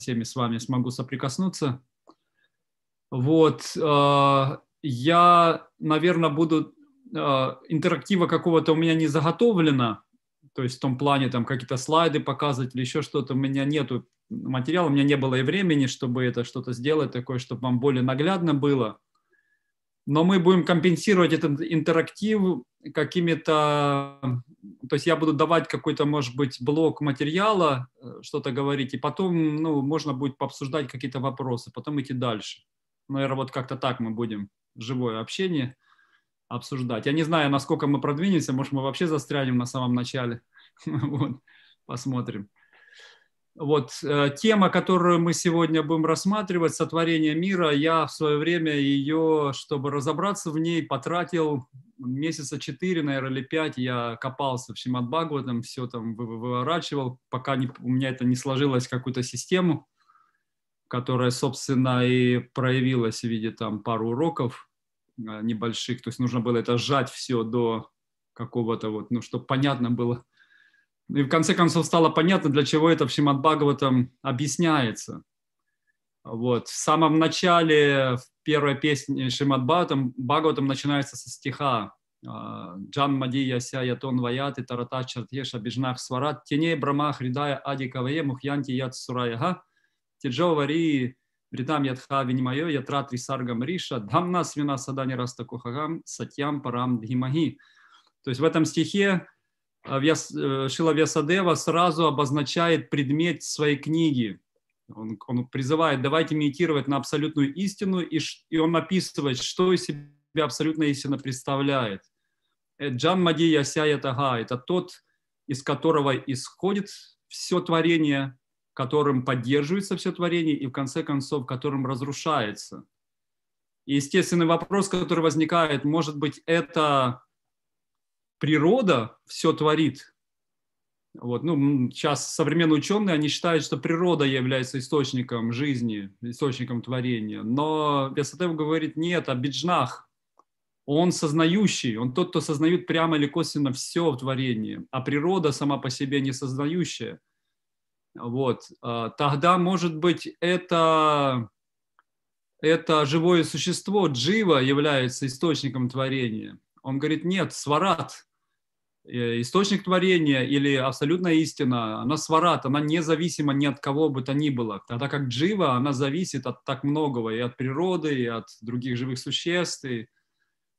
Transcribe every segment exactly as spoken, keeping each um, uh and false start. всеми с вами смогу соприкоснуться. Вот, я, наверное, буду... Интерактива какого-то у меня не заготовлено, то есть в том плане там какие-то слайды показывать или еще что-то. У меня нету материала, у меня не было и времени, чтобы это что-то сделать такое, чтобы вам более наглядно было. Но мы будем компенсировать этот интерактив какими-то... То есть я буду давать какой-то, может быть, блок материала, что-то говорить, и потом, ну, можно будет пообсуждать какие-то вопросы, потом идти дальше. Наверное, вот как-то так мы будем живое общение обсуждать. Я не знаю, насколько мы продвинемся, может, мы вообще застрянем на самом начале. Посмотрим. Вот тема, которую мы сегодня будем рассматривать, сотворение мира, я в свое время ее, чтобы разобраться в ней, потратил месяца четыре, наверное, или пять. Я копался в Шримад-Бхагаватам, все там выворачивал, пока не, у меня это не сложилось в какую-то систему, которая, собственно, и проявилась в виде там пару уроков небольших. То есть нужно было это сжать все до какого-то вот, ну, чтобы понятно было. И в конце концов стало понятно, для чего это в Шримад-Бхагаватам объясняется. Вот. В самом начале, в первой песне Шримад-Бхагаватам начинается со стиха «Джан мади яся ятон ваяты тарата чартеша бижнах сварат теней брама хридая ади кавае мухьянти ят сураяга теджо вари бритам ятха винимайо ятрат рисаргам риша дамна свина садани растакухагам сатьям парам дхимаги». То есть в этом стихе Шрила Вьясадева сразу обозначает предмет своей книги. Он, он призывает, давайте медитировать на абсолютную истину, и, и он описывает, что из себя абсолютная истина представляет. «Джан мади яся ятага» — это тот, из которого исходит все творение, которым поддерживается все творение и, в конце концов, которым разрушается. И естественный вопрос, который возникает, может быть, это... Природа все творит. Вот. Ну, сейчас современные ученые, они считают, что природа является источником жизни, источником творения. Но Вьясадева говорит, нет, о биджнах. Он сознающий, он тот, кто сознает прямо или косвенно все в творении, а природа сама по себе не сознающая. Вот. Тогда, может быть, это, это живое существо, джива, является источником творения. Он говорит, нет, сварат. Источник творения или абсолютная истина, она сварат, она независима ни от кого бы то ни было. Тогда как джива, она зависит от так многого, и от природы, и от других живых существ. И...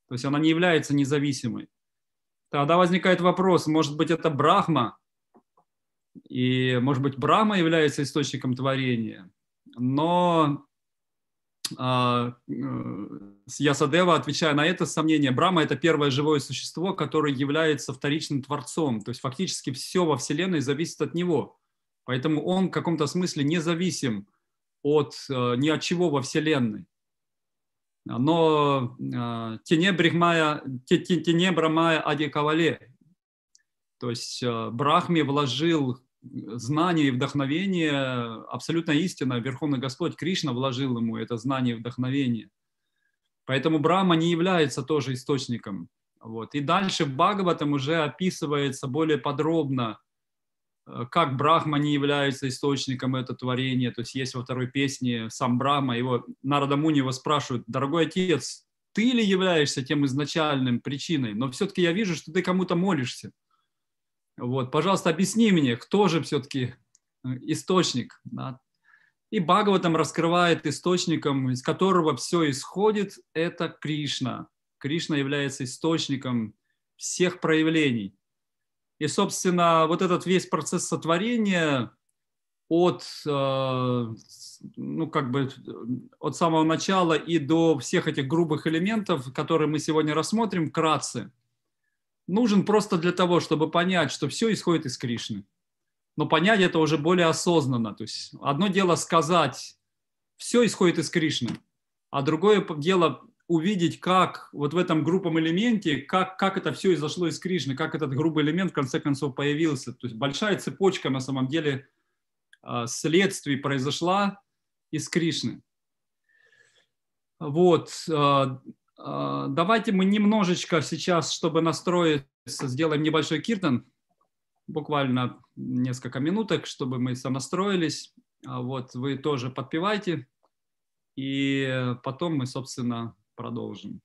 То есть она не является независимой. Тогда возникает вопрос, может быть, это Брахма, и, может быть, Брахма является источником творения, но... Вьясадева, отвечая на это сомнение, Брахма — это первое живое существо, которое является вторичным творцом. То есть фактически все во Вселенной зависит от него. Поэтому он в каком-то смысле независим от, ни от чего во Вселенной. Но тене брамая ади кавале, то есть Брахме вложил знание и вдохновение, абсолютная истина, Верховный Господь Кришна вложил ему это знание и вдохновение. Поэтому Брахма не является тоже источником. Вот. И дальше в Бхагаватам уже описывается более подробно, как Брахма не является источником этого творения. То есть есть во второй песне сам Брахма, его Нарада Муни его спрашивают: «Дорогой отец, ты ли являешься тем изначальным причиной? Но все-таки я вижу, что ты кому-то молишься. Вот, пожалуйста, объясни мне, кто же все-таки источник». Да? И Бхагаватам раскрывает источником, из которого все исходит, это Кришна. Кришна является источником всех проявлений. И, собственно, вот этот весь процесс сотворения от, ну, как бы, от самого начала и до всех этих грубых элементов, которые мы сегодня рассмотрим вкратце, нужен просто для того, чтобы понять, что все исходит из Кришны. Но понять это уже более осознанно. То есть одно дело сказать, все исходит из Кришны, а другое дело увидеть, как вот в этом грубом элементе, как, как это все изошло из Кришны, как этот грубый элемент в конце концов появился. То есть большая цепочка на самом деле следствий произошла из Кришны. Вот. Давайте мы немножечко сейчас, чтобы настроиться, сделаем небольшой киртан, буквально несколько минуток, чтобы мы сонастроились. Вот, вы тоже подпевайте, и потом мы, собственно, продолжим.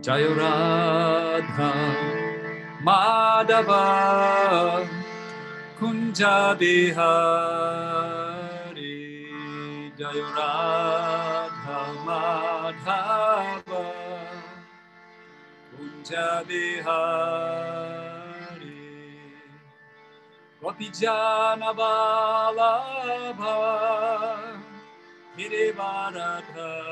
Джаю Радха Мадава Кунджа Бихари, Джаю Радха Мадава Кунджа Бихари, Гопиджана Валабха Мири Варадха.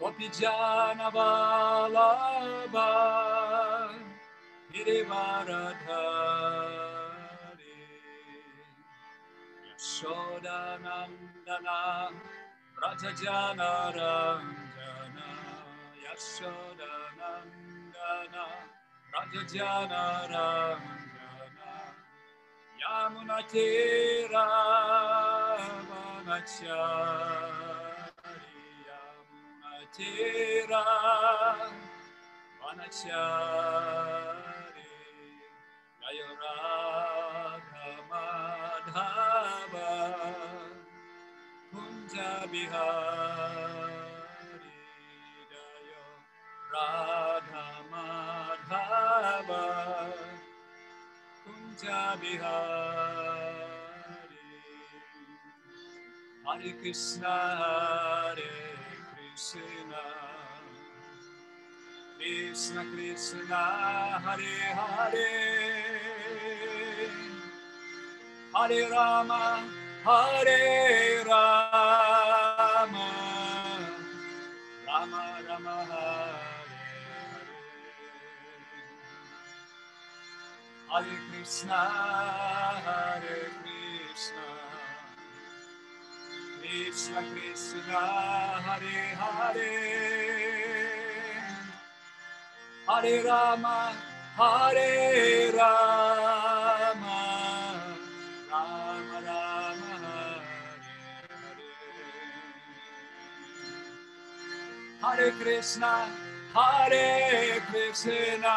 Gopijana Vallabha Girivardhari, Yashodanandana Rajajana Ranjana, Yashodanandana Rajajana Ranjana, Yamunatira Vanachya. Tira Vanachari Jayuraka Madhava Kunja Bihari Jayuraka Madhava Kunja Bihari Hare Krishna Hare Krishna, Krishna Krishna, Hare Hare, Hare Rama, Hare Rama, Rama Rama, Hare Hare, Hare Krishna, Hare Krishna. Krishna Krishna Hare Hare, Hare Rama Hare Rama, Rama Rama Hare Hare, Hare Krishna Hare Krishna,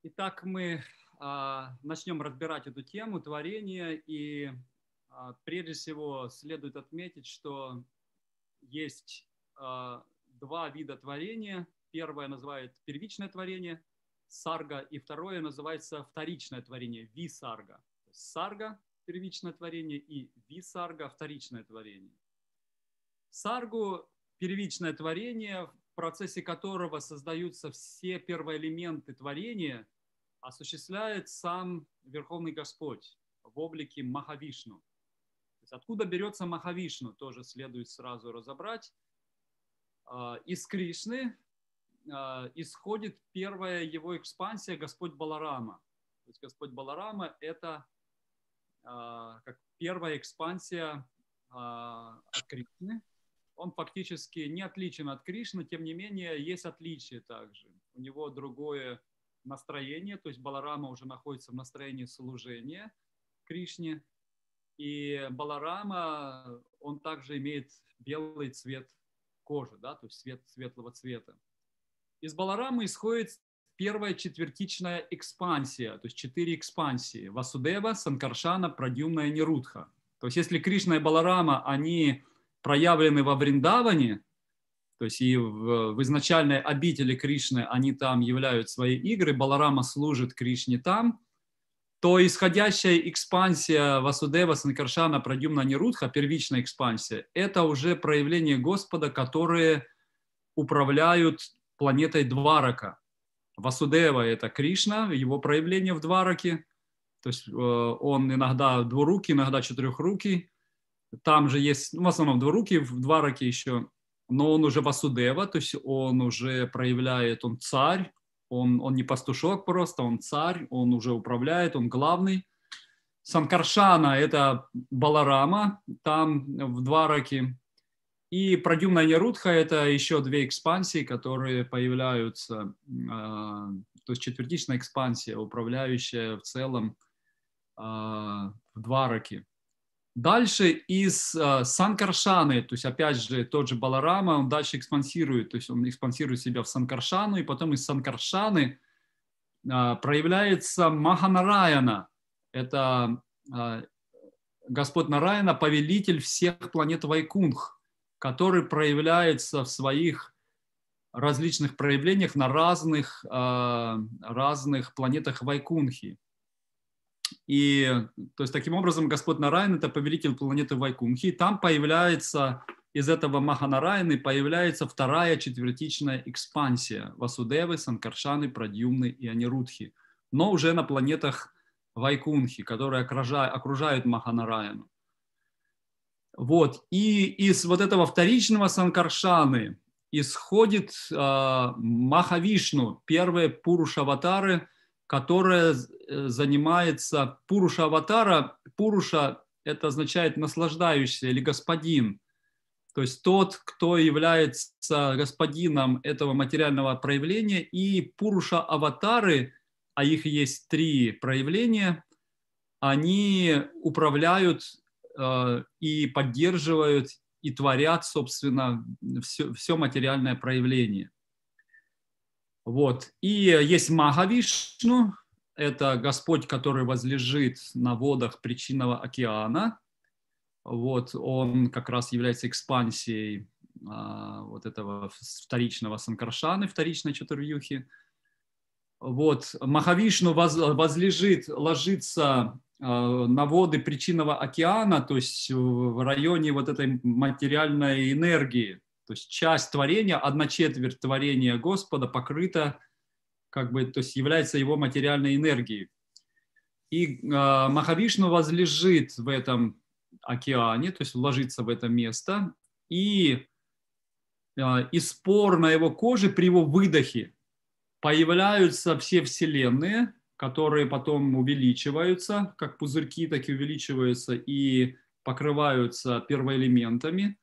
Итак, мы а, начнем разбирать эту тему творения, и а, прежде всего следует отметить, что есть а, два вида творения. Первое называют первичное творение, сарга, и второе называется вторичное творение, висарга. Сарга – первичное творение и висарга – вторичное творение. Саргу – первичное творение, в процессе которого создаются все первоэлементы творения, осуществляет сам Верховный Господь в облике Махавишну. То есть откуда берется Махавишну, тоже следует сразу разобрать. Из Кришны исходит первая его экспансия Господь Баларама. То есть Господь Баларама – это как первая экспансия от Кришны. Он фактически не отличен от Кришны, тем не менее есть отличие также. У него другое настроение, то есть Баларама уже находится в настроении служения Кришне, и Баларама, он также имеет белый цвет кожи, да, то есть цвет светлого цвета. Из Баларамы исходит первая четвертичная экспансия, то есть четыре экспансии: Васудева, Санкаршана, Прадьюмна и Анируддха. То есть если Кришна и Баларама, они проявлены во Вриндаване, то есть и в, в изначальной обители Кришны они там являют свои игры, Баларама служит Кришне там, то исходящая экспансия Васудева, Санкаршана, Прадьюмна, Анируддха, первичная экспансия, это уже проявление Господа, которые управляют планетой Дварака. Васудева – это Кришна, его проявление в Двараке, то есть он иногда двурукий, иногда четырехрукий. Там же есть, ну, в основном двурукий, в Двараке еще, но он уже Васудева, то есть он уже проявляет, он царь, он, он не пастушок просто, он царь, он уже управляет, он главный. Санкаршана – это Баларама, там в Двараке. И Прадьюмна и Анируддха – это еще две экспансии, которые появляются, то есть четвертичная экспансия, управляющая в целом в Двараке. Дальше из э, Санкаршаны, то есть опять же тот же Баларама, он дальше экспансирует, то есть он экспансирует себя в Санкаршану, и потом из Санкаршаны э, проявляется Маханарайна. Это э, Господь Нараяна, повелитель всех планет Вайкунтх, который проявляется в своих различных проявлениях на разных, э, разных планетах Вайкунтхи. И, то есть, таким образом, Господь Нараян – это повелитель планеты Вайкунтхи. Там появляется, из этого Маханарайны появляется вторая четвертичная экспансия Васудевы, Санкаршаны, Прадьюмны и Анируддхи. Но уже на планетах Вайкунтхи, которые окружают, окружают Маханарайну. Вот. И из вот этого вторичного Санкаршаны исходит э, Махавишну, первые Пуруша-аватары, которая занимается Пуруша-аватара. Пуруша – это означает наслаждающийся или господин. То есть тот, кто является господином этого материального проявления. И Пуруша-аватары, а их есть три проявления, они управляют э, и поддерживают, и творят, собственно, все, все материальное проявление. Вот. И есть Махавишну, это Господь, который возлежит на водах причинного океана. Вот. Он как раз является экспансией а, вот этого вторичного Санкаршаны, вторичной Чатурвьюхи. Вот. Махавишну воз, возлежит, ложится а, на воды причинного океана, то есть в районе вот этой материальной энергии. То есть часть творения, одна четверть творения Господа покрыта как бы, то есть является его материальной энергией. И а, Махавишну возлежит в этом океане, то есть ложится в это место, и а, из пор на его коже при его выдохе появляются все вселенные, которые потом увеличиваются, как пузырьки, так и увеличиваются и покрываются первоэлементами.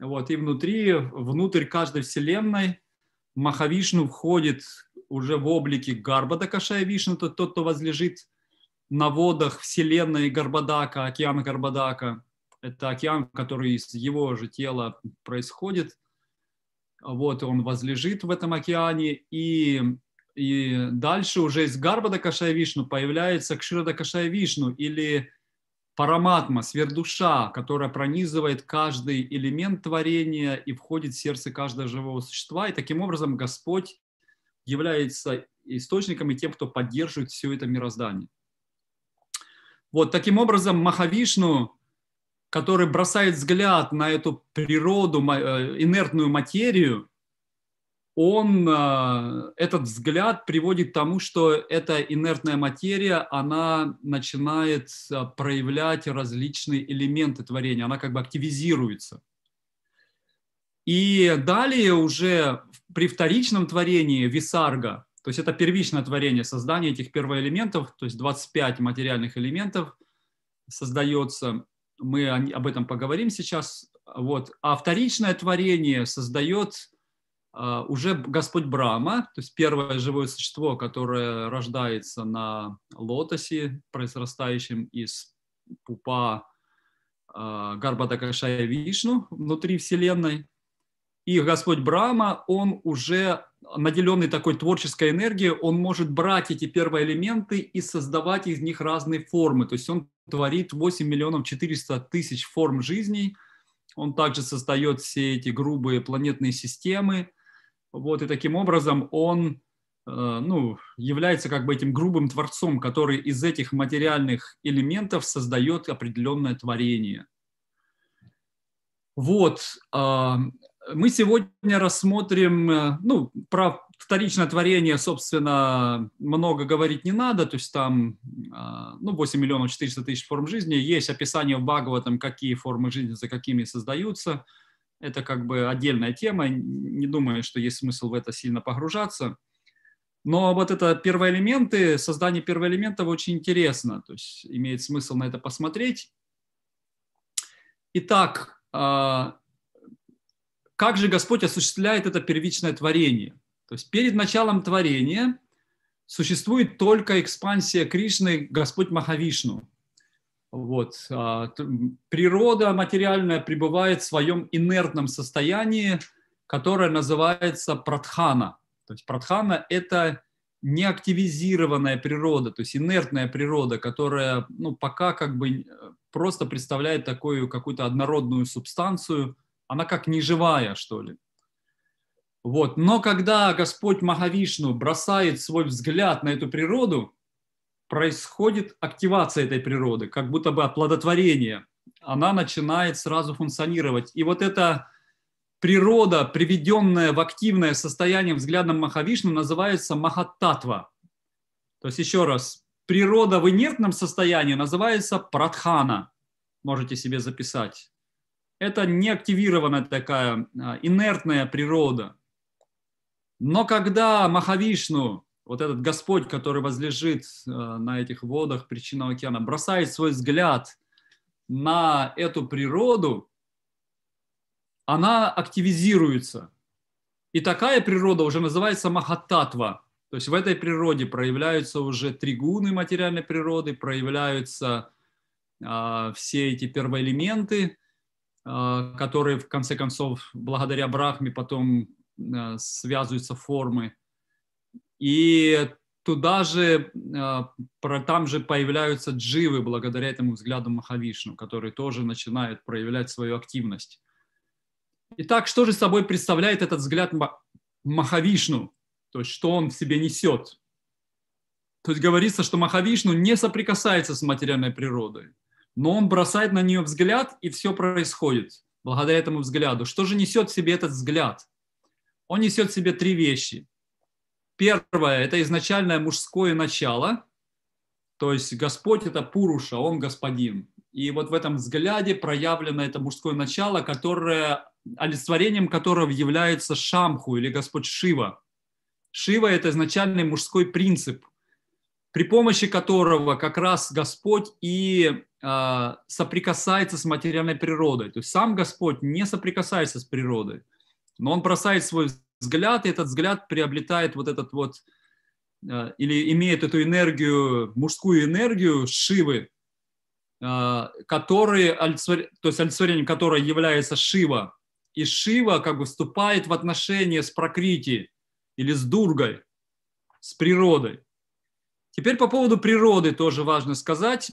Вот, и внутри, внутрь каждой вселенной Махавишну входит уже в облике Гарбходакашайи Вишну, тот, кто возлежит на водах вселенной Гарбходака, океана Гарбходака. Это океан, который из его же тела происходит. Вот, он возлежит в этом океане, и, и дальше уже из Гарбходакашайи Вишну появляется Кширодакашайи Вишну, или Параматма, сверхдуша, которая пронизывает каждый элемент творения и входит в сердце каждого живого существа. И таким образом Господь является источником и тем, кто поддерживает все это мироздание. Вот таким образом Махавишну, который бросает взгляд на эту природу, инертную материю, он, этот взгляд приводит к тому, что эта инертная материя, она начинает проявлять различные элементы творения, она как бы активизируется. И далее уже при вторичном творении висарга, то есть это первичное творение, создание этих первоэлементов, то есть двадцать пять материальных элементов создается, мы об этом поговорим сейчас, вот. А вторичное творение создает... Uh, уже Господь Брахма, то есть первое живое существо, которое рождается на лотосе, произрастающем из пупа uh, Гарбходакашайи Вишну внутри Вселенной. И Господь Брахма, он уже наделенный такой творческой энергией, он может брать эти первые элементы и создавать из них разные формы. То есть он творит восемь миллионов четыреста тысяч форм жизни, он также создает все эти грубые планетные системы. Вот, и таким образом он э, ну, является как бы этим грубым творцом, который из этих материальных элементов создает определенное творение. Вот, э, мы сегодня рассмотрим, э, ну, про вторичное творение, собственно, много говорить не надо, то есть там э, ну, восемь миллионов четыреста тысяч форм жизни, есть описание в Бхагаватам, какие формы жизни за какими создаются. Это как бы отдельная тема, не думаю, что есть смысл в это сильно погружаться. Но вот это первоэлементы, создание первоэлементов очень интересно, то есть имеет смысл на это посмотреть. Итак, как же Господь осуществляет это первичное творение? То есть перед началом творения существует только экспансия Кришны, Господь Махавишну. Вот. Природа материальная пребывает в своем инертном состоянии, которое называется прадхана. То есть прадхана – это неактивизированная природа, то есть инертная природа, которая ну, пока как бы просто представляет такую какую-то однородную субстанцию, она как неживая, что ли. Вот. Но когда Господь Махавишну бросает свой взгляд на эту природу, происходит активация этой природы, как будто бы оплодотворение. Она начинает сразу функционировать. И вот эта природа, приведенная в активное состояние взглядом Махавишну, называется махаттатва. То есть еще раз, природа в инертном состоянии называется прадхана. Можете себе записать. Это неактивированная такая инертная природа. Но когда Махавишну, вот этот Господь, который возлежит на этих водах причинного океана, бросает свой взгляд на эту природу, она активизируется. И такая природа уже называется махаттатва. То есть в этой природе проявляются уже три гуны материальной природы, проявляются э, все эти первоэлементы, э, которые в конце концов благодаря Брахме потом э, связываются в формы. И туда же, там же появляются дживы благодаря этому взгляду Махавишну, которые тоже начинают проявлять свою активность. Итак, что же собой представляет этот взгляд Махавишну? То есть, что он в себе несет? То есть, говорится, что Махавишну не соприкасается с материальной природой, но он бросает на нее взгляд, и все происходит благодаря этому взгляду. Что же несет в себе этот взгляд? Он несет в себе три вещи. Первое – это изначальное мужское начало, то есть Господь – это Пуруша, Он – Господин. И вот в этом взгляде проявлено это мужское начало, которое, олицетворением которого является Шамху или Господь Шива. Шива – это изначальный мужской принцип, при помощи которого как раз Господь и э, соприкасается с материальной природой. То есть сам Господь не соприкасается с природой, но Он бросает свой взгляд, и этот взгляд приобретает вот этот вот, э, или имеет эту энергию, мужскую энергию Шивы, э, который, то есть олицетворением которой является Шива. И Шива как бы вступает в отношения с Пракрити или с Дургой, с природой. Теперь по поводу природы тоже важно сказать.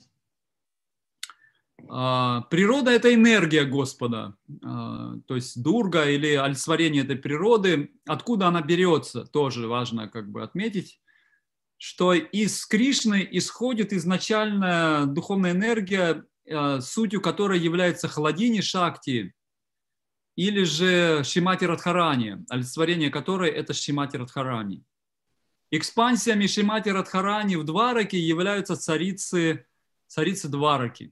Природа – это энергия Господа, то есть Дурга или олицетворение этой природы. Откуда она берется, тоже важно как бы отметить, что из Кришны исходит изначально духовная энергия, сутью которой является Халадини Шакти или же Шримати Радхарани, олицетворение которой – это Шримати Радхарани. Экспансиями Шримати Радхарани в Двараке являются царицы, царицы Двараки.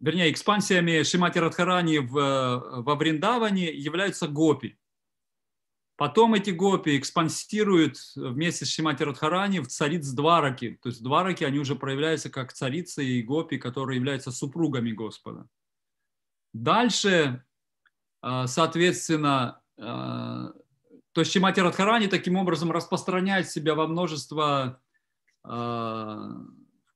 Вернее, экспансиями Шримати Радхарани в, во Вриндаване являются гопи. Потом эти гопи экспансируют вместе с Шримати Радхарани в цариц Двараки. То есть Двараки, они уже проявляются как царицы и гопи, которые являются супругами Господа. Дальше, соответственно, то есть Шримати Радхарани таким образом распространяет себя во множество э,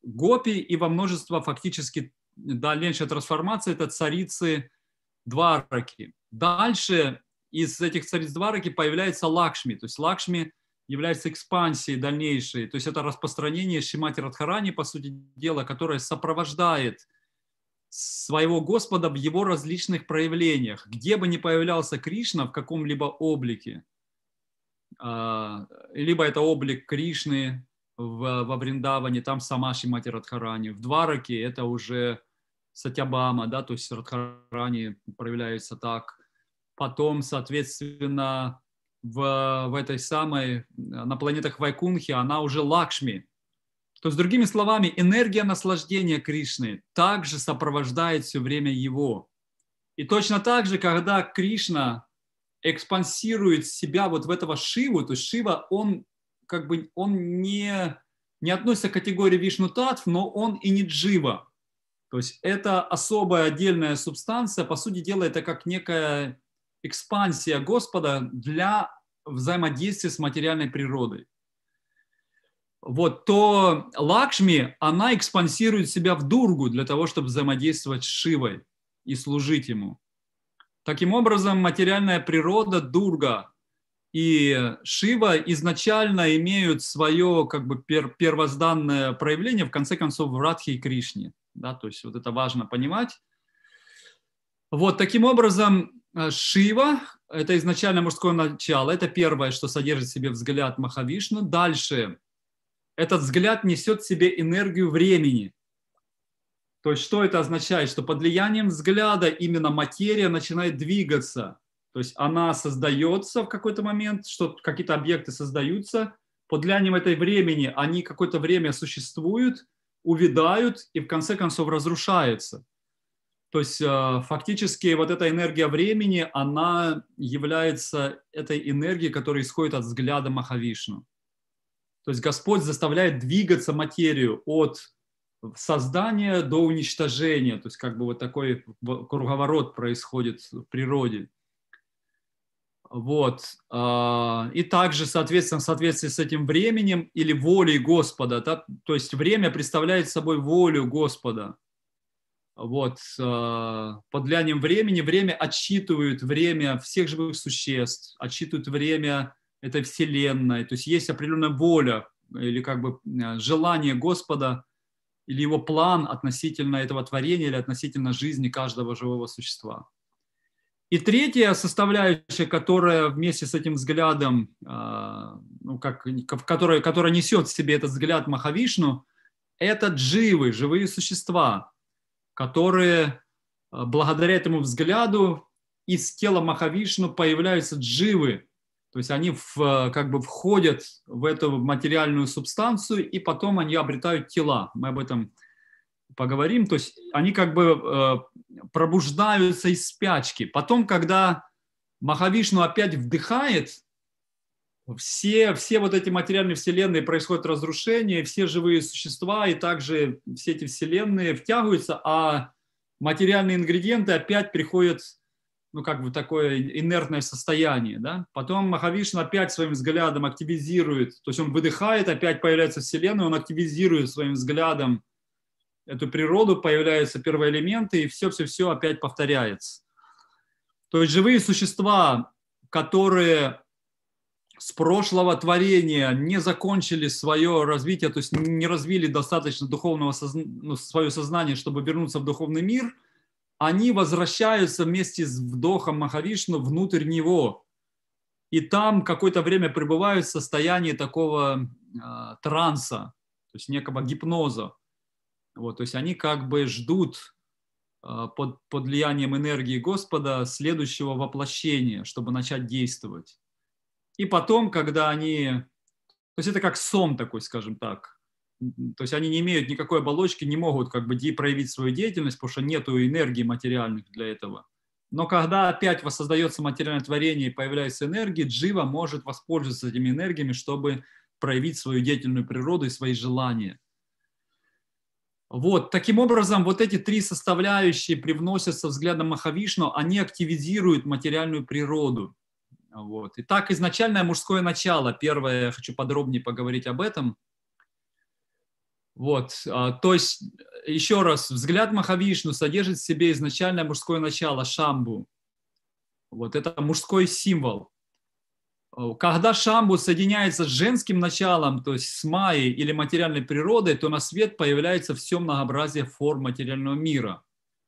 гопи и во множество фактически дальнейшей трансформации это царицы Двараки. Дальше из этих цариц Двараки появляется Лакшми. То есть Лакшми является экспансией дальнейшей. То есть это распространение Шримати Радхарани, по сути дела, которое сопровождает своего Господа в его различных проявлениях. Где бы ни появлялся Кришна в каком-либо облике, либо это облик Кришны во Вриндаване, там сама Шримати Радхарани, в Двараке это уже Сатьябама, да, то есть Радхарани проявляется так. Потом, соответственно, в, в этой самой, на планетах Вайкунтхи она уже Лакшми. То есть, другими словами, энергия наслаждения Кришны также сопровождает все время его. И точно так же, когда Кришна экспансирует себя вот в этого Шиву, то есть Шива, он как бы он не, не относится к категории Вишну-таттв, но он и не Джива. То есть это особая отдельная субстанция, по сути дела, это как некая экспансия Господа для взаимодействия с материальной природой. Вот, то Лакшми, она экспансирует себя в Дургу для того, чтобы взаимодействовать с Шивой и служить ему. Таким образом, материальная природа Дурга и Шива изначально имеют свое как бы, пер- первозданное проявление, в конце концов, в Радхе и Кришне. Да, то есть вот это важно понимать. Вот, таким образом, Шива – это изначально мужское начало, это первое, что содержит в себе взгляд Махавишну. Дальше – этот взгляд несет в себе энергию времени. То есть что это означает? Что под влиянием взгляда именно материя начинает двигаться. То есть она создается в какой-то момент, что какие-то объекты создаются. Под влиянием этой времени они какое-то время существуют, увядают и в конце концов разрушаются. То есть фактически вот эта энергия времени, она является этой энергией, которая исходит от взгляда Махавишну. То есть Господь заставляет двигаться материю от создания до уничтожения. То есть как бы вот такой круговорот происходит в природе. Вот. И также, соответственно, в соответствии с этим временем или волей Господа. Да? То есть время представляет собой волю Господа. Вот. Под влиянием времени время отсчитывает время всех живых существ, отсчитывает время... это Вселенная, то есть есть определенная воля или как бы желание Господа или его план относительно этого творения или относительно жизни каждого живого существа. И третья составляющая, которая вместе с этим взглядом, ну, как, которая, которая несет в себе этот взгляд Махавишну, это дживы, живые существа, которые благодаря этому взгляду из тела Махавишну появляются дживы, То есть они в, как бы входят в эту материальную субстанцию, и потом они обретают тела. Мы об этом поговорим. То есть они как бы пробуждаются из спячки. Потом, когда Махавишну опять вдыхает, все, все вот эти материальные вселенные, происходит разрушение, все живые существа и также все эти вселенные втягиваются, а материальные ингредиенты опять приходят, ну, как бы такое инертное состояние, да? Потом Махавишну опять своим взглядом активизирует, то есть он выдыхает, опять появляется вселенная, он активизирует своим взглядом эту природу, появляются первоэлементы, и все-все-все опять повторяется. То есть живые существа, которые с прошлого творения не закончили свое развитие, то есть не развили достаточно духовного созна... ну, свое сознание, чтобы вернуться в духовный мир, они возвращаются вместе с вдохом Махавишну внутрь него. И там какое-то время пребывают в состоянии такого э, транса, то есть некого гипноза. Вот, то есть они как бы ждут э, под, под влиянием энергии Господа следующего воплощения, чтобы начать действовать. И потом, когда они... То есть это как сон такой, скажем так. То есть они не имеют никакой оболочки, не могут как бы проявить свою деятельность, потому что нет энергии материальных для этого. Но когда опять воссоздается материальное творение и появляется энергия, джива может воспользоваться этими энергиями, чтобы проявить свою деятельную природу и свои желания. Вот. Таким образом, вот эти три составляющие привносятся взглядом Махавишну, они активизируют материальную природу. Вот. Итак, изначальное мужское начало. Первое, я хочу подробнее поговорить об этом. Вот. То есть, еще раз, взгляд Махавишну содержит в себе изначальное мужское начало, Шамбу. Вот. Это мужской символ. Когда Шамбу соединяется с женским началом, то есть с Майей или материальной природой, то на свет появляется все многообразие форм материального мира.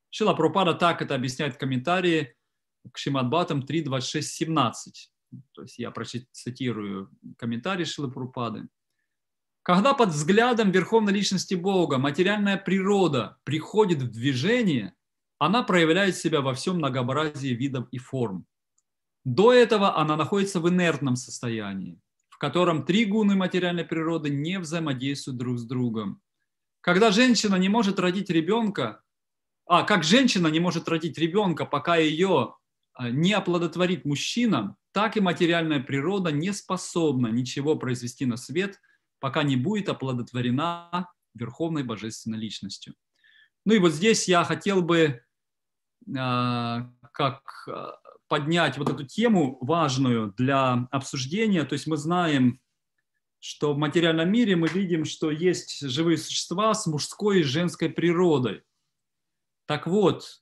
Шрила Прабхупада так это объясняет в комментарии к Шримад-Бхагаватам три двадцать шесть семнадцать. То есть я процитирую комментарий Шрилы Прабхупады. Когда под взглядом Верховной Личности Бога материальная природа приходит в движение, она проявляет себя во всем многообразии видов и форм. До этого она находится в инертном состоянии, в котором три гуны материальной природы не взаимодействуют друг с другом. Когда женщина не может родить ребенка, а как женщина не может родить ребенка, пока ее не оплодотворит мужчина, так и материальная природа не способна ничего произвести на свет, пока не будет оплодотворена Верховной Божественной Личностью. Ну и вот здесь я хотел бы э, как поднять вот эту тему важную для обсуждения. То есть мы знаем, что в материальном мире мы видим, что есть живые существа с мужской и женской природой. Так вот,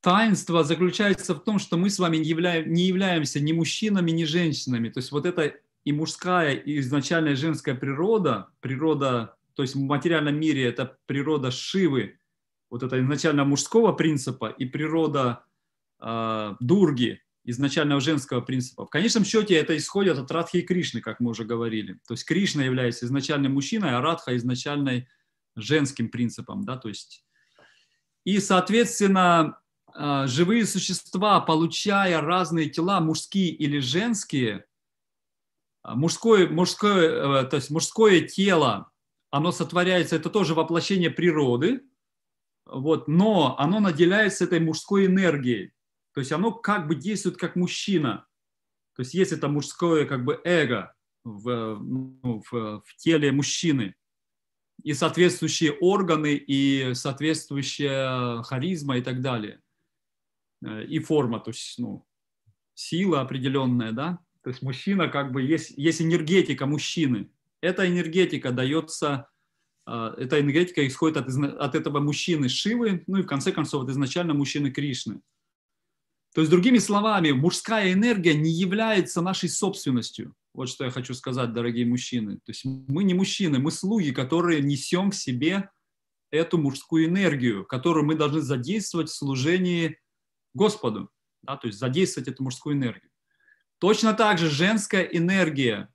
таинство заключается в том, что мы с вами не, явля... не являемся ни мужчинами, ни женщинами. То есть вот эта и мужская, и изначальная женская природа, природа, то есть в материальном мире это природа Шивы, вот это изначально мужского принципа, и природа э, Дурги, изначального женского принципа. В конечном счете это исходит от Радхи и Кришны, как мы уже говорили. То есть Кришна является изначальным мужчиной, а Радха изначальной женским принципом, да, то есть. И, соответственно, живые существа, получая разные тела, мужские или женские, мужское, мужское, то есть мужское тело, оно сотворяется, это тоже воплощение природы, вот, но оно наделяется этой мужской энергией. То есть оно как бы действует как мужчина. То есть есть это мужское как бы эго в, ну, в, в теле мужчины. И соответствующие органы, и соответствующая харизма и так далее. И форма, то есть ну, сила определенная, да. То есть мужчина как бы, есть, есть энергетика мужчины. Эта энергетика дается, эта энергетика исходит от, от этого мужчины Шивы, ну и в конце концов от изначально мужчины Кришны. То есть другими словами, мужская энергия не является нашей собственностью. Вот что я хочу сказать, дорогие мужчины. То есть мы не мужчины, мы слуги, которые несем в себе эту мужскую энергию, которую мы должны задействовать в служении Господу. Да, то есть задействовать эту мужскую энергию. Точно так же женская энергия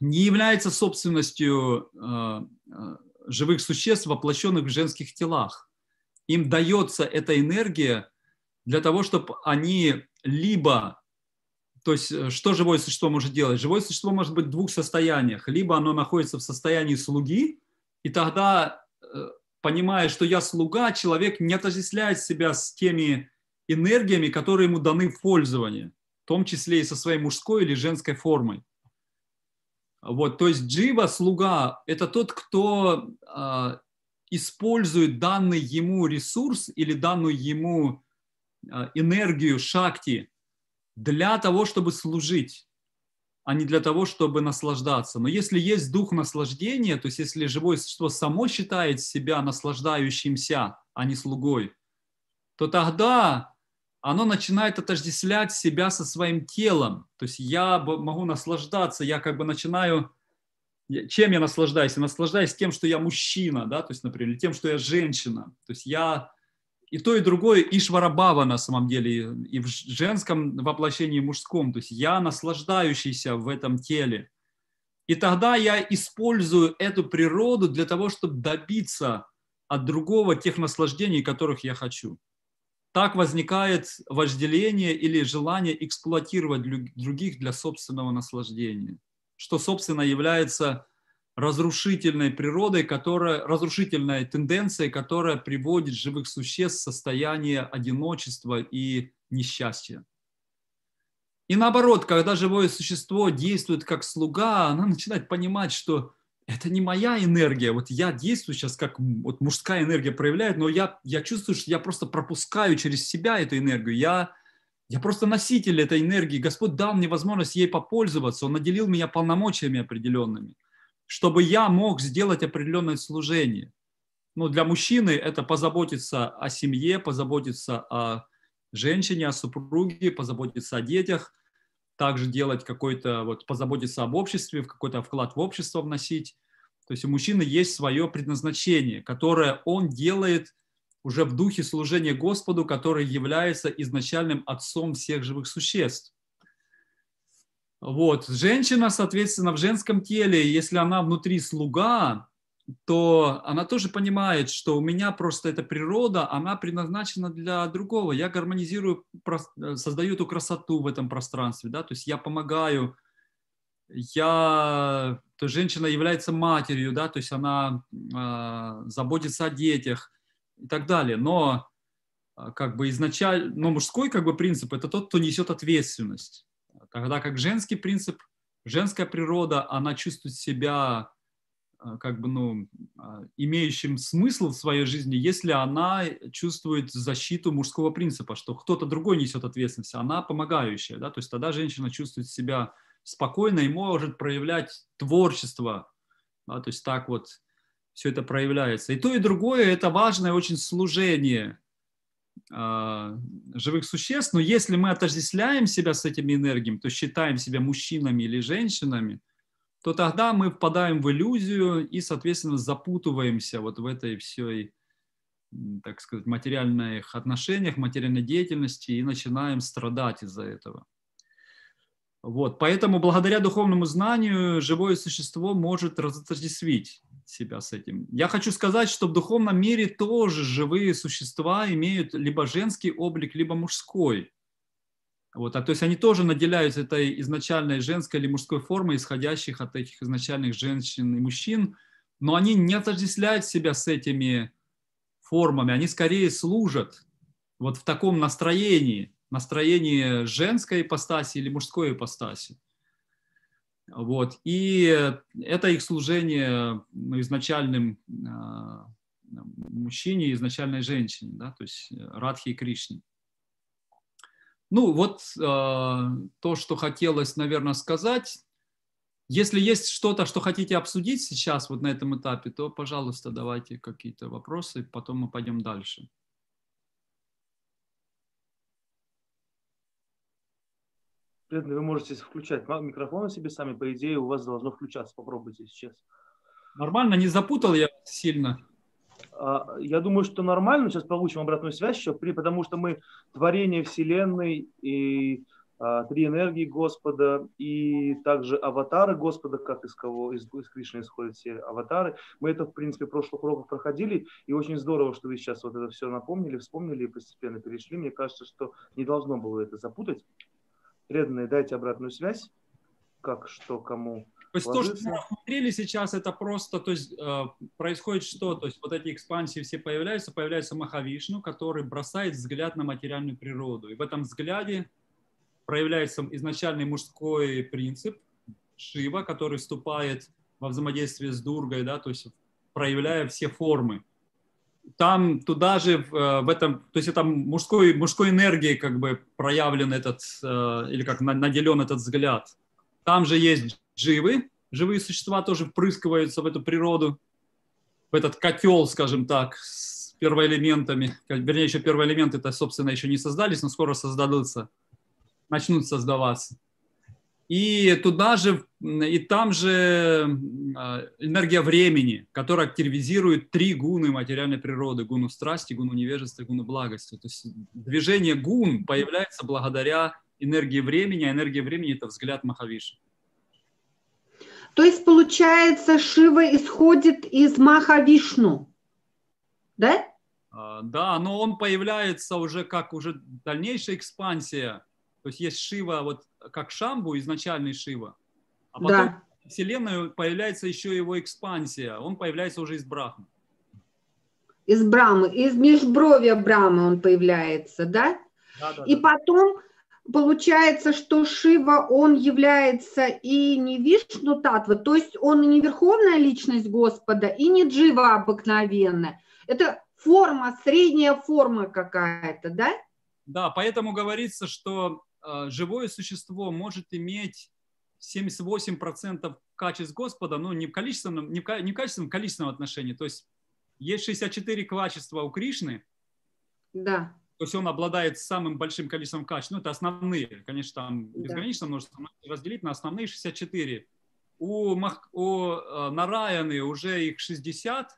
не является собственностью э, э, живых существ, воплощенных в женских телах. Им дается эта энергия для того, чтобы они либо То есть, что живое существо может делать? Живое существо может быть в двух состояниях. Либо оно находится в состоянии слуги, и тогда, понимая, что я слуга, человек не отождествляет себя с теми энергиями, которые ему даны в пользование, в том числе и со своей мужской или женской формой. Вот, то есть джива, слуга, это тот, кто э, использует данный ему ресурс или данную ему э, энергию шакти для того, чтобы служить, а не для того, чтобы наслаждаться. Но если есть дух наслаждения, то есть если живое существо само считает себя наслаждающимся, а не слугой, то тогда оно начинает отождествлять себя со своим телом. То есть я могу наслаждаться, я как бы начинаю... Чем я наслаждаюсь? Я наслаждаюсь тем, что я мужчина, да, то есть, например, тем, что я женщина. То есть я и то, и другое Ишварабава на самом деле, и в женском воплощении, и в мужском. То есть я наслаждающийся в этом теле. И тогда я использую эту природу для того, чтобы добиться от другого тех наслаждений, которых я хочу. Так возникает вожделение или желание эксплуатировать других для собственного наслаждения, что, собственно, является разрушительной природой, которая, разрушительной тенденцией, которая приводит живых существ в состояние одиночества и несчастья. И наоборот, когда живое существо действует как слуга, оно начинает понимать, что это не моя энергия, вот я действую сейчас, как вот мужская энергия проявляет, но я, я чувствую, что я просто пропускаю через себя эту энергию, я, я просто носитель этой энергии, Господь дал мне возможность ей попользоваться, Он наделил меня полномочиями определенными, чтобы я мог сделать определенное служение. Ну, для мужчины это позаботиться о семье, позаботиться о женщине, о супруге, позаботиться о детях, также делать какой-то, вот, позаботиться об обществе, какой-то вклад в общество вносить. То есть у мужчины есть свое предназначение, которое он делает уже в духе служения Господу, который является изначальным отцом всех живых существ. Вот. Женщина, соответственно, в женском теле, если она внутри слуга, то она тоже понимает, что у меня просто эта природа, она предназначена для другого. Я гармонизирую, создаю эту красоту в этом пространстве, да, то есть я помогаю. Я... То есть женщина является матерью, да, то есть она э, заботится о детях и так далее. Но как бы изначально, но мужской как бы принцип – это тот, кто несет ответственность. Тогда как женский принцип, женская природа, она чувствует себя как бы, ну, имеющим смысл в своей жизни, если она чувствует защиту мужского принципа, что кто-то другой несет ответственность, она помогающая, да, то есть тогда женщина чувствует себя спокойно и может проявлять творчество, да, то есть так вот все это проявляется. И то, и другое – это важное очень служение э, живых существ, но если мы отождествляем себя с этими энергиями, то считаем себя мужчинами или женщинами, то тогда мы впадаем в иллюзию и, соответственно, запутываемся вот в этой всей, так сказать, материальных отношениях, материальной деятельности и начинаем страдать из-за этого. Вот. Поэтому благодаря духовному знанию живое существо может разотождествить себя с этим. Я хочу сказать, что в духовном мире тоже живые существа имеют либо женский облик, либо мужской. Вот, а то есть они тоже наделяются этой изначальной женской или мужской формой, исходящих от этих изначальных женщин и мужчин, но они не отождествляют себя с этими формами, они скорее служат вот в таком настроении, настроении женской ипостаси или мужской ипостаси. Вот, и это их служение, ну, изначальным э, мужчине и изначальной женщине, да, то есть Радхе и Кришне. Ну, вот э, то, что хотелось, наверное, сказать. Если есть что-то, что хотите обсудить сейчас, вот на этом этапе, то, пожалуйста, давайте какие-то вопросы, потом мы пойдем дальше. Вы можете включать микрофон себе сами, по идее, у вас должно включаться. Попробуйте сейчас. Нормально? Не запутал я сильно? Я думаю, что нормально, сейчас получим обратную связь еще, потому что мы творение Вселенной, и а, три энергии Господа, и также аватары Господа, как из кого, из, из Кришны исходят все аватары. Мы это, в принципе, в прошлых уроках проходили, и очень здорово, что вы сейчас вот это все напомнили, вспомнили и постепенно перешли. Мне кажется, что не должно было это запутать. Преданные, дайте обратную связь, как, что, кому. То есть ложится. То, что мы рассмотрели сейчас, это просто, то есть э, происходит что? То есть вот эти экспансии все появляются, появляется Махавишну, который бросает взгляд на материальную природу. И в этом взгляде проявляется изначальный мужской принцип Шива, который вступает во взаимодействие с Дургой, да, то есть проявляя все формы. Там туда же в этом, то есть это мужской, мужской энергией как бы проявлен этот, или как наделен этот взгляд. Там же есть дживы, живые существа тоже впрыскиваются в эту природу, в этот котел, скажем так, с первоэлементами. Вернее, еще первоэлементы-то, собственно, еще не создались, но скоро создадутся, начнут создаваться. И туда же, и там же энергия времени, которая активизирует три гуны материальной природы: гуну страсти, гуну невежества, гуну благости. То есть движение гун появляется благодаря энергии времени, а энергия времени — это взгляд Махавиши. То есть получается, Шива исходит из Махавишну, да? Да, но он появляется уже как уже дальнейшая экспансия. То есть есть Шива, вот как Шамбу, изначальный Шива, а потом да. в Вселенной появляется еще его экспансия, он появляется уже из Брахмы. Из Брамы, из межбровья Брамы он появляется, да? да, да и да. Потом получается, что Шива, он является и не Вишну Татва, то есть он и не верховная личность Господа, и не Джива обыкновенная. Это форма, средняя форма какая-то, да? Да, поэтому говорится, что э, живое существо может иметь семьдесят восемь процентов качеств Господа, но не в количественном, не в, не в качественном, в количественном отношении. То есть есть шестьдесят четыре качества у Кришны. Да. То есть он обладает самым большим количеством качеств. Ну, это основные, конечно, там безгранично да. множество, но разделить на основные шестьдесят четыре. У, Мах, у э, Нараяны уже их шестьдесят,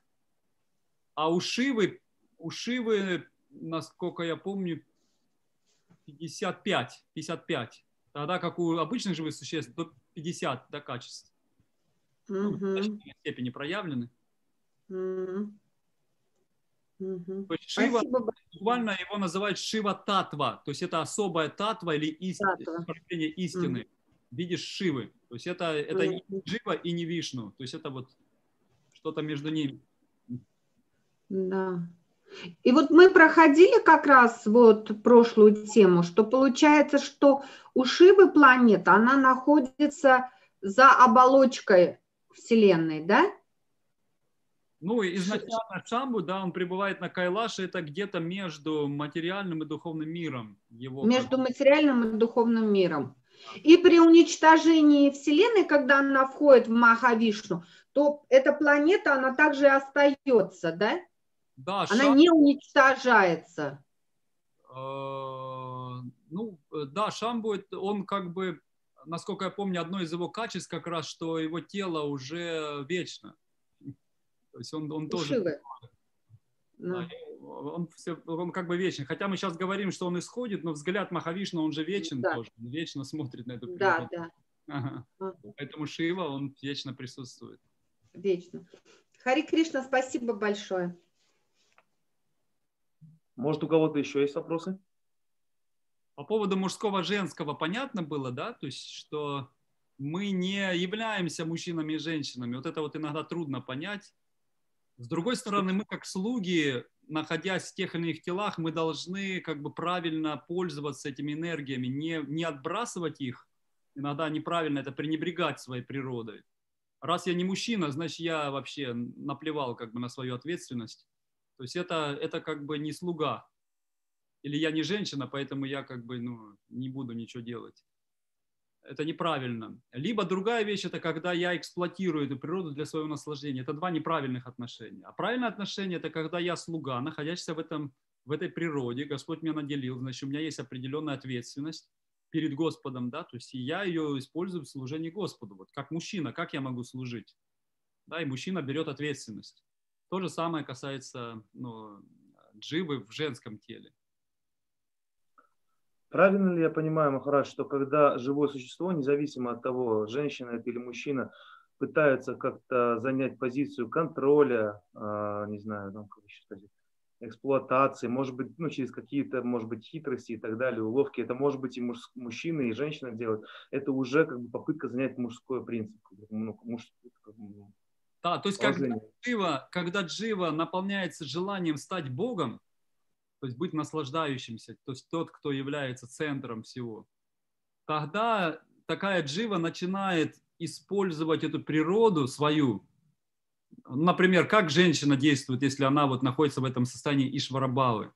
а у Шивы, у Шивы, насколько я помню, пятьдесят пять, пятьдесят пять, тогда как у обычных живых существ до пятидесяти до качеств. Угу. Ну, в степени проявлены. Угу. То есть Шива, буквально его называют Шива-татва, то есть это особая татва или проявление истины. Угу. Видишь Шивы, то есть это, это угу. не Джива и не Вишну, то есть это вот что-то между ними. Да. И вот мы проходили как раз вот прошлую тему, что получается, что у Шивы планета, она находится за оболочкой Вселенной, да? Ну, изначально Шамбу, да, он пребывает на Кайлаше, это где-то между материальным и духовным миром. Его... Между материальным и духовным миром. И при уничтожении Вселенной, когда она входит в Махавишну, то эта планета, она также остается, да? Да, она Шамбу, не уничтожается. Э, ну, да, Шамбу, он как бы, насколько я помню, одно из его качеств как раз, что его тело уже вечно. То есть он, он тоже... Да. Он, все, он как бы вечен. Хотя мы сейчас говорим, что он исходит, но взгляд Махавишну, он же вечен да. тоже. Он вечно смотрит на эту природу. Да, да. Ага. Ага. Поэтому Шива, он вечно присутствует. Вечно. Хари Кришна, спасибо большое. Может, у кого-то еще есть вопросы? По поводу мужского-женского понятно было, да? То есть, что мы не являемся мужчинами и женщинами. Вот это вот иногда трудно понять. С другой стороны, мы как слуги, находясь в тех или иных телах, мы должны как бы правильно пользоваться этими энергиями, не, не отбрасывать их. Иногда неправильно это пренебрегать своей природой. Раз я не мужчина, значит, я вообще наплевал как бы на свою ответственность. То есть это, это как бы не слуга. Или я не женщина, поэтому я как бы ну, не буду ничего делать. Это неправильно. Либо другая вещь, это когда я эксплуатирую эту природу для своего наслаждения. Это два неправильных отношения. А правильное отношение – это когда я слуга, находящийся в, этом, в этой природе. Господь меня наделил, значит, у меня есть определенная ответственность перед Господом. Да? То есть я ее использую в служении Господу. Вот как мужчина, как я могу служить? Да, и мужчина берет ответственность. То же самое касается ну, дживы в женском теле. Правильно ли я понимаю, Махарадж, что когда живое существо, независимо от того, женщина это или мужчина, пытается как-то занять позицию контроля, э, не знаю, там, как еще сказать, эксплуатации, может быть, ну, через какие-то, может быть, хитрости и так далее, уловки. Это может быть и муж, мужчина, и женщина делают. Это уже как бы попытка занять мужской принцип. Ну, муж, как бы, да, то есть когда джива, когда джива наполняется желанием стать Богом, то есть быть наслаждающимся, то есть тот, кто является центром всего, тогда такая джива начинает использовать эту природу свою. Например, как женщина действует, если она вот находится в этом состоянии Ишварабавы?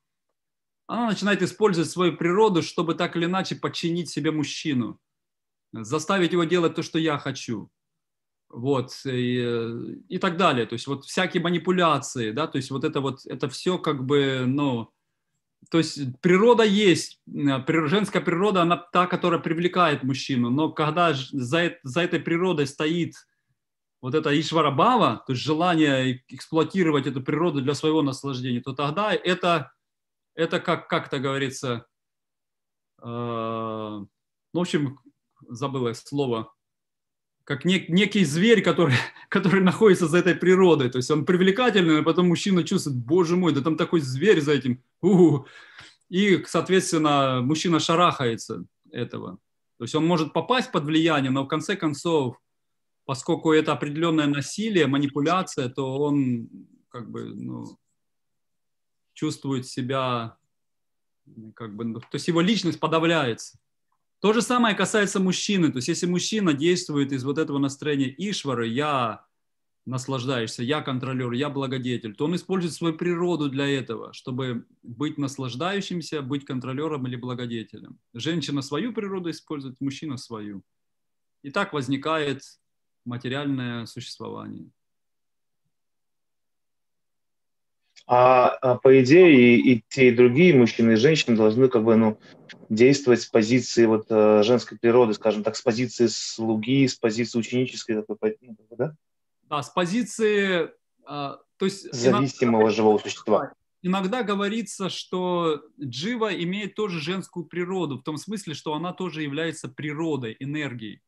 Она начинает использовать свою природу, чтобы так или иначе подчинить себе мужчину, заставить его делать то, что я хочу. Вот, и, и так далее. То есть вот всякие манипуляции, да, то есть вот это вот, это все как бы, ну, то есть природа есть, женская природа, она та, которая привлекает мужчину, но когда за, за этой природой стоит вот это Ишварабхава, то есть желание эксплуатировать эту природу для своего наслаждения, то тогда это, это как, как-то говорится, э, ну, в общем, забыла слово, как нек, некий зверь, который, который находится за этой природой. То есть он привлекательный, а потом мужчина чувствует, боже мой, да там такой зверь за этим. У-у-у. И, соответственно, мужчина шарахается этого. То есть он может попасть под влияние, но в конце концов, поскольку это определенное насилие, манипуляция, то он как бы, ну, чувствует себя, как бы, то есть его личность подавляется. То же самое касается мужчины. То есть если мужчина действует из вот этого настроения Ишвары, я наслаждаешься, я контролер, я благодетель, то он использует свою природу для этого, чтобы быть наслаждающимся, быть контролером или благодетелем. Женщина свою природу использует, мужчина свою. И так возникает материальное существование. А по идее и, и те, и другие мужчины, и женщины должны как бы, ну, действовать с позиции вот, женской природы, скажем так, с позиции слуги, с позиции ученической, такой, да? Да, с позиции... То есть, зависимого иногда, живого существа. Иногда говорится, что джива имеет тоже женскую природу, в том смысле, что она тоже является природой, энергией.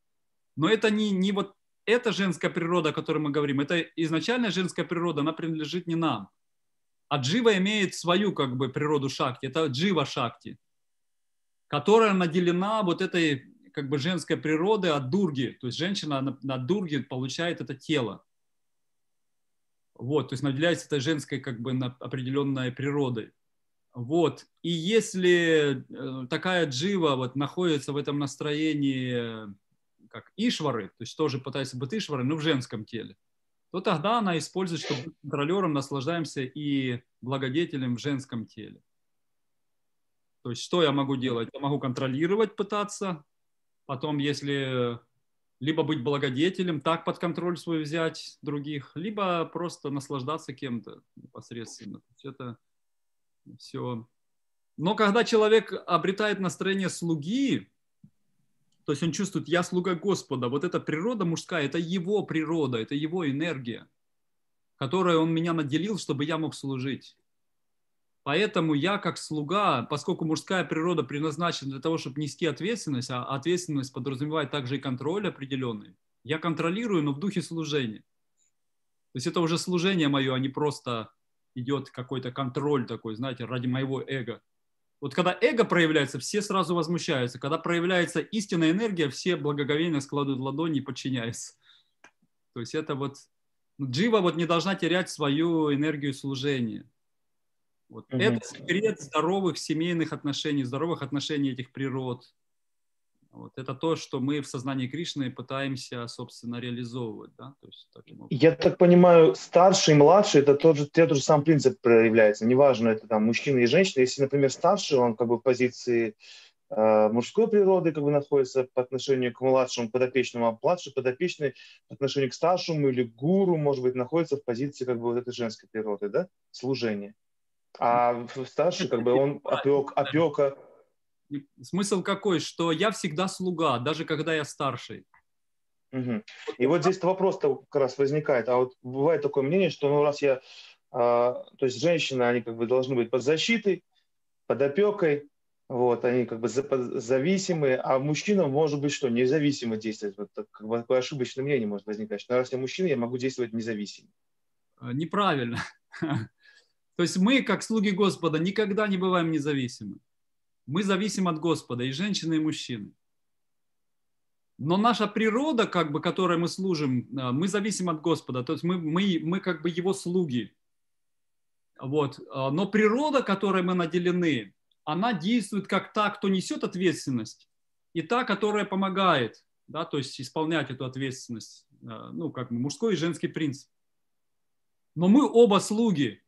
Но это не, не вот эта женская природа, о которой мы говорим, это изначально женская природа, она принадлежит не нам. А джива имеет свою как бы природу шакти, это джива шакти, которая наделена вот этой как бы женской природой от дурги. То есть женщина на, на дурге получает это тело. Вот, то есть наделяется этой женской как бы определенной природой. Вот, и если такая джива вот находится в этом настроении как Ишвары, то есть тоже пытается быть Ишварой, но в женском теле, то тогда она использует, чтобы быть контролером, наслаждаемся и благодетелем в женском теле. То есть что я могу делать? Я могу контролировать, пытаться, потом если либо быть благодетелем, так под контроль свой взять других, либо просто наслаждаться кем-то непосредственно. То есть это все. Но когда человек обретает настроение слуги, то есть он чувствует, я слуга Господа. Вот эта природа мужская, это его природа, это его энергия, которой он меня наделил, чтобы я мог служить. Поэтому я как слуга, поскольку мужская природа предназначена для того, чтобы нести ответственность, а ответственность подразумевает также и контроль определенный, я контролирую, но в духе служения. То есть это уже служение мое, а не просто идет какой-то контроль такой, знаете, ради моего эго. Вот когда эго проявляется, все сразу возмущаются. Когда проявляется истинная энергия, все благоговейно складывают ладони и подчиняются. То есть это вот... Джива вот не должна терять свою энергию служения. Вот. Mm-hmm. Это секрет здоровых семейных отношений, здоровых отношений этих природ. Вот. Это то, что мы в сознании Кришны пытаемся, собственно, реализовывать. Да? То есть, так я так понимаю, старший и младший – это тот же, тот же самый принцип проявляется. Неважно, это там мужчина и женщина. Если, например, старший, он как бы в позиции э, мужской природы как бы находится по отношению к младшему подопечному, а младший подопечный по отношению к старшему или гуру, может быть, находится в позиции как бы вот этой женской природы, да, служения. А старший как бы он опек, опека. Смысл какой, что я всегда слуга, даже когда я старший. Угу. И вот здесь вопрос как раз возникает. А вот бывает такое мнение, что ну раз я, а, то есть женщины, они как бы должны быть под защитой, под опекой, вот, они как бы зависимые, а мужчина может быть что, независимо действовать. Вот как бы такое ошибочное мнение может возникать, что раз я мужчина, я могу действовать независимо. Неправильно. То есть мы, как слуги Господа, никогда не бываем независимы. Мы зависим от Господа, и женщины, и мужчины. Но наша природа, как бы, которой мы служим, мы зависим от Господа. То есть мы, мы, мы как бы его слуги. Вот. Но природа, которой мы наделены, она действует как та, кто несет ответственность, и та, которая помогает, да, то есть исполнять эту ответственность. Ну, как мужской и женский принцип. Но мы оба слуги.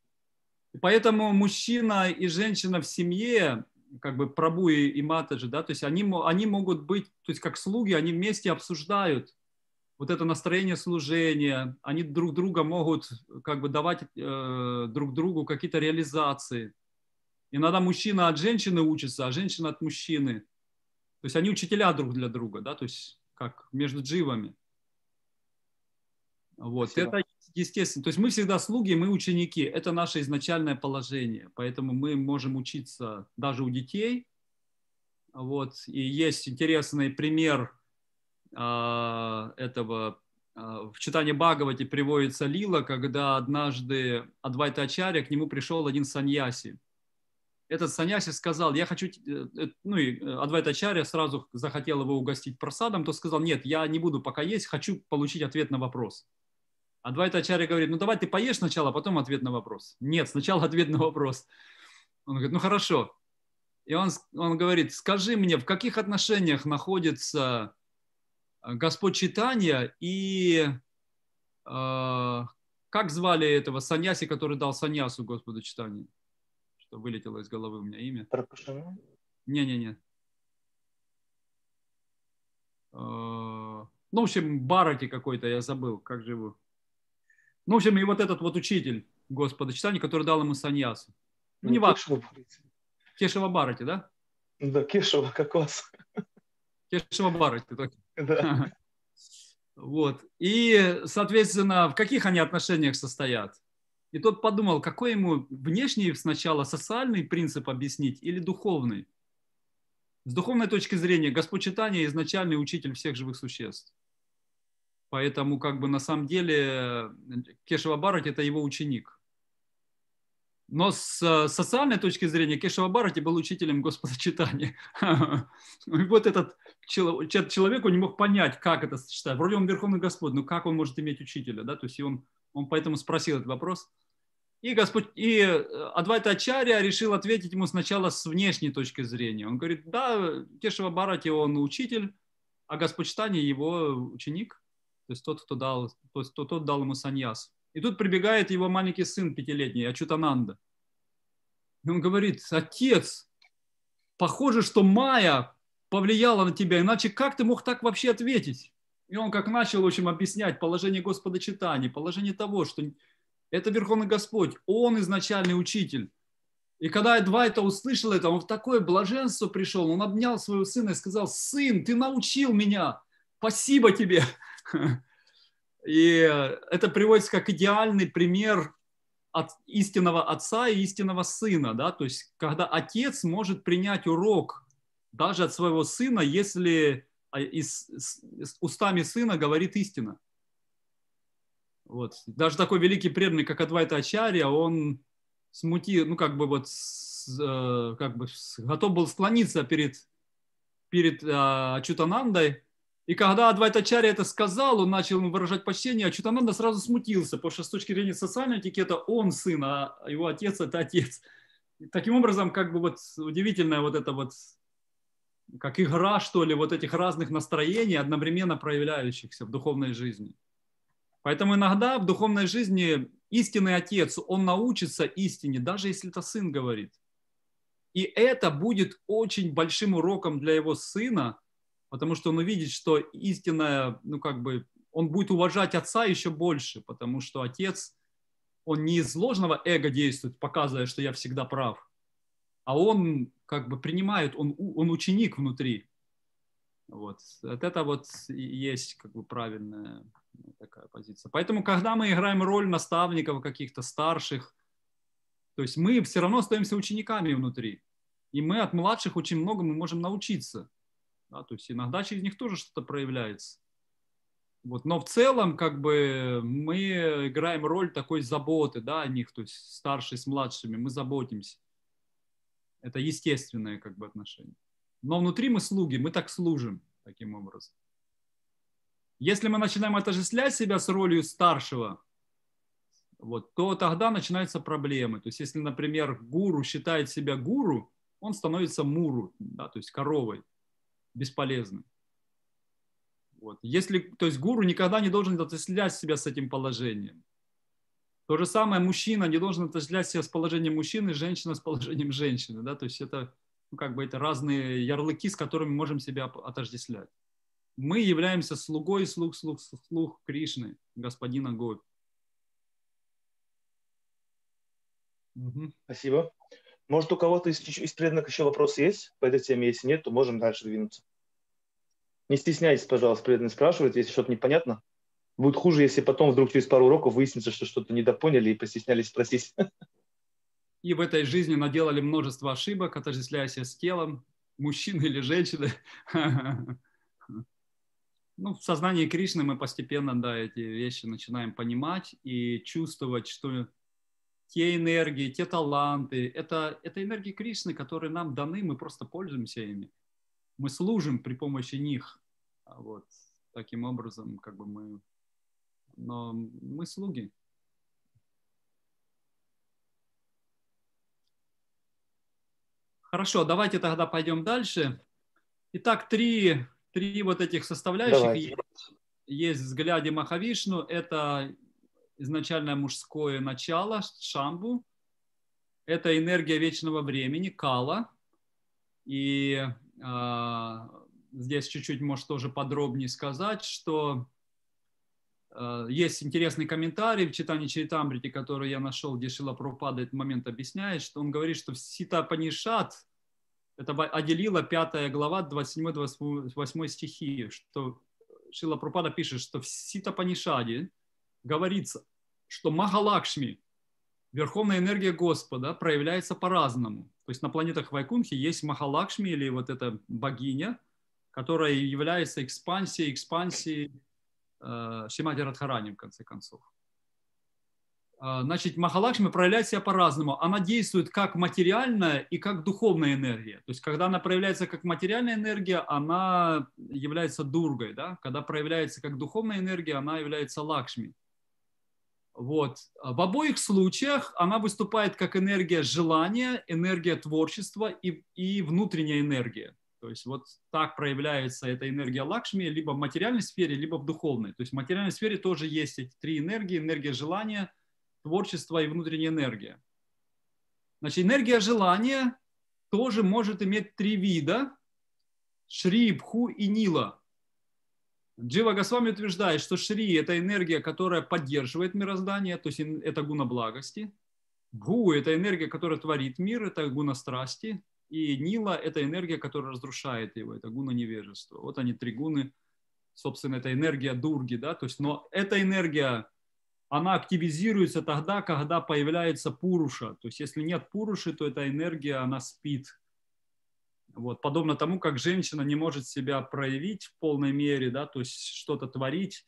И поэтому мужчина и женщина в семье, как бы прабу и, и матаджи, да, то есть они, они могут быть, то есть как слуги, они вместе обсуждают вот это настроение служения, они друг друга могут как бы давать э, друг другу какие-то реализации. Иногда мужчина от женщины учится, а женщина от мужчины. То есть они учителя друг для друга, да, то есть как между дживами. Вот, спасибо. Это естественно. То есть мы всегда слуги, мы ученики. Это наше изначальное положение. Поэтому мы можем учиться даже у детей. Вот, и есть интересный пример а, этого. А, в Читании Бхагавати приводится лила, когда однажды Адвайта Ачарья, к нему пришел один саньяси. Этот саньяси сказал, я хочу... Ну и Адвайта Ачарья сразу захотел его угостить просадом, то сказал, нет, я не буду пока есть, хочу получить ответ на вопрос. Адвайта Ачарья говорит, ну давай ты поешь сначала, а потом ответ на вопрос. Нет, сначала ответ на вопрос. Он говорит, ну хорошо. И он, он говорит, скажи мне, в каких отношениях находится Господь Читания и э, как звали этого саньяси, который дал саньясу Господу Читания? Что вылетело из головы у меня имя. Пропущено? Не-не-не. Э, ну, в общем, Бхарати какой-то, я забыл, как же его... Ну, в общем, и вот этот вот учитель Господа Читания, который дал ему саньясу. Ну, не важно. Кешава Бхарати, да? Да, Кешава как вас. Кешава Бхарати. Да. Вот. И, соответственно, в каких они отношениях состоят? И тот подумал, какой ему внешний сначала социальный принцип объяснить или духовный? С духовной точки зрения Господь Читания изначальный учитель всех живых существ. Поэтому, как бы, на самом деле, Кешава Бхарати – это его ученик. Но с социальной точки зрения Кешава Бхарати был учителем Господа Читания. И вот этот человек, он не мог понять, как это сочетать. Вроде он Верховный Господь, но как он может иметь учителя? Да? То есть он, он поэтому спросил этот вопрос. И, Господь, и Адвайта Ачарья решил ответить ему сначала с внешней точки зрения. Он говорит, да, Кешава Бхарати – он учитель, а Господь Читания – его ученик. То есть тот, кто дал, то есть тот, тот дал ему саньяс. И тут прибегает его маленький сын пятилетний, Ачьютананда. И он говорит, отец, похоже, что Майя повлияла на тебя, иначе как ты мог так вообще ответить? И он как начал, в общем, объяснять положение Господа Читания, положение того, что это Верховный Господь, он изначальный учитель. И когда Адвайта услышал это, он в такое блаженство пришел, он обнял своего сына и сказал, сын, ты научил меня, спасибо тебе. И это приводится как идеальный пример от истинного отца и истинного сына, да? То есть когда отец может принять урок даже от своего сына, если из, из устами сына говорит истина. Вот. Даже такой великий преданный, как Адвайта Ачарья, он смутил, ну как бы вот как бы готов был склониться перед, перед Ачьютанандой. И когда Адвайта Ачарья это сказал, он начал ему выражать почтение, а Ачьютананда сразу смутился, потому что с точки зрения социального этикета он сын, а его отец – это отец. И таким образом, как бы вот удивительная вот эта вот, как игра, что ли, вот этих разных настроений, одновременно проявляющихся в духовной жизни. Поэтому иногда в духовной жизни истинный отец, он научится истине, даже если это сын говорит. И это будет очень большим уроком для его сына, потому что он увидит, что истинное, ну как бы, он будет уважать отца еще больше, потому что отец, он не из ложного эго действует, показывая, что я всегда прав, а он как бы принимает, он, он ученик внутри. Вот. От этого вот и есть как бы правильная такая позиция. Поэтому, когда мы играем роль наставников каких-то старших, то есть мы все равно остаемся учениками внутри, и мы от младших очень многому можем научиться. Да, то есть иногда через них тоже что-то проявляется. Вот. Но в целом, как бы, мы играем роль такой заботы, да, о них, то есть старшие с младшими, мы заботимся. Это естественное, как бы, отношение. Но внутри мы слуги, мы так служим таким образом. Если мы начинаем отождествлять себя с ролью старшего, вот, то тогда начинаются проблемы. То есть если, например, гуру считает себя гуру, он становится муру, да, то есть коровой, бесполезным. Вот. Если, то есть гуру никогда не должен отождествлять себя с этим положением. То же самое мужчина не должен отождествлять себя с положением мужчины, женщина с положением женщины. Да? То есть это, ну, как бы это разные ярлыки, с которыми мы можем себя отождествлять. Мы являемся слугой, слуг, слуг, слуг Кришны, господина Гопи. Угу. Спасибо. Может, у кого-то из, из преданных еще вопросы есть по этой теме? Если нет, то можем дальше двинуться. Не стесняйтесь, пожалуйста, преданные спрашивать, если что-то непонятно. Будет хуже, если потом вдруг через пару уроков выяснится, что что-то недопоняли и постеснялись спросить. И в этой жизни наделали множество ошибок, отождествляя себя с телом, мужчины или женщины. Ну, в сознании Кришны мы постепенно, да, эти вещи начинаем понимать и чувствовать, что те энергии, те таланты, это, это энергии Кришны, которые нам даны, мы просто пользуемся ими. Мы служим при помощи них. Вот. Таким образом, как бы мы... Но мы слуги. Хорошо, давайте тогда пойдем дальше. Итак, три, три вот этих составляющих есть, есть в взгляде Махавишну. Это изначальное мужское начало, Шамбу. Это энергия вечного времени, Кала. И э, здесь чуть-чуть, может, тоже подробнее сказать, что... Есть интересный комментарий в Читании Чаритамрите, который я нашел, где Шрила Прабхупада этот момент объясняет, что он говорит, что в Ситапанишад, это отделила пятая глава, двадцать семь — двадцать восемь стихи, что Шрила Прабхупада пишет, что в Ситапанишаде говорится, что Махалакшми, верховная энергия Господа, проявляется по-разному. То есть на планетах Вайкунтхи есть Махалакшми, или вот эта богиня, которая является экспансией, экспансией, Шримади Радхарани, в конце концов. Значит, Махалакшми проявляет себя по-разному. Она действует как материальная и как духовная энергия. То есть, когда она проявляется как материальная энергия, она является Дургой. Да? Когда проявляется как духовная энергия, она является Лакшми. Вот. В обоих случаях она выступает как энергия желания, энергия творчества и, и внутренняя энергия. То есть вот так проявляется эта энергия Лакшми либо в материальной сфере, либо в духовной. То есть в материальной сфере тоже есть эти три энергии. Энергия желания, творчество и внутренняя энергия. Значит, энергия желания тоже может иметь три вида. Шри, Бху и Нила. Джива Госвами утверждает, что Шри – это энергия, которая поддерживает мироздание, то есть это гуна благости. Бху – это энергия, которая творит мир, это гуна страсти. И Нила – это энергия, которая разрушает его, это гуна невежества. Вот они, три гуны, собственно, это энергия Дурги, да, то есть, но эта энергия, она активизируется тогда, когда появляется Пуруша, то есть, если нет Пуруши, то эта энергия, она спит. Вот, подобно тому, как женщина не может себя проявить в полной мере, да, то есть, что-то творить,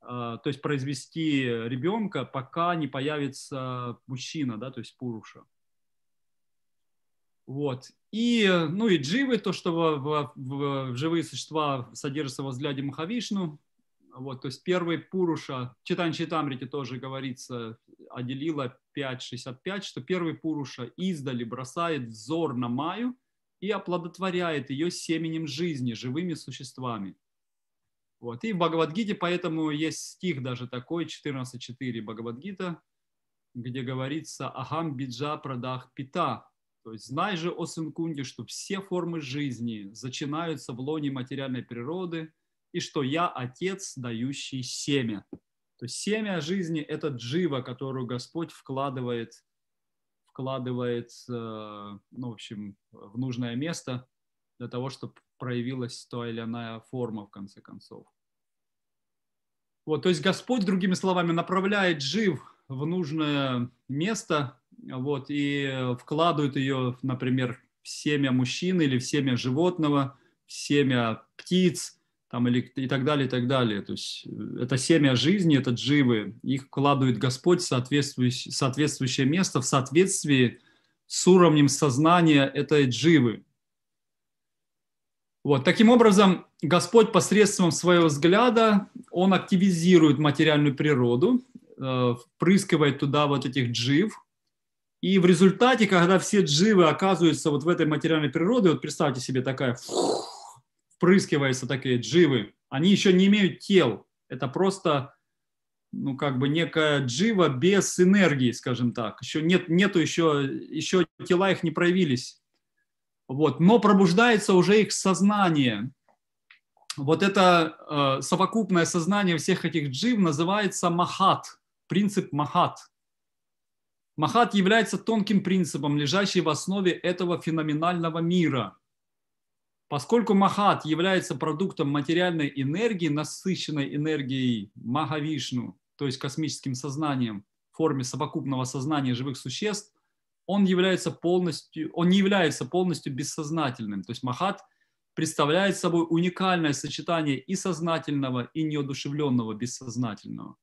то есть, произвести ребенка, пока не появится мужчина, да, то есть, Пуруша. Вот. И, ну и дживы, то, что в, в, в живые существа содержатся во взгляде Махавишну. Вот, то есть первый Пуруша, в Читании Чаритамрите тоже говорится, отделила пять шестьдесят пять, что первый Пуруша издали бросает взор на Маю и оплодотворяет ее семенем жизни, живыми существами. Вот. И в Бхагавад-гите поэтому есть стих даже такой, четырнадцать четыре Бхагавад-гита, где говорится «Ахам биджа прадах пита». То есть знай же, о сын Кунди, что все формы жизни зачинаются в лоне материальной природы, и что я отец, дающий семя. То есть семя жизни – это джива, которую Господь вкладывает, вкладывает, ну, в общем, в нужное место для того, чтобы проявилась та или иная форма, в конце концов. Вот, то есть Господь, другими словами, направляет джив в нужное место, вот, и вкладывают ее, например, в семя мужчины или в семя животного, в семя птиц. там, или, и так далее, и так далее. То есть это семя жизни, это дживы, их вкладывает Господь в соответствующее, соответствующее место в соответствии с уровнем сознания этой дживы. Вот. Таким образом, Господь посредством своего взгляда, Он активизирует материальную природу, впрыскивает туда вот этих джив, и в результате, когда все дживы оказываются вот в этой материальной природе, вот представьте себе такая... впрыскиваются такие дживы, они еще не имеют тел. Это просто, ну, как бы некая джива без энергии, скажем так. Еще нет, нету еще, еще тела их не проявились. Вот. Но пробуждается уже их сознание. Вот это э, совокупное сознание всех этих джив называется махат, принцип махат. Махат является тонким принципом, лежащим в основе этого феноменального мира. Поскольку махат является продуктом материальной энергии, насыщенной энергией Махавишну, то есть космическим сознанием в форме совокупного сознания живых существ, он является полностью, он не является полностью бессознательным. То есть махат представляет собой уникальное сочетание и сознательного, и неодушевленного бессознательного.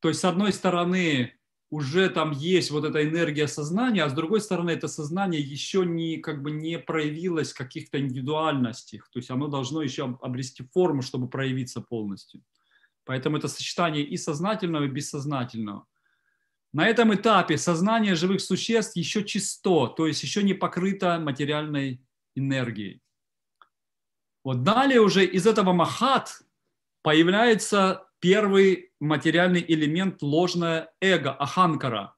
То есть с одной стороны уже там есть вот эта энергия сознания, а с другой стороны, это сознание еще не, как бы не проявилось в каких-то индивидуальностях. То есть оно должно еще обрести форму, чтобы проявиться полностью. Поэтому это сочетание и сознательного, и бессознательного. На этом этапе сознание живых существ еще чисто, то есть еще не покрыто материальной энергией. Вот далее уже из этого махат появляется первый материальный элемент — ложное эго, аханкара.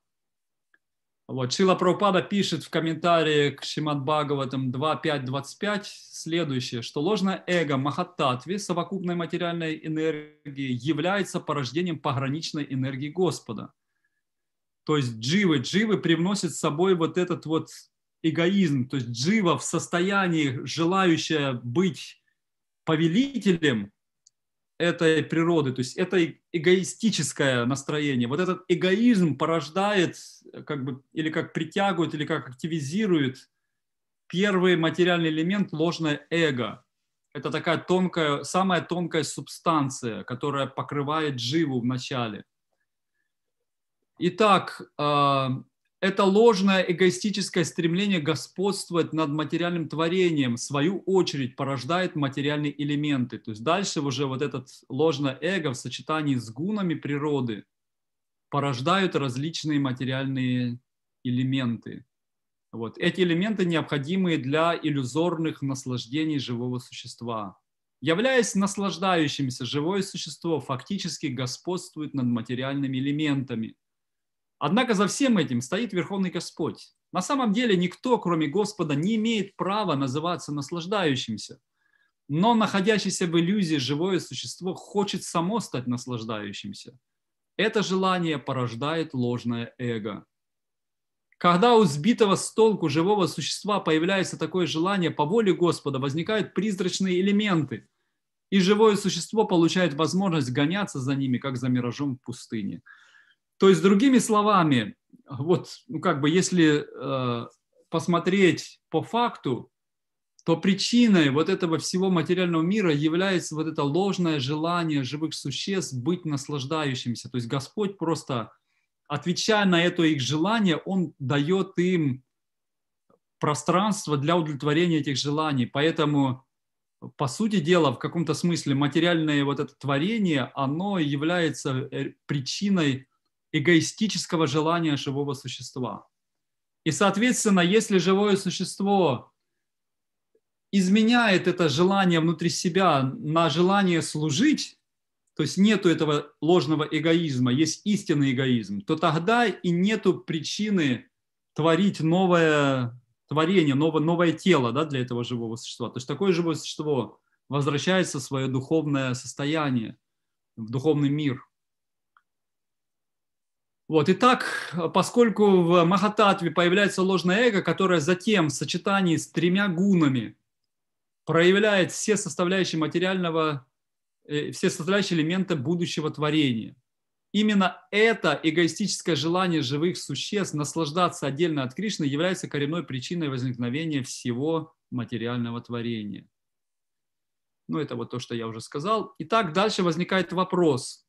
Вот. Шрила Прабхупада пишет в комментарии к Шримад-Бхагаватам два пять двадцать пять следующее, что ложное эго махаттатве, совокупной материальной энергии, является порождением пограничной энергии Господа. То есть дживы, дживы привносят с собой вот этот вот эгоизм. То есть джива в состоянии, желающая быть повелителем этой природы, то есть это эгоистическое настроение. Вот этот эгоизм порождает, как бы, или как притягивает, или как активизирует первый материальный элемент — ложное эго. Это такая тонкая, самая тонкая субстанция, которая покрывает дживу в начале. Итак, это ложное эгоистическое стремление господствовать над материальным творением, в свою очередь, порождает материальные элементы. То есть дальше уже вот это ложное эго в сочетании с гунами природы порождают различные материальные элементы. Вот. Эти элементы необходимы для иллюзорных наслаждений живого существа. Являясь наслаждающимся, живое существо фактически господствует над материальными элементами. Однако за всем этим стоит Верховный Господь. На самом деле никто, кроме Господа, не имеет права называться наслаждающимся. Но находящееся в иллюзии живое существо хочет само стать наслаждающимся. Это желание порождает ложное эго. Когда у сбитого с толку живого существа появляется такое желание, по воле Господа возникают призрачные элементы, и живое существо получает возможность гоняться за ними, как за миражом в пустыне. То есть, другими словами, вот, ну, как бы, если э, посмотреть по факту, то причиной вот этого всего материального мира является вот это ложное желание живых существ быть наслаждающимися. То есть Господь, просто отвечая на это их желание, Он дает им пространство для удовлетворения этих желаний. Поэтому, по сути дела, в каком-то смысле материальное вот это творение, оно является причиной эгоистического желания живого существа. И, соответственно, если живое существо изменяет это желание внутри себя на желание служить, то есть нету этого ложного эгоизма, есть истинный эгоизм, то тогда и нету причины творить новое творение, новое, новое тело, да, для этого живого существа. То есть такое живое существо возвращается в свое духовное состояние, в духовный мир. Вот. Итак, поскольку в махататве появляется ложное эго, которое затем в сочетании с тремя гунами проявляет все составляющие материального, все составляющие элемента будущего творения. Именно это эгоистическое желание живых существ наслаждаться отдельно от Кришны является коренной причиной возникновения всего материального творения. Ну, это вот то, что я уже сказал. Итак, дальше возникает вопрос.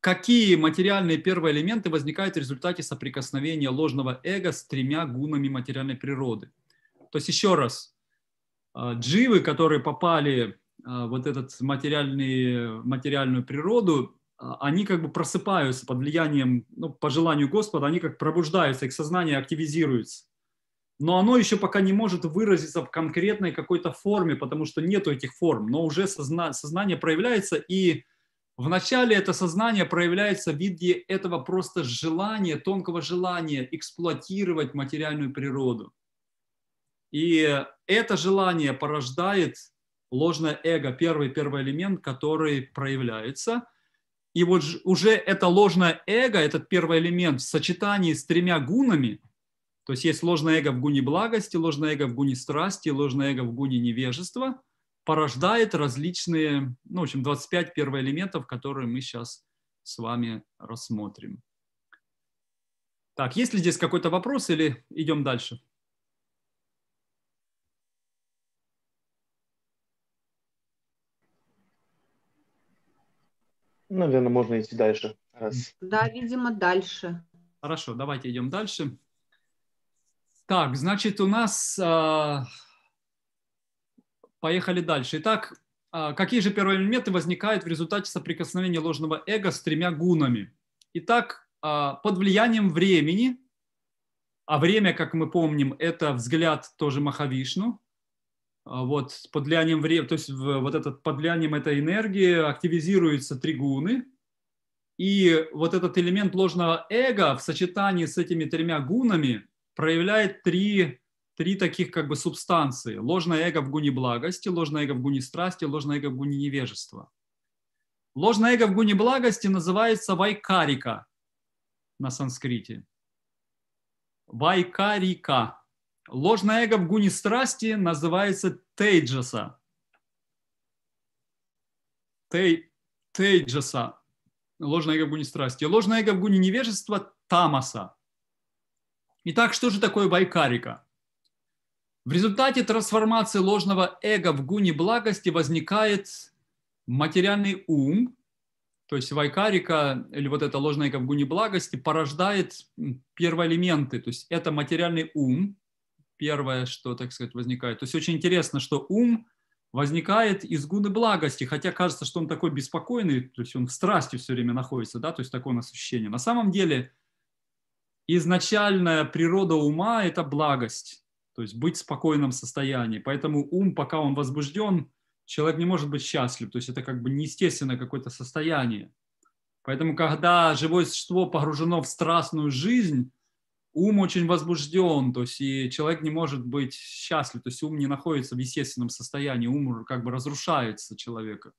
Какие материальные первые элементы возникают в результате соприкосновения ложного эго с тремя гунами материальной природы? То есть еще раз, дживы, которые попали в вот эту материальную природу, они как бы просыпаются под влиянием, ну, по желанию Господа, они как пробуждаются, их сознание активизируется. Но оно еще пока не может выразиться в конкретной какой-то форме, потому что нету этих форм, но уже созна- сознание проявляется, и вначале это сознание проявляется в виде этого просто желания, тонкого желания эксплуатировать материальную природу. И это желание порождает ложное эго, первый, первый элемент, который проявляется. И вот уже это ложное эго, этот первый элемент в сочетании с тремя гунами, то есть есть ложное эго в гуне благости, ложное эго в гуне страсти, ложное эго в гуне невежества, порождает различные, ну, в общем, двадцать пять первоэлементов, которые мы сейчас с вами рассмотрим. Так, есть ли здесь какой-то вопрос или идем дальше? Наверное, можно идти дальше. Раз. Да, видимо, дальше. Хорошо, давайте идем дальше. Так, значит, у нас... Поехали дальше. Итак, какие же первые элементы возникают в результате соприкосновения ложного эго с тремя гунами? Итак, под влиянием времени, а время, как мы помним, это взгляд тоже Махавишну, вот, под влиянием времени, то есть вот этот, под влиянием этой энергии активизируются три гуны, и вот этот элемент ложного эго в сочетании с этими тремя гунами проявляет три... Три таких как бы субстанции. Ложное эго в гуне благости, ложное эго в гуне страсти, ложное эго в гуне невежества. Ложное эго в гуне благости называется вайкарика на санскрите. Вайкарика. Ложное эго в гуне страсти называется тейджаса. Тей, тейджаса. Ложное эго в гуне страсти. Ложное эго в гуне невежества тамаса. Итак, что же такое вайкарика? В результате трансформации ложного эго в гуне благости возникает материальный ум, то есть вайкарика, или вот это ложное эго в гуне благости, порождает первоэлементы, то есть это материальный ум, первое, что, так сказать, возникает. То есть очень интересно, что ум возникает из гуны благости, хотя кажется, что он такой беспокойный, то есть он в страсти все время находится, да, то есть такое у нас ощущение. На самом деле изначальная природа ума – это благость. То есть быть в спокойном состоянии. Поэтому ум, пока он возбужден, человек не может быть счастлив. То есть это как бы неестественное какое-то состояние. Поэтому когда живое существо погружено в страстную жизнь, ум очень возбужден. То есть и человек не может быть счастлив. То есть ум не находится в естественном состоянии. Ум как бы разрушается человека.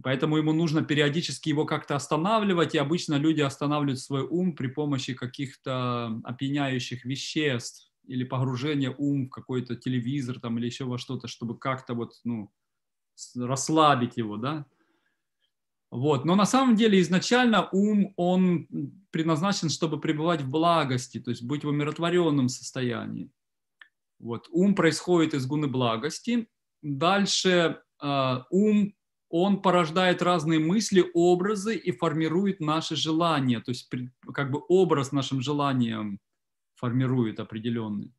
Поэтому ему нужно периодически его как-то останавливать. И обычно люди останавливают свой ум при помощи каких-то опьяняющих веществ. Или погружение ум в какой-то телевизор там, или еще во что-то, чтобы как-то вот, ну, расслабить его, да. Вот. Но на самом деле изначально ум, он предназначен, чтобы пребывать в благости, то есть быть в умиротворенном состоянии. Вот. Ум происходит из гуны благости. Дальше э, ум, он порождает разные мысли, образы и формирует наши желания, то есть как бы образ нашим желаниям формирует определенный.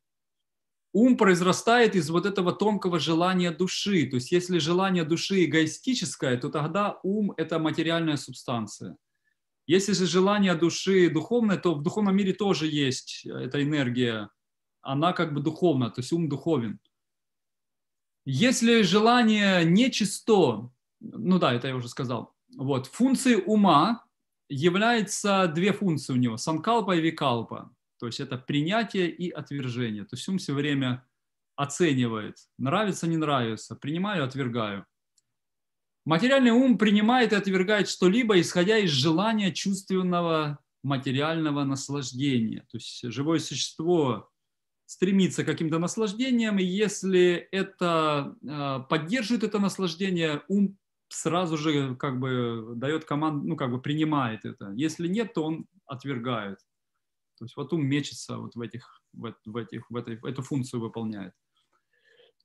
Ум произрастает из вот этого тонкого желания души. То есть если желание души эгоистическое, то тогда ум – это материальная субстанция. Если же желание души духовное, то в духовном мире тоже есть эта энергия. Она как бы духовна, то есть ум духовен. Если желание нечисто, ну да, это я уже сказал, вот, функции ума являются две функции у него – санкалпа и викалпа. То есть это принятие и отвержение. То есть ум все время оценивает. Нравится, не нравится. Принимаю, отвергаю. Материальный ум принимает и отвергает что-либо, исходя из желания чувственного материального наслаждения. То есть живое существо стремится к каким-то наслаждениям, и если это поддерживает это наслаждение, ум сразу же как бы дает команду, ну как бы принимает это. Если нет, то он отвергает. То есть вот ум мечется, вот в этих, в, в этих, в этой, эту функцию выполняет.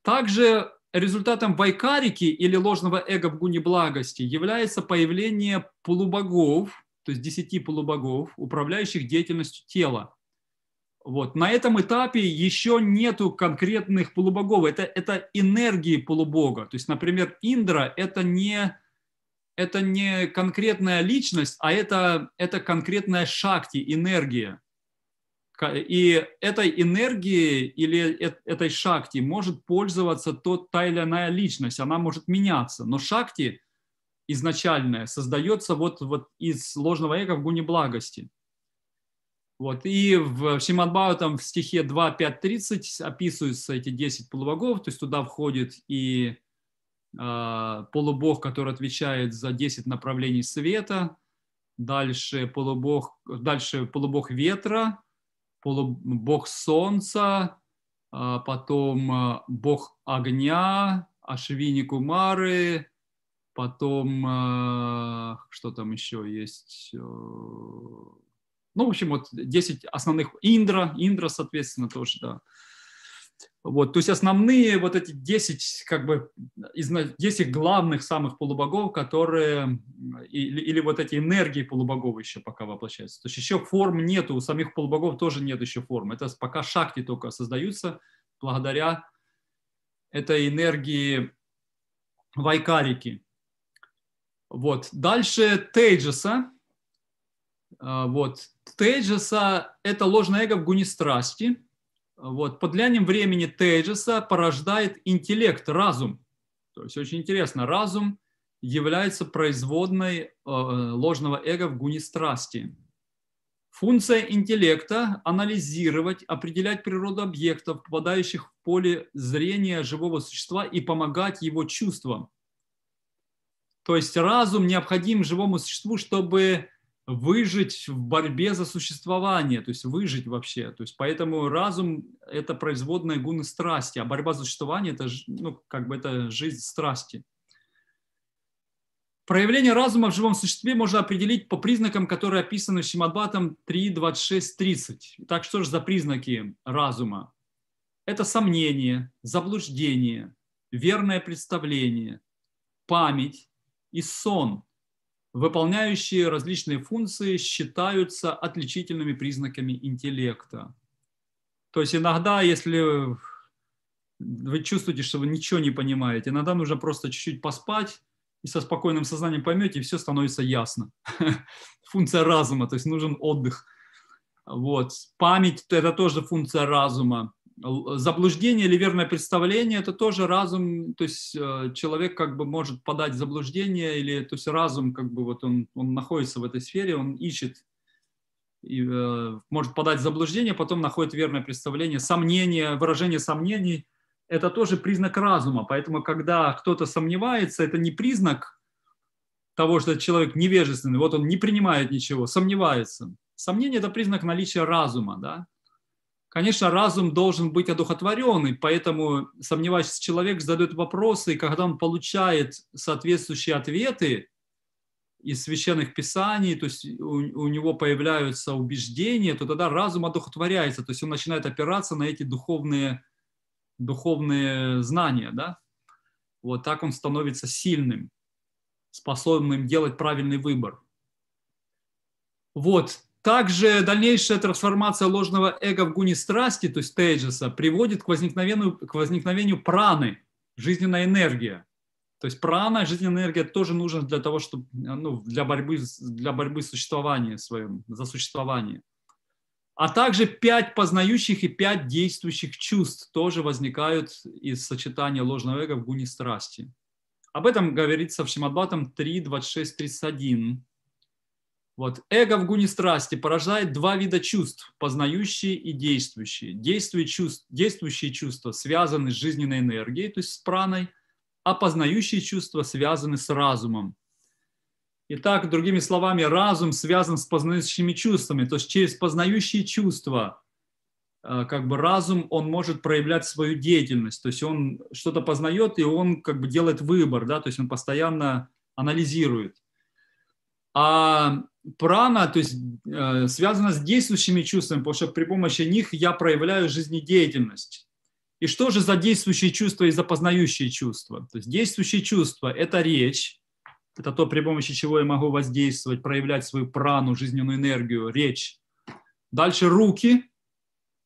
Также результатом вайкарики или ложного эго в гуне благости является появление полубогов, то есть десяти полубогов, управляющих деятельностью тела. Вот. На этом этапе еще нету конкретных полубогов. Это, это энергии полубога. То есть, например, Индра – это не, это не конкретная личность, а это, это конкретная шакти, энергия. И этой энергией или этой шакти может пользоваться тот, та или иная личность. Она может меняться. Но шакти изначальная создается вот, вот из ложного эго в гуне благости. Вот. И в Шримад-Бхагаватам в стихе два пять тридцать описываются эти десять полубогов, то есть туда входит и э, полубог, который отвечает за десять направлений света, дальше полубог, дальше полубог ветра, полубог солнца, э, потом э, бог огня, Ашвини Кумары, потом э, что там еще есть... Э, Ну, в общем, вот десять основных, Индра, Индра, соответственно, тоже, да. Вот, то есть основные вот эти десять, как бы, десять главных самых полубогов, которые, или, или вот эти энергии полубогов еще пока воплощаются. То есть еще форм нету, у самих полубогов тоже нет еще форм. Это пока шакти только создаются благодаря этой энергии вайкарики. Вот, дальше тейджаса. Вот. Тейджаса – это ложное эго в гуне страсти. Вот. Под влиянием времени тейджаса порождает интеллект, разум. То есть очень интересно, разум является производной э, ложного эго в гуне страсти. Функция интеллекта – анализировать, определять природу объектов, попадающих в поле зрения живого существа и помогать его чувствам. То есть разум необходим живому существу, чтобы… выжить в борьбе за существование, то есть выжить вообще. То есть поэтому разум – это производная гуны страсти, а борьба за существование – это, ну, как бы это жизнь страсти. Проявление разума в живом существе можно определить по признакам, которые описаны в Шримад-Бхагаватам три двадцать шесть тридцать. Так что же за признаки разума? Это сомнение, заблуждение, верное представление, память и сон. Выполняющие различные функции считаются отличительными признаками интеллекта. То есть иногда, если вы чувствуете, что вы ничего не понимаете, иногда нужно просто чуть-чуть поспать, и со спокойным сознанием поймете, и все становится ясно. Функция разума, то есть нужен отдых. Вот. Память – это тоже функция разума. Заблуждение или верное представление – это тоже разум, то есть человек как бы может подать заблуждение, или, то есть разум как бы вот он, он находится в этой сфере, он ищет, и, э, может подать заблуждение, потом находит верное представление. Сомнение, выражение сомнений – это тоже признак разума, поэтому когда кто-то сомневается, это не признак того, что человек невежественный, вот он не принимает ничего, сомневается. Сомнение – это признак наличия разума, да. Конечно, разум должен быть одухотворенный, поэтому сомневающийся человек задает вопросы, и когда он получает соответствующие ответы из священных писаний, то есть у, у него появляются убеждения, то тогда разум одухотворяется, то есть он начинает опираться на эти духовные, духовные знания, да? Вот так он становится сильным, способным делать правильный выбор. Вот. Также дальнейшая трансформация ложного эго в гуне страсти, то есть тейджаса, приводит к возникновению, к возникновению праны, жизненная энергия. То есть прана, жизненная энергия тоже нужна для того, чтобы, ну, для борьбы, для борьбы существования своим, за существование. А также пять познающих и пять действующих чувств тоже возникают из сочетания ложного эго в гуне страсти. Об этом говорится в Шримад-Бхагаватам три двадцать шесть тридцать один. Вот. Эго в гуне страсти порождает два вида чувств – познающие и действующие. Действующие чувства связаны с жизненной энергией, то есть с праной, а познающие чувства связаны с разумом. Итак, другими словами, разум связан с познающими чувствами, то есть через познающие чувства как бы разум он может проявлять свою деятельность, то есть он что-то познает и он как бы делает выбор, да? То есть он постоянно анализирует. А прана, то есть, э, связана с действующими чувствами, потому что при помощи них я проявляю жизнедеятельность. И что же за действующие чувства и за познающие чувства? То есть действующие чувства – это речь, это то, при помощи чего я могу воздействовать, проявлять свою прану, жизненную энергию, речь. Дальше руки.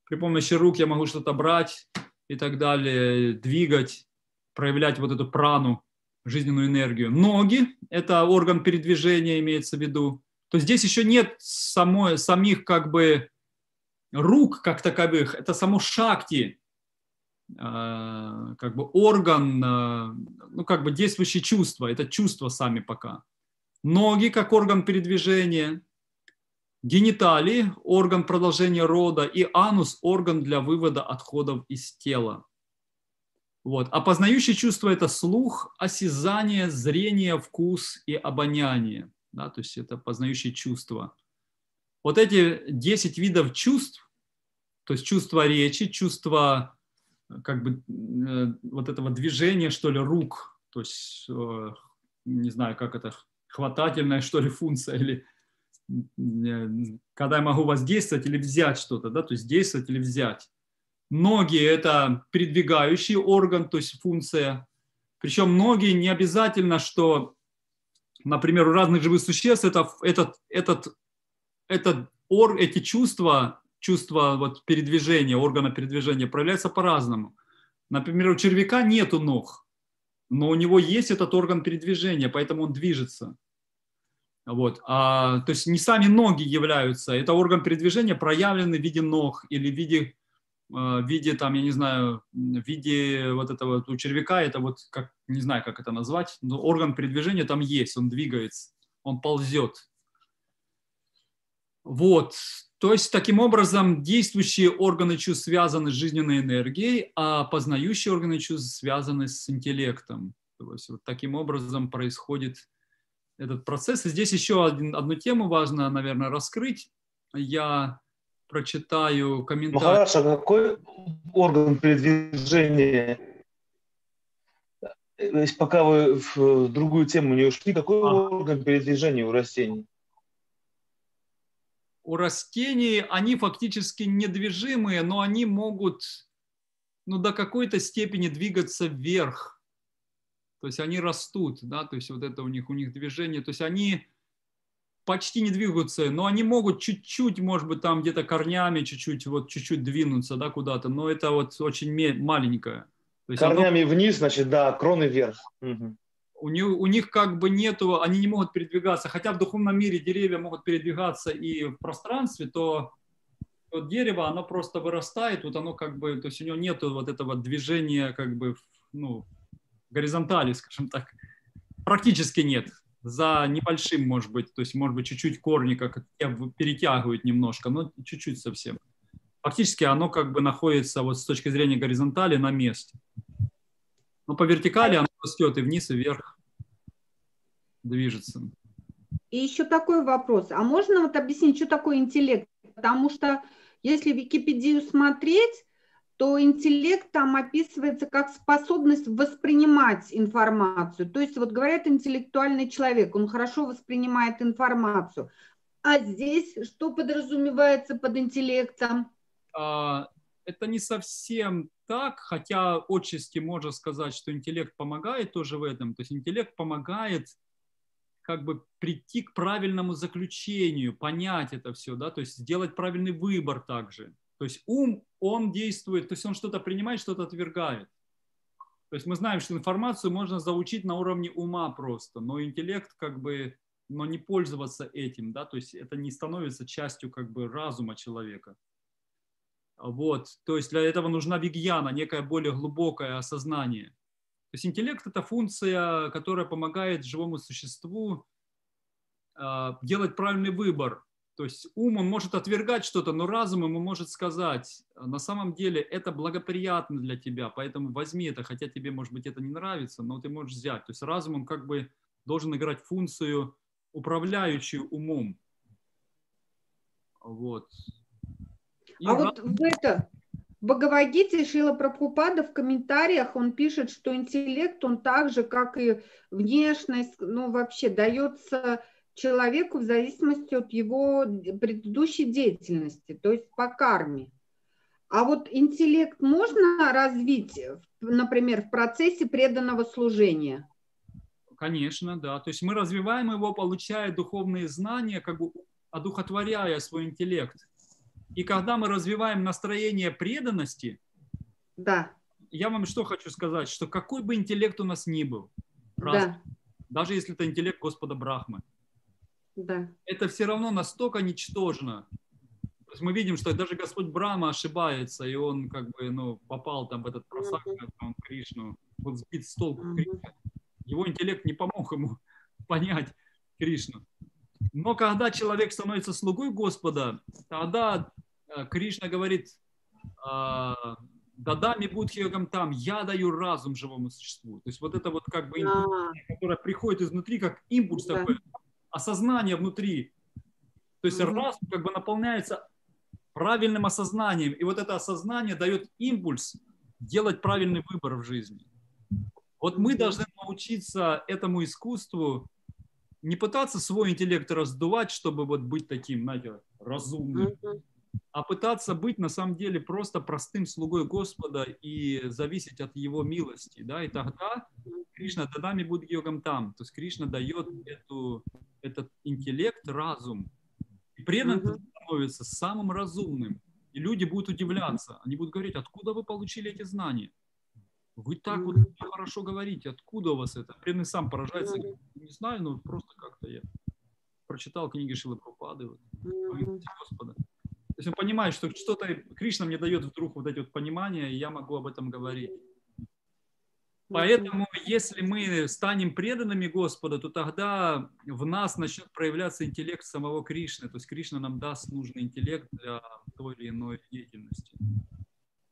При помощи рук я могу что-то брать и так далее, двигать, проявлять вот эту прану, жизненную энергию. Ноги – это орган передвижения, имеется в виду. То есть здесь еще нет самой, самих как бы рук как таковых, это само шакти. Как бы орган, ну как бы действующие чувства, это чувства сами пока. Ноги как орган передвижения, гениталии, орган продолжения рода и анус, орган для вывода отходов из тела. Вот. А познающие чувства это слух, осязание, зрение, вкус и обоняние. Да, то есть это познающие чувства. Вот эти десять видов чувств, то есть чувство речи, чувство как бы э, вот этого движения, что ли, рук, то есть, э, не знаю, как это, хватательная, что ли, функция, или э, когда я могу воздействовать или взять что-то, да, то есть действовать или взять. Ноги – это передвигающий орган, то есть функция. Причем ноги не обязательно, что, например, у разных живых существ это, этот, этот, этот, ор, эти чувства, чувство вот передвижения, органа передвижения проявляется по-разному. Например, у червяка нету ног, но у него есть этот орган передвижения, поэтому он движется. Вот. А, то есть не сами ноги являются, это орган передвижения проявленный в виде ног или в виде, в виде там, я не знаю, в виде вот этого у червяка, это вот, как, не знаю, как это назвать, но орган передвижения там есть, он двигается, он ползет. Вот. То есть, таким образом, действующие органы чувств связаны с жизненной энергией, а познающие органы чувств связаны с интеллектом. То есть, вот таким образом происходит этот процесс. И здесь еще один, одну тему важно, наверное, раскрыть. Я прочитаю комментарий. Махарадж, а какой орган передвижения? Пока вы в другую тему не ушли, какой а. орган передвижения у растений? У растений они фактически недвижимые, но они могут, ну, до какой-то степени двигаться вверх. То есть они растут, да, то есть вот это у них, у них движение. То есть они почти не двигаются, но они могут чуть-чуть, может быть, там где-то корнями чуть-чуть, вот чуть-чуть двинуться, да, куда-то. Но это вот очень маленькое. То есть корнями оно... вниз, значит, да, кроны вверх. Угу. У них, у них как бы нету, они не могут передвигаться. Хотя в духовном мире деревья могут передвигаться и в пространстве, то, то дерево, оно просто вырастает, вот оно как бы, то есть у него нету вот этого движения как бы, ну, горизонтали, скажем так. Практически нет. За небольшим, может быть, то есть, может быть, чуть-чуть корни как перетягивают немножко, но чуть-чуть совсем. Фактически оно как бы находится вот с точки зрения горизонтали на месте. Но по вертикали оно растет и вниз, и вверх движется. И еще такой вопрос. А можно вот объяснить, что такое интеллект? Потому что если Википедию смотреть, то интеллект там описывается как способность воспринимать информацию. То есть вот говорят, интеллектуальный человек, он хорошо воспринимает информацию. А здесь что подразумевается под интеллектом? А... Это не совсем так, хотя отчасти можно сказать, что интеллект помогает тоже в этом. То есть интеллект помогает как бы прийти к правильному заключению, понять это все, да, то есть сделать правильный выбор также. То есть ум, он действует, то есть он что-то принимает, что-то отвергает. То есть мы знаем, что информацию можно заучить на уровне ума просто, но интеллект как бы, но не пользоваться этим, да, то есть это не становится частью как бы разума человека. Вот, то есть для этого нужна вигьяна, некое более глубокое осознание. То есть интеллект – это функция, которая помогает живому существу э, делать правильный выбор. То есть ум, он может отвергать что-то, но разум ему может сказать, на самом деле это благоприятно для тебя, поэтому возьми это, хотя тебе, может быть, это не нравится, но ты можешь взять. То есть разум, он как бы должен играть функцию, управляющую умом. Вот. А И вот в это в Бхагавад-гите Шрила Прабхупада в комментариях он пишет, что интеллект, он так же, как и внешность, ну вообще дается человеку в зависимости от его предыдущей деятельности, то есть по карме. А вот интеллект можно развить, например, в процессе преданного служения? Конечно, да. То есть мы развиваем его, получая духовные знания, как бы одухотворяя свой интеллект. И когда мы развиваем настроение преданности, да. Я вам что хочу сказать, что какой бы интеллект у нас ни был, да. даже если это интеллект Господа Брахмы, да. это все равно настолько ничтожно. То есть мы видим, что даже Господь Брахма ошибается, и он как бы ну, попал там в этот просак, там, Кришну, вот сбит с толку Кришну. Его интеллект не помог ему понять Кришну. Но когда человек становится слугой Господа, тогда Кришна говорит: «Дадами будхиогам там, я даю разум живому существу». То есть вот это вот как бы интеллект, которая приходит изнутри, как импульс да. такой, осознание внутри. То есть угу. разум как бы наполняется правильным осознанием. И вот это осознание дает импульс делать правильный выбор в жизни. Вот мы должны научиться этому искусству, не пытаться свой интеллект раздувать, чтобы вот быть таким, знаете, разумным, а пытаться быть на самом деле просто простым слугой Господа и зависеть от Его милости. Да? И тогда Кришна дадами будет йогам там. То есть Кришна дает эту, этот интеллект, разум. И преданный становится самым разумным. И люди будут удивляться. Они будут говорить, откуда вы получили эти знания? Вы так вот хорошо говорите, откуда у вас это? Преданный сам поражается, не знаю, но просто как-то я прочитал книги Шрилы Прабхупады, вот, Господа. То есть он понимает, что что-то Кришна мне дает вдруг вот эти вот понимания, и я могу об этом говорить. Поэтому, если мы станем преданными Господу, то тогда в нас начнет проявляться интеллект самого Кришны. То есть Кришна нам даст нужный интеллект для той или иной деятельности.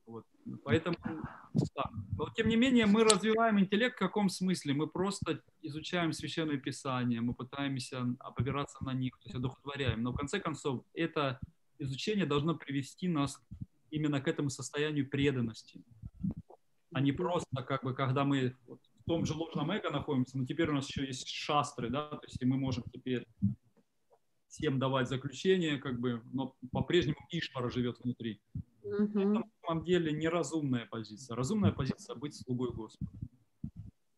Вот. Поэтому, да. Но тем не менее, мы развиваем интеллект в каком смысле? Мы просто изучаем священное писание, мы пытаемся опираться на них, то есть одухотворяем. Но в конце концов, это изучение должно привести нас именно к этому состоянию преданности, а не просто, как бы, когда мы вот в том же ложном эго находимся, но теперь у нас еще есть шастры, да, то есть и мы можем теперь всем давать заключение, как бы, но по-прежнему Ишвара живет внутри. Угу. Это на самом деле неразумная позиция. Разумная позиция — быть слугой Господа.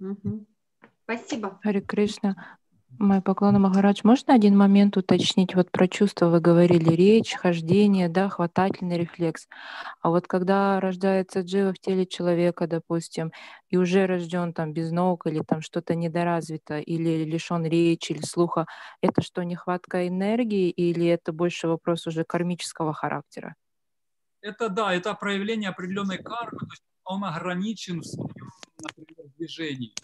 Угу. Спасибо. Хари Кришна, мои поклоны, Махарадж. Можно один момент уточнить? Вот про чувства вы говорили, речь, хождение, да, хватательный рефлекс. А вот когда рождается джива в теле человека, допустим, и уже рожден там без ног или там что-то недоразвито, или лишен речи или слуха, это что, нехватка энергии или это больше вопрос уже кармического характера? Это да, это проявление определенной кармы, то есть он ограничен в своем, например, движении.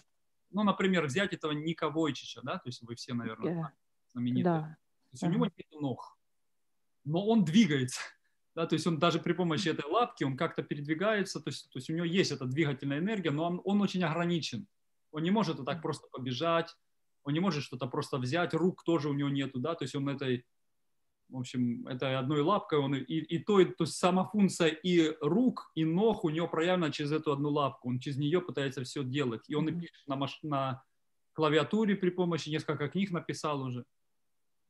Ну, например, взять этого Ника Войчича, да, то есть вы все, наверное, yeah. знаменитые. Yeah. То есть uh-huh. у него нет ног, но он двигается, да, то есть он даже при помощи этой лапки, он как-то передвигается, то есть, то есть у него есть эта двигательная энергия, но он, он очень ограничен. Он не может вот так просто побежать, он не может что-то просто взять, рук тоже у него нету, да, то есть он этой... В общем, это одной лапкой, он, и, и то, и, то есть сама функция и рук, и ног у него проявлена через эту одну лапку. Он через нее пытается все делать. И он и пишет на, маш... на клавиатуре при помощи, несколько книг написал уже.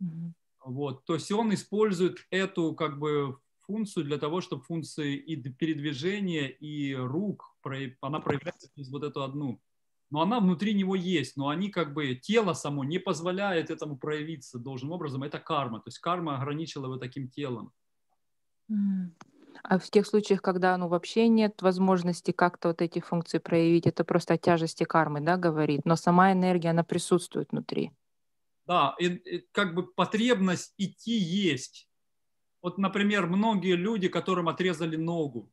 Mm-hmm. Вот. То есть он использует эту как бы функцию для того, чтобы функции и передвижения, и рук, она проявляется через вот эту одну. Но она внутри него есть, но они как бы, тело само не позволяет этому проявиться должным образом. Это карма, то есть карма ограничила его таким телом. А в тех случаях, когда ну, вообще нет возможности как-то вот эти функции проявить, это просто о тяжести кармы, да, говорит, но сама энергия, она присутствует внутри. Да, и, и, как бы потребность идти есть. Вот, например, многие люди, которым отрезали ногу,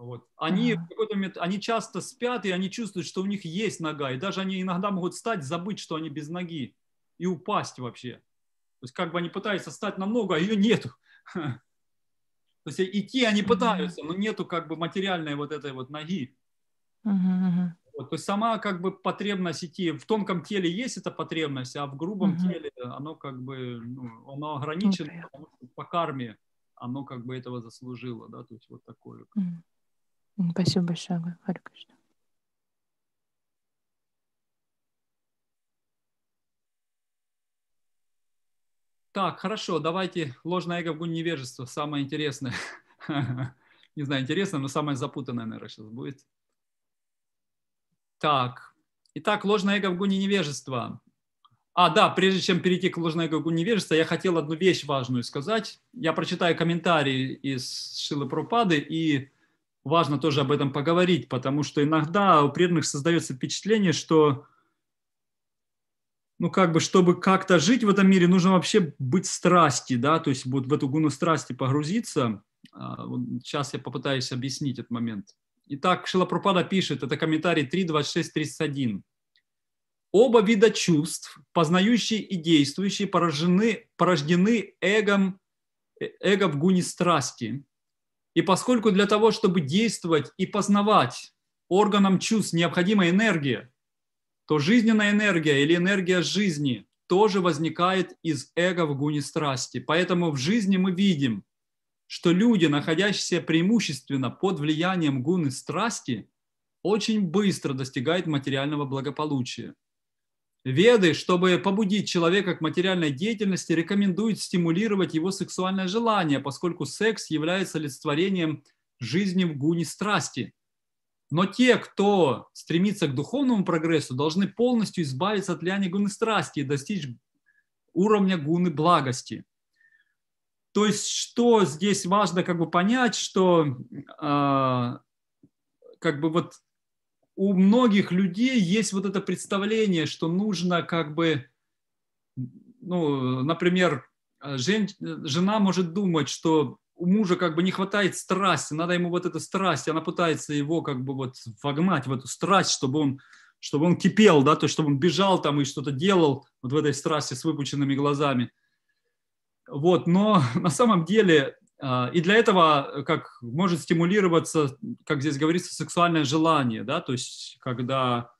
вот. Они, в какой-то момент, они часто спят, и они чувствуют, что у них есть нога. И даже они иногда могут встать, забыть, что они без ноги, и упасть вообще. То есть как бы они пытаются встать на ногу, а ее нету. То есть идти они пытаются, но нету как бы материальной вот этой вот ноги. Вот. То есть сама как бы потребность идти, в тонком теле есть эта потребность, а в грубом теле оно как бы, ну, оно ограничено, потому что по карме оно как бы этого заслужило. Да? То есть вот такое. Спасибо большое, Хари Кришна. Так, хорошо, давайте ложное эго в гуне невежества, самое интересное. Не знаю, интересно, но самое запутанное, наверное, сейчас будет. Так. Итак, ложное эго в гуне невежества. А, да, прежде чем перейти к ложное эго в гуне невежества, я хотел одну вещь важную сказать. Я прочитаю комментарии из Шрилы Прабхупады, и важно тоже об этом поговорить, потому что иногда у преданных создается впечатление, что, ну, как бы, чтобы как-то жить в этом мире, нужно вообще быть страсти, да, то есть вот в эту гуну страсти погрузиться. Сейчас я попытаюсь объяснить этот момент. Итак, Шрила Прабхупада пишет, это комментарий три двадцать шесть тридцать один. Оба вида чувств, познающие и действующие, порождены, порождены эгом, эго в гуне страсти. И поскольку для того, чтобы действовать и познавать органам чувств необходима энергия, то жизненная энергия или энергия жизни тоже возникает из эго в гуне страсти. Поэтому в жизни мы видим, что люди, находящиеся преимущественно под влиянием гуны страсти, очень быстро достигают материального благополучия. Веды, чтобы побудить человека к материальной деятельности, рекомендуют стимулировать его сексуальное желание, поскольку секс является олицетворением жизни в гуне страсти. Но те, кто стремится к духовному прогрессу, должны полностью избавиться от влияния гуны страсти и достичь уровня гуны благости. То есть, что здесь важно как бы понять, что э, как бы вот у многих людей есть вот это представление, что нужно как бы, ну, например, жен, жена может думать, что у мужа как бы не хватает страсти, надо ему вот эта страсть, она пытается его как бы вот вогнать в эту страсть, чтобы он, чтобы он кипел, да, то есть чтобы он бежал там и что-то делал вот в этой страсти с выпученными глазами. Вот, но на самом деле и для этого как может стимулироваться, как здесь говорится, сексуальное желание, да, то есть когда,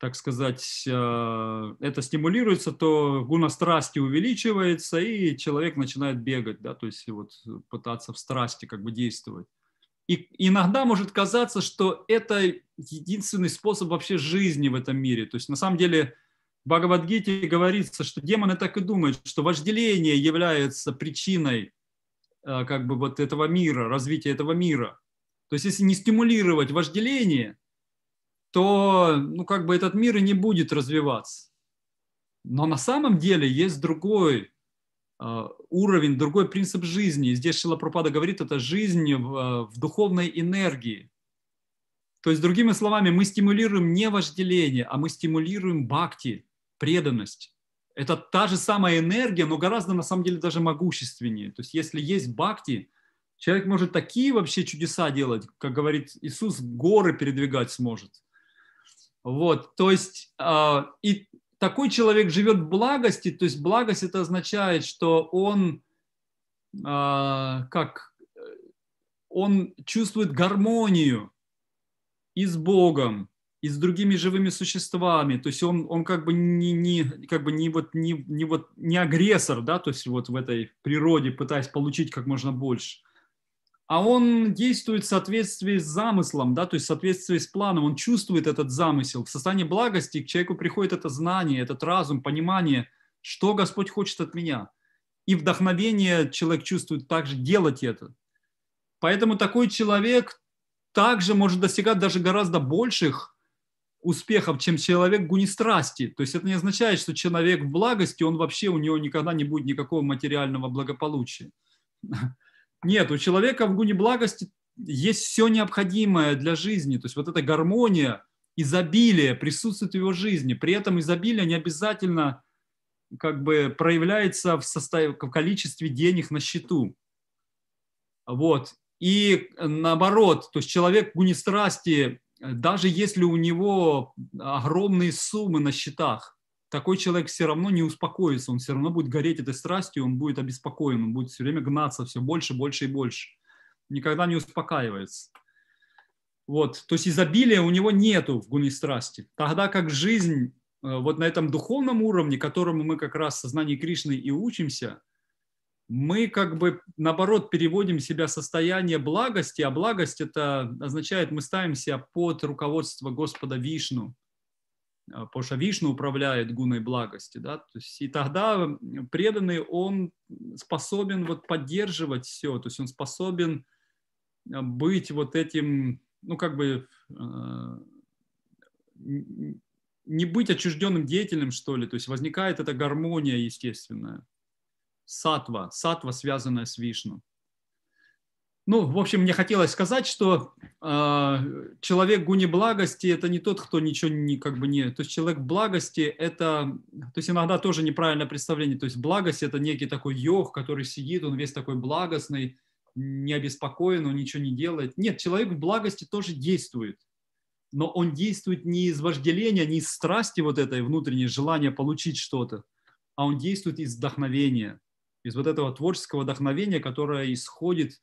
так сказать, это стимулируется, то гуна страсти увеличивается, и человек начинает бегать, да, то есть вот пытаться в страсти как бы действовать. И иногда может казаться, что это единственный способ вообще жизни в этом мире, то есть на самом деле... В Бхагавад-гите говорится, что демоны так и думают, что вожделение является причиной как бы вот этого мира, развития этого мира. То есть если не стимулировать вожделение, то, ну, как бы этот мир и не будет развиваться. Но на самом деле есть другой уровень, другой принцип жизни. Здесь Шрила Прабхупада говорит, это жизнь в духовной энергии. То есть, другими словами, мы стимулируем не вожделение, а мы стимулируем бхакти, преданность. Это та же самая энергия, но гораздо, на самом деле, даже могущественнее. То есть, если есть бхакти, человек может такие вообще чудеса делать, как говорит Иисус, горы передвигать сможет. Вот, то есть, э, и такой человек живет в благости, то есть, благость это означает, что он, э, как, он чувствует гармонию и с Богом, и с другими живыми существами, то есть он, он как бы не, не, как бы не, вот, не, не, вот, не агрессор, да, то есть вот в этой природе, пытаясь получить как можно больше, а он действует в соответствии с замыслом, да, то есть в соответствии с планом, он чувствует этот замысел. В состоянии благости к человеку приходит это знание, этот разум, понимание, что Господь хочет от меня. И вдохновение человек чувствует также делать это. Поэтому такой человек также может достигать даже гораздо больших успехов, чем человек в гуне страсти. То есть это не означает, что человек в благости, он вообще, у него никогда не будет никакого материального благополучия. Нет, у человека в гуне благости есть все необходимое для жизни. То есть вот эта гармония, изобилие присутствует в его жизни. При этом изобилие не обязательно как бы проявляется в, состав... в количестве денег на счету. Вот. И наоборот, то есть человек в гуне страсти, даже если у него огромные суммы на счетах, такой человек все равно не успокоится, он все равно будет гореть этой страстью, он будет обеспокоен, он будет все время гнаться все больше, больше и больше, никогда не успокаивается. Вот, то есть изобилия у него нету в гуне страсти, тогда как жизнь вот на этом духовном уровне, которому мы как раз в сознании Кришны и учимся, мы как бы, наоборот, переводим себя в состояние благости, а благость это означает, мы ставим себя под руководство Господа Вишну, потому что Вишну управляет гуной благости, да, то есть, и тогда преданный, он способен вот поддерживать все, то есть он способен быть вот этим, ну как бы не быть отчужденным деятелем, что ли. То есть возникает эта гармония естественная. Саттва, саттва, связанная с Вишну. Ну, в общем, мне хотелось сказать, что э, человек гуни благости – это не тот, кто ничего не, как бы не… То есть человек благости – это… То есть иногда тоже неправильное представление. То есть благость – это некий такой йог, который сидит, он весь такой благостный, не обеспокоен, он ничего не делает. Нет, человек в благости тоже действует. Но он действует не из вожделения, не из страсти вот этой внутренней, желания получить что-то, а он действует из вдохновения, из вот этого творческого вдохновения, которое исходит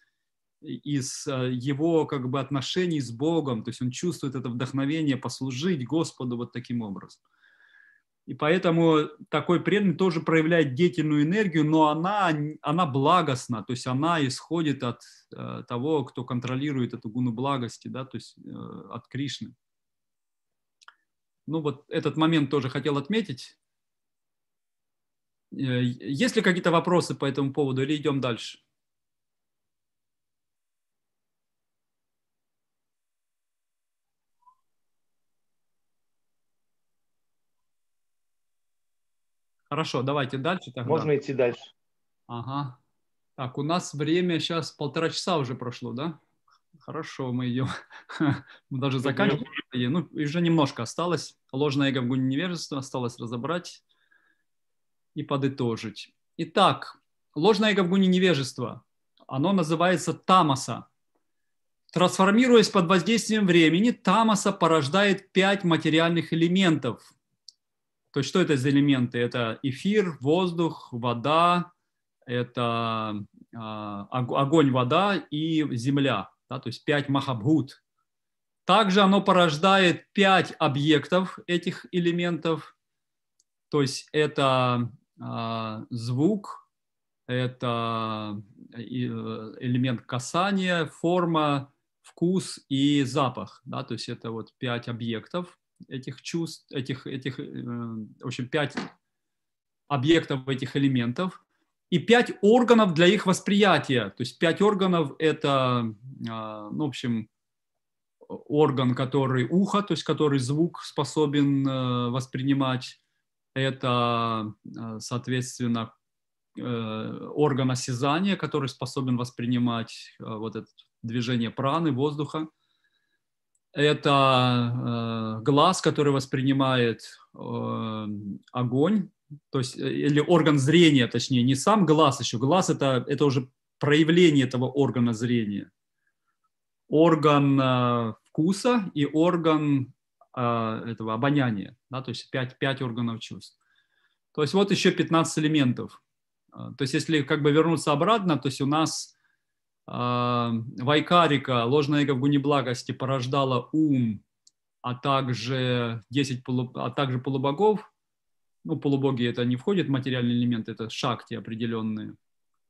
из его как бы отношений с Богом, то есть он чувствует это вдохновение послужить Господу вот таким образом. И поэтому такой преданный тоже проявляет деятельную энергию, но она, она благостна, то есть она исходит от того, кто контролирует эту гуну благости, да, то есть от Кришны. Ну вот этот момент тоже хотел отметить. Есть ли какие-то вопросы по этому поводу или идем дальше? Хорошо, давайте дальше тогда. Можно идти дальше. Ага. Так, у нас время сейчас полтора часа уже прошло, да? Хорошо, мы идем. Мы даже заканчиваем. Ну, уже немножко осталось. Ложное эго в гуне невежества осталось разобрать и подытожить. Итак, ложное эго в гуне невежества. Оно называется тамаса. Трансформируясь под воздействием времени, тамаса порождает пять материальных элементов. То есть что это за элементы? Это эфир, воздух, вода, это э, огонь, вода и земля. Да, то есть пять махабхут. Также оно порождает пять объектов этих элементов. То есть это э, звук, это элемент касания, форма, вкус и запах. Да, то есть это вот пять объектов. Этих чувств, этих, этих, в общем, пять объектов этих элементов и пять органов для их восприятия. То есть пять органов – это, ну, в общем, орган, который ухо, то есть который звук способен воспринимать. Это, соответственно, орган осязания, который способен воспринимать вот это движение праны, воздуха. Это э, глаз, который воспринимает э, огонь, то есть, или орган зрения, точнее, не сам глаз еще. Глаз это, – это уже проявление этого органа зрения. Орган э, вкуса и орган э, этого обоняния, да, то есть пять, пять органов чувств. То есть вот еще пятнадцать элементов. То есть если как бы вернуться обратно, то есть у нас… Вайкарика, ложное эго в гуне благости, порождала ум, а также десять полуб... а также полубогов. Ну, полубоги это не входит в материальный элемент, это шакти определенные.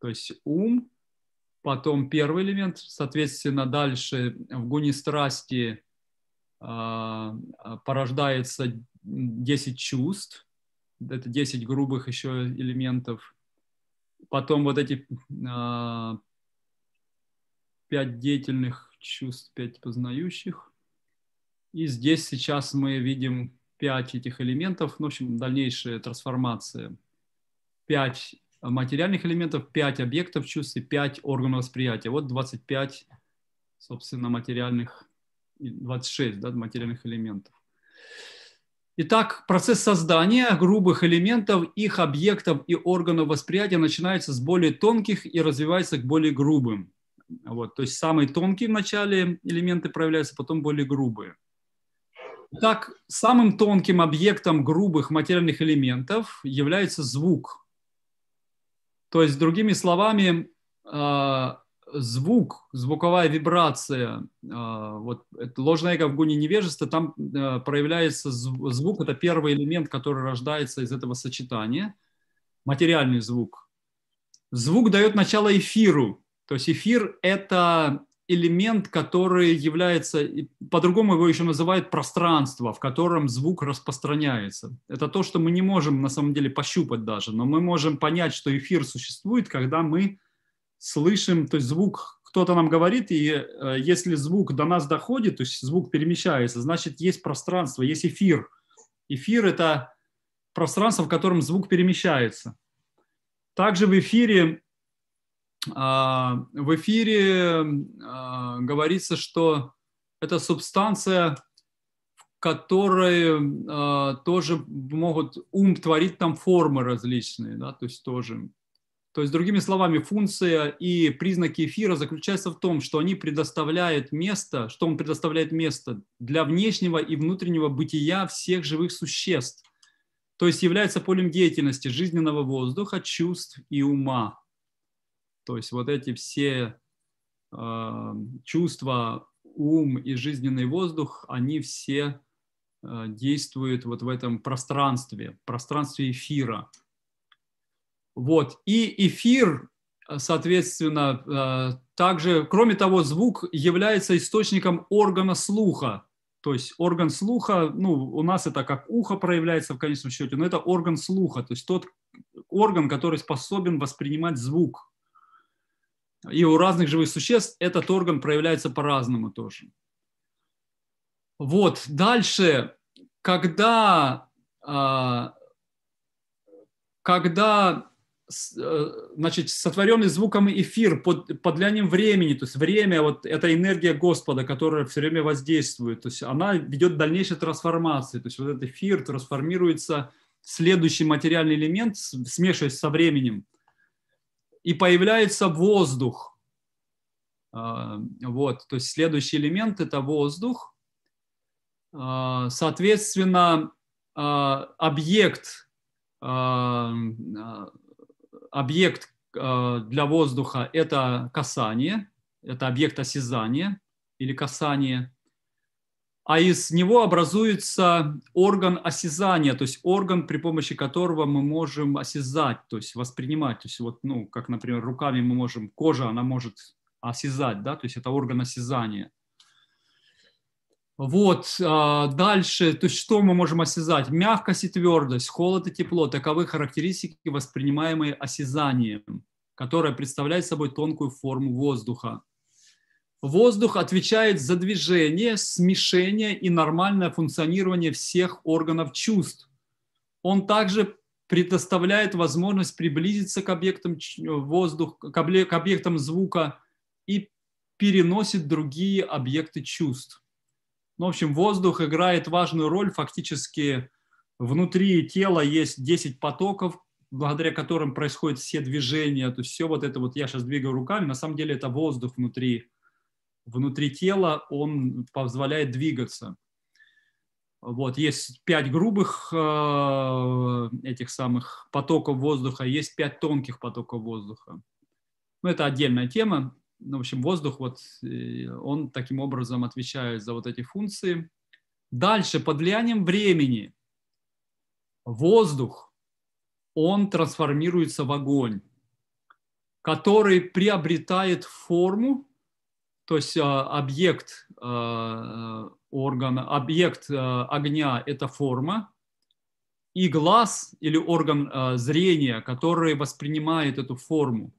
То есть ум, потом первый элемент, соответственно, дальше в гуне страсти э, порождается десять чувств, это десять грубых еще элементов. Потом вот эти э, пять деятельных чувств, пять познающих. И здесь сейчас мы видим пять этих элементов, ну, в общем, дальнейшая трансформация. пять материальных элементов, пять объектов чувств и пять органов восприятия. Вот двадцать пять, собственно, материальных, двадцать шесть, да, материальных элементов. Итак, процесс создания грубых элементов, их объектов и органов восприятия начинается с более тонких и развивается к более грубым. Вот, то есть самые тонкие вначале элементы проявляются, потом более грубые. Так, самым тонким объектом грубых материальных элементов является звук. То есть, другими словами, звук, звуковая вибрация, вот, ложное эго в гуне невежества, там проявляется звук, это первый элемент, который рождается из этого сочетания, материальный звук. Звук дает начало эфиру. То есть эфир – это элемент, который является, по-другому его еще называют пространство, в котором звук распространяется. Это то, что мы не можем на самом деле пощупать даже, но мы можем понять, что эфир существует, когда мы слышим, то есть звук, кто-то нам говорит, и если звук до нас доходит, то есть звук перемещается, значит, есть пространство, есть эфир. Эфир – это пространство, в котором звук перемещается. Также в эфире, в эфире говорится, что это субстанция, в которой тоже могут ум творить там формы различные, да, то есть тоже. То есть, другими словами, функция и признаки эфира заключаются в том, что они предоставляют место, что он предоставляет место для внешнего и внутреннего бытия всех живых существ. То есть является полем деятельности жизненного воздуха, чувств и ума. То есть вот эти все э, чувства, ум и жизненный воздух, они все э, действуют вот в этом пространстве, пространстве эфира. Вот. И эфир, соответственно, также, кроме того, звук является источником органа слуха. То есть орган слуха, ну, у нас это как ухо проявляется в конечном счете, но это орган слуха, то есть тот орган, который способен воспринимать звук. И у разных живых существ этот орган проявляется по-разному тоже. Вот. Дальше, когда, когда значит, сотворенный звуком эфир под, под влиянием времени, то есть время, вот эта энергия Господа, которая все время воздействует, то есть она ведет к дальнейшей трансформации, то есть вот этот эфир трансформируется в следующий материальный элемент, смешиваясь со временем, и появляется воздух. Вот, то есть следующий элемент – это воздух. Соответственно, объект, объект для воздуха – это касание, это объект осязания или касание, а из него образуется орган осязания, то есть орган, при помощи которого мы можем осязать, то есть воспринимать. То есть вот, ну, как, например, руками мы можем, кожа, она может осязать, да, то есть это орган осязания. Вот, дальше, то есть что мы можем осязать? Мягкость и твердость, холод и тепло – таковы характеристики, воспринимаемые осязанием, которое представляет собой тонкую форму воздуха. Воздух отвечает за движение, смешение и нормальное функционирование всех органов чувств. Он также предоставляет возможность приблизиться к объектам воздуха, к объектам звука и переносит другие объекты чувств. Ну, в общем, воздух играет важную роль. Фактически внутри тела есть десять потоков, благодаря которым происходят все движения. То есть все вот это вот я сейчас двигаю руками. На самом деле это воздух внутри, внутри тела, он позволяет двигаться. Вот, есть пять грубых э, этих самых потоков воздуха, есть пять тонких потоков воздуха. Ну, это отдельная тема. В общем, воздух, вот, он таким образом отвечает за вот эти функции. Дальше, под влиянием времени, воздух, он трансформируется в огонь, который приобретает форму, то есть объект органа, объект огня – это форма, и глаз или орган зрения, который воспринимает эту форму,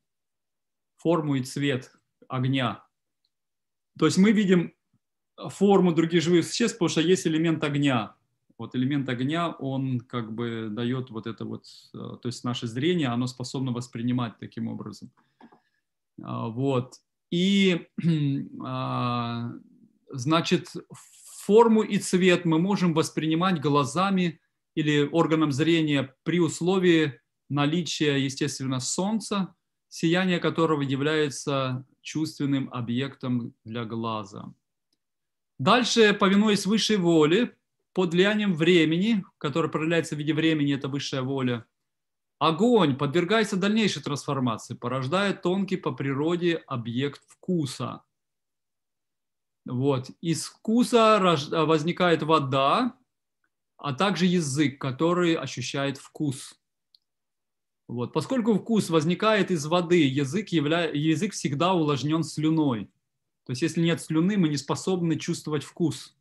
форму и цвет огня. То есть мы видим форму других живых существ, потому что есть элемент огня. Вот элемент огня, он как бы дает вот это вот, то есть наше зрение, оно способно воспринимать таким образом. Вот. И, значит, форму и цвет мы можем воспринимать глазами или органом зрения при условии наличия, естественно, солнца, сияние которого является чувственным объектом для глаза. Дальше, повинуясь высшей воле, под влиянием времени, которое проявляется в виде времени, это высшая воля, огонь подвергается дальнейшей трансформации, порождая тонкий по природе объект вкуса. Вот. Из вкуса возникает вода, а также язык, который ощущает вкус. Вот. Поскольку вкус возникает из воды, язык, явля... язык всегда увлажнен слюной. То есть если нет слюны, мы не способны чувствовать вкус.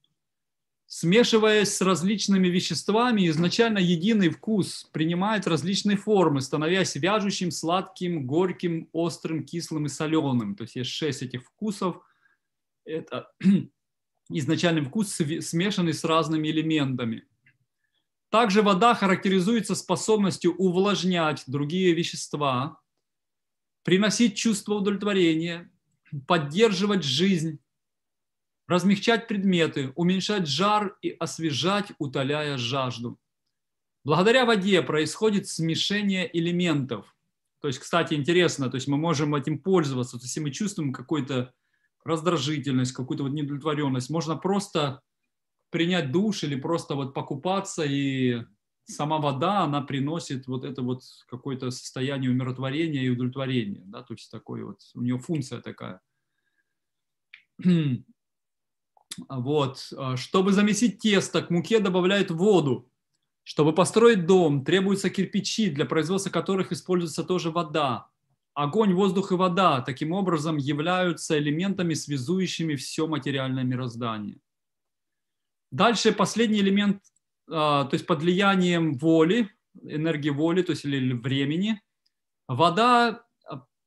смешиваясь с различными веществами, изначально единый вкус принимает различные формы, становясь вяжущим, сладким, горьким, острым, кислым и соленым. То есть есть шесть этих вкусов. Это изначальный вкус, смешанный с разными элементами. Также вода характеризуется способностью увлажнять другие вещества, приносить чувство удовлетворения, поддерживать жизнь, размягчать предметы, уменьшать жар и освежать, утоляя жажду. Благодаря воде происходит смешение элементов. То есть, кстати, интересно, то есть мы можем этим пользоваться. То есть, если мы чувствуем какую-то раздражительность, какую-то вот неудовлетворенность, можно просто принять душ или просто вот покупаться, и сама вода, она приносит вот это вот какое-то состояние умиротворения и удовлетворения. Да? То есть такой вот, у нее функция такая. Вот. Чтобы замесить тесто, к муке добавляют воду. Чтобы построить дом, требуются кирпичи, для производства которых используется тоже вода. Огонь, воздух и вода таким образом являются элементами, связующими все материальное мироздание. Дальше последний элемент, то есть под влиянием воли, энергии воли, то есть или времени, вода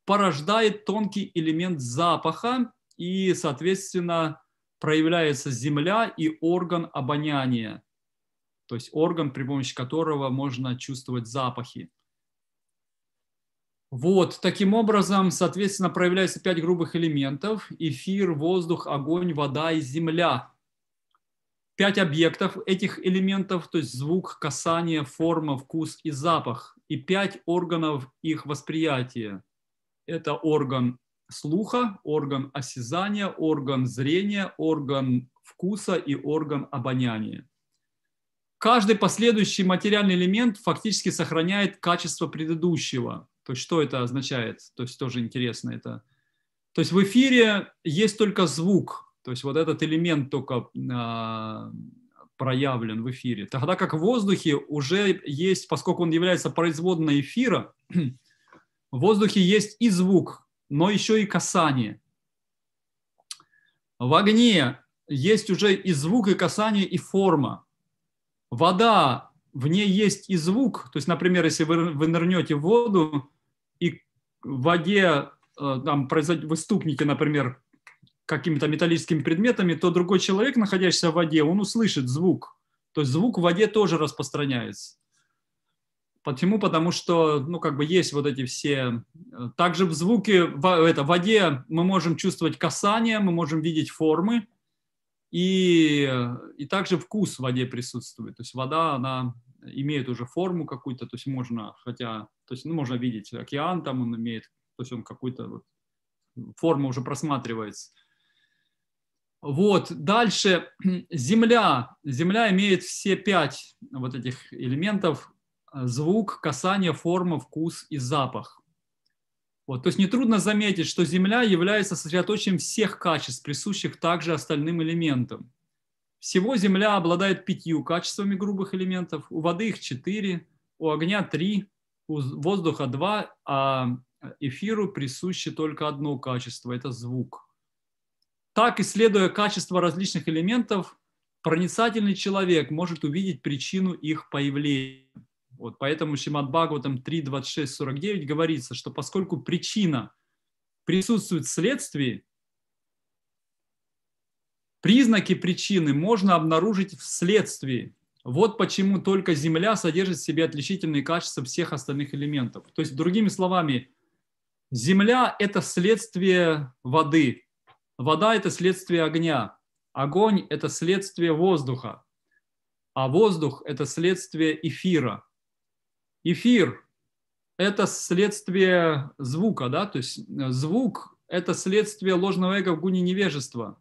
порождает тонкий элемент запаха и, соответственно, проявляется земля и орган обоняния, то есть орган, при помощи которого можно чувствовать запахи. Вот, таким образом, соответственно, проявляются пять грубых элементов: эфир, воздух, огонь, вода и земля. Пять объектов этих элементов, то есть звук, касание, форма, вкус и запах. И пять органов их восприятия. Это орган слуха, орган осязания, орган зрения, орган вкуса и орган обоняния. Каждый последующий материальный элемент фактически сохраняет качество предыдущего. То есть что это означает? То есть тоже интересно это. То есть в эфире есть только звук, то есть вот этот элемент только э, проявлен в эфире. Тогда как в воздухе уже есть, поскольку он является производной эфира, в воздухе есть и звук, но еще и касание. В огне есть уже и звук, и касание, и форма. Вода, в ней есть и звук. То есть, например, если вы, вы нырнете в воду, и в воде там, вы стукнете, например, какими-то металлическими предметами, то другой человек, находящийся в воде, он услышит звук. То есть звук в воде тоже распространяется. Почему? Потому что, ну, как бы есть вот эти все... Также в звуке, в это, воде мы можем чувствовать касание, мы можем видеть формы, и, и также вкус в воде присутствует. То есть вода, она имеет уже форму какую-то, то есть можно, хотя, то есть, ну, можно видеть океан, там он имеет, то есть он какую-то вот, форма уже просматривается. Вот, дальше земля. Земля имеет все пять вот этих элементов: звук, касание, форма, вкус и запах. Вот. То есть нетрудно заметить, что земля является сосредоточием всех качеств, присущих также остальным элементам. Всего земля обладает пятью качествами грубых элементов, у воды их четыре, у огня три, у воздуха два, а эфиру присуще только одно качество – это звук. Так, исследуя качества различных элементов, проницательный человек может увидеть причину их появления. Вот, поэтому в Шримад-Бхагаватам три двадцать шесть сорок девять говорится, что поскольку причина присутствует в следствии, признаки причины можно обнаружить в следствии. Вот почему только земля содержит в себе отличительные качества всех остальных элементов. То есть, другими словами, земля – это следствие воды, вода – это следствие огня, огонь – это следствие воздуха, а воздух – это следствие эфира. Эфир – это следствие звука, да, то есть звук – это следствие ложного эго в гуне невежества.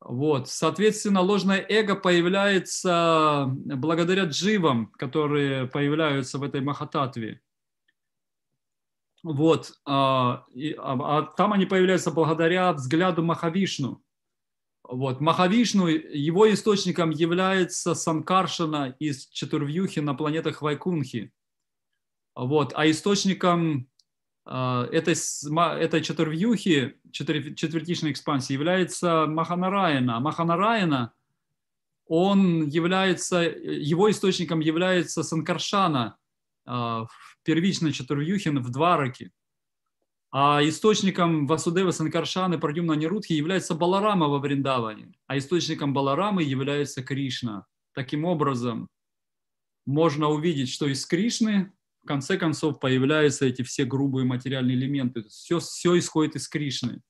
Вот, соответственно, ложное эго появляется благодаря дживам, которые появляются в этой махататве. Вот, а, и, а, а там они появляются благодаря взгляду Махавишну. Вот. Махавишну, его источником является Санкаршана из Четурвьюхи на планетах Вайкунтхи. Вот. А источником э, этой, этой Четурвьюхи, четвертичной экспансии, является Маханарайна. Маханарайна он является, его источником является Санкаршана в первичной Чатурвьюхе в Двараке. А источником Васудевы, Санкаршаны, Прадьюмны, Анируддхи является Баларама во Вриндаване, а источником Баларамы является Кришна. Таким образом, можно увидеть, что из Кришны в конце концов появляются эти все грубые материальные элементы. Все, все исходит из Кришны.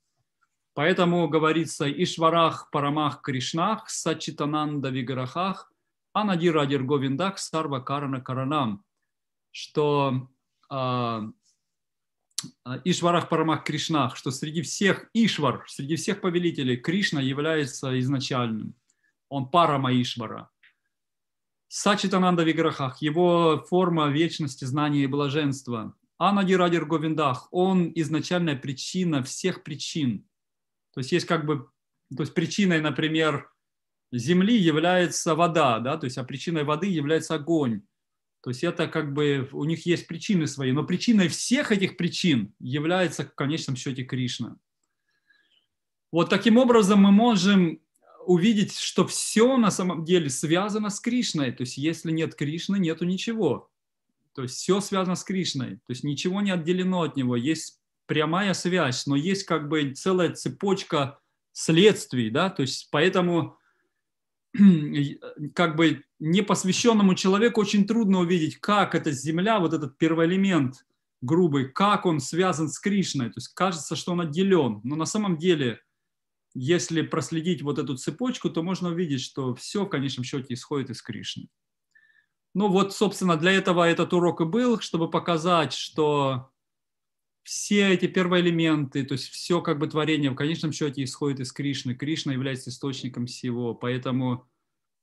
Поэтому говорится: «Ишварах парамах Кришнах, сачитананда вигарахах, анадир адир говиндах сарва карана каранам», что Ишварах Парамах Кришнах, что среди всех Ишвар, среди всех повелителей Кришна является изначальным. Он Парама Ишвара. Сачитананда Виграхах, его форма вечности, знания и блаженства. Анадирадир Говиндах, он изначальная причина всех причин. То есть есть как бы, то есть причиной, например, земли является вода, да, то есть а причиной воды является огонь. То есть это как бы у них есть причины свои, но причиной всех этих причин является в конечном счете Кришна. Вот таким образом мы можем увидеть, что все на самом деле связано с Кришной. То есть если нет Кришны, нету ничего. То есть все связано с Кришной. То есть ничего не отделено от него. Есть прямая связь, но есть как бы целая цепочка следствий, да, то есть поэтому как бы непосвященному человеку очень трудно увидеть, как эта земля, вот этот первоэлемент грубый, как он связан с Кришной. То есть кажется, что он отделен. Но на самом деле, если проследить вот эту цепочку, то можно увидеть, что все в конечном счете исходит из Кришны. Ну вот, собственно, для этого этот урок и был, чтобы показать, что все эти первоэлементы, то есть все как бы творение в конечном счете исходит из Кришны. Кришна является источником всего, поэтому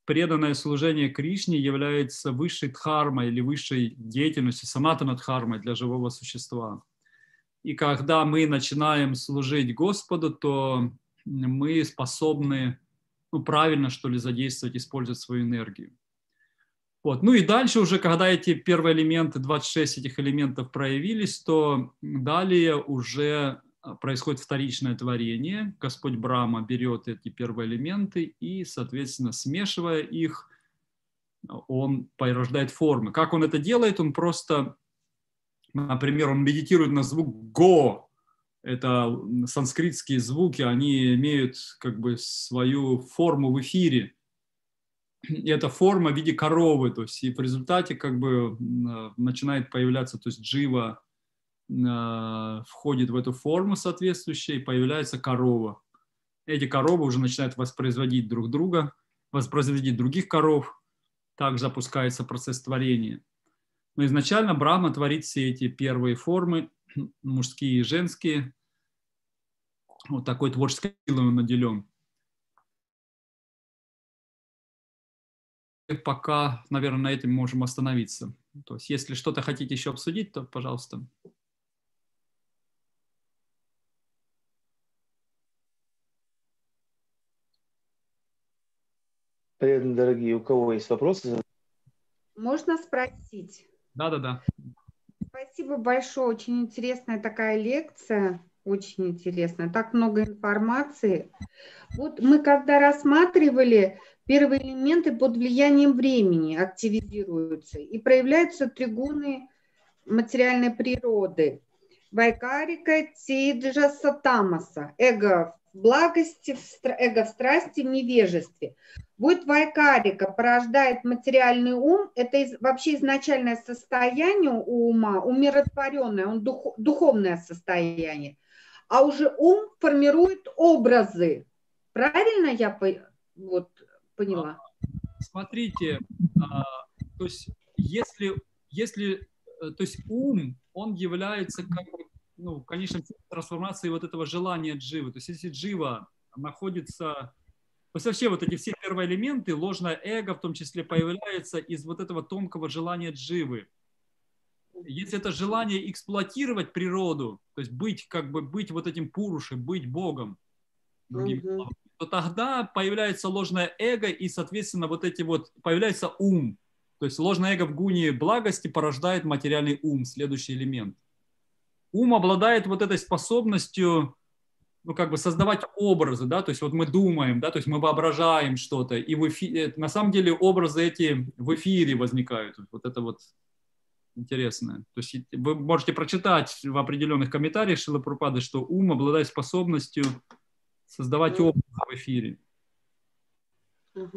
преданное служение Кришне является высшей дхармой или высшей деятельностью, саматана-дхармой для живого существа. И когда мы начинаем служить Господу, то мы способны, ну, правильно, что ли, задействовать, использовать свою энергию. Вот. Ну и дальше уже, когда эти первые элементы, двадцать шесть этих элементов проявились, то далее уже происходит вторичное творение. Господь Брахма берет эти первые элементы и, соответственно, смешивая их, он порождает формы. Как он это делает? Он просто, например, он медитирует на звук «го». Это санскритские звуки, они имеют как бы свою форму в эфире. И эта форма в виде коровы, то есть и в результате как бы начинает появляться, то есть джива э, входит в эту форму соответствующую, и появляется корова. Эти коровы уже начинают воспроизводить друг друга, воспроизводить других коров, так запускается процесс творения. Но изначально Брахма творит все эти первые формы, мужские и женские, вот такой творческой силой он наделен. Пока, наверное, на этом можем остановиться. То есть, если что-то хотите еще обсудить, то, пожалуйста. Привет, дорогие, у кого есть вопросы? Можно спросить? Да, да, да. Спасибо большое, очень интересная такая лекция. Очень интересно. Так много информации. Вот мы когда рассматривали, первые элементы под влиянием времени активизируются и проявляются тригуны материальной природы. Вайкарика, Тейджаса, Тамаса. Эго в благости, эго в страсти, в невежестве. Вот Вайкарика порождает материальный ум. Это из, вообще изначальное состояние у ума, умиротворенное, он дух, духовное состояние. А уже ум формирует образы. Правильно я по, вот, поняла? Смотрите, то есть если, если то есть ум, он является как, ну, конечно, трансформацией вот этого желания дживы. То есть если джива находится... То есть вообще вот эти все первые элементы, ложное эго в том числе, появляется из вот этого тонкого желания дживы. Если это желание эксплуатировать природу, то есть быть как бы быть вот этим пурушей, быть Богом, другими [S2] Uh-huh. [S1] Словами, то тогда появляется ложное эго и, соответственно, вот эти вот появляется ум. То есть ложное эго в гуне благости порождает материальный ум, следующий элемент. Ум обладает вот этой способностью ну, как бы создавать образы, да, то есть вот мы думаем, да, то есть мы воображаем что-то, и в эфире, на самом деле образы эти в эфире возникают, вот это вот интересное. То есть вы можете прочитать в определенных комментариях Шрилы Прабхупады, что ум обладает способностью создавать образы в эфире. Это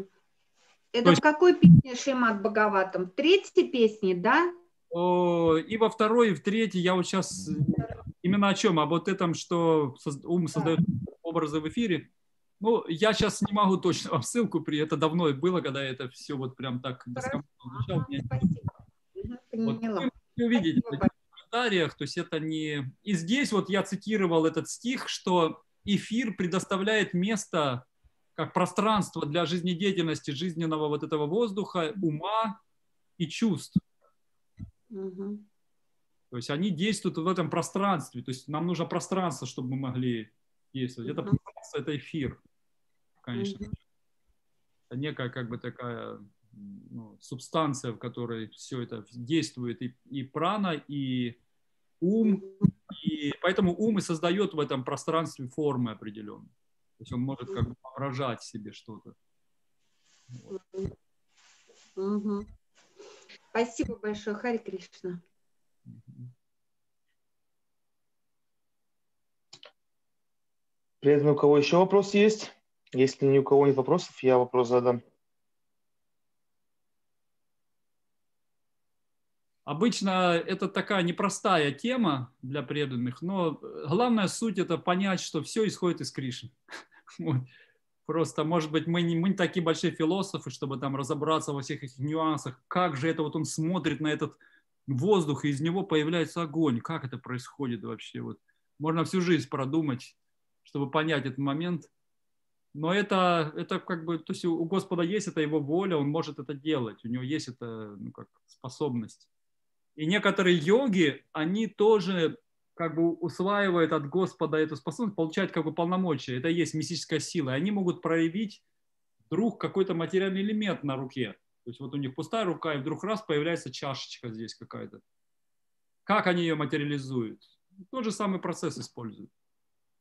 то в есть... какой песне Шримад-Бхагаватам? В третьей песне, да? О, и во второй, и в третьей я вот сейчас... Именно о чем? Об вот этом, что ум создает образы в эфире. Ну, я сейчас не могу точно вам ссылку при... Это давно было, когда это все вот прям так... Ага, спасибо. Вот, вы увидите в комментариях, то есть это не... И здесь вот я цитировал этот стих, что эфир предоставляет место, как пространство для жизнедеятельности, жизненного вот этого воздуха, ума и чувств. Угу. То есть они действуют в этом пространстве, то есть нам нужно пространство, чтобы мы могли действовать. Угу. Это пространство, это эфир, конечно. Угу. Это некая как бы такая... Ну, субстанция, в которой все это действует, и, и прана, и ум, и поэтому ум и создает в этом пространстве формы определенные. То есть он может как бы воображать себе что-то. Вот. Угу. Спасибо большое, Хари Кришна. Привет, у кого еще вопрос есть? Если ни у кого нет вопросов, я вопрос задам. Обычно это такая непростая тема для преданных, но главная суть – это понять, что все исходит из Кришны. Просто, может быть, мы не, мы не такие большие философы, чтобы там разобраться во всех этих нюансах. Как же это вот он смотрит на этот воздух, и из него появляется огонь. Как это происходит вообще? Вот. Можно всю жизнь продумать, чтобы понять этот момент. Но это, это как бы, то есть у Господа есть это его воля, он может это делать, у него есть эта ну, как способность. И некоторые йоги, они тоже как бы усваивают от Господа эту способность, получают как бы полномочия. Это и есть мистическая сила. И они могут проявить вдруг какой-то материальный элемент на руке. То есть вот у них пустая рука, и вдруг раз появляется чашечка здесь какая-то. Как они ее материализуют? Тот же самый процесс используют.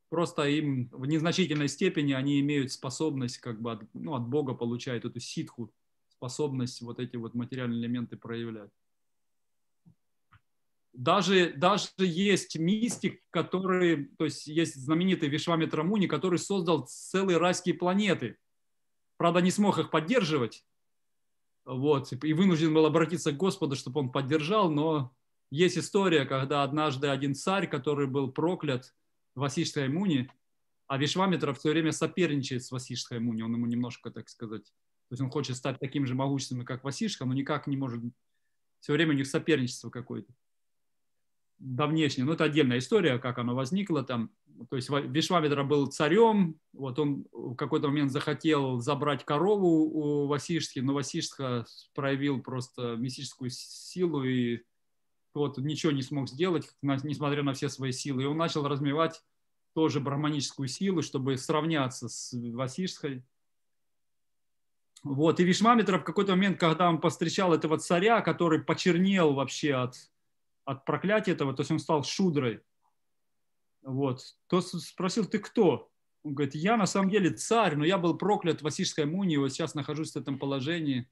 Просто им в незначительной степени они имеют способность как бы от, ну, от Бога получают эту ситху, способность вот эти вот материальные элементы проявлять. Даже, даже есть мистик, который, то есть есть знаменитый Вишвамитра Муни, который создал целые райские планеты. Правда, не смог их поддерживать, вот, и вынужден был обратиться к Господу, чтобы он поддержал, но есть история, когда однажды один царь, который был проклят Васиштой Муни, а Вишвамитра все время соперничает с Васиштой Муни, он ему немножко, так сказать, то есть он хочет стать таким же могущественным, как Васишка, но никак не может, все время у них соперничество какое-то. Давнешняя, ну это отдельная история, как она возникла там. То есть Вишвамитра был царем, вот он в какой-то момент захотел забрать корову у Васиштхи, но Васиштха проявил просто мистическую силу и вот ничего не смог сделать, несмотря на все свои силы. И он начал развивать тоже брахманическую силу, чтобы сравняться с Васиштхой. Вот, и Вишвамитра в какой-то момент, когда он повстречал этого царя, который почернел вообще от... от проклятия этого, то есть он стал шудрой. Вот. То спросил, ты кто? Он говорит, я на самом деле царь, но я был проклят Васишской Муни, вот сейчас нахожусь в этом положении.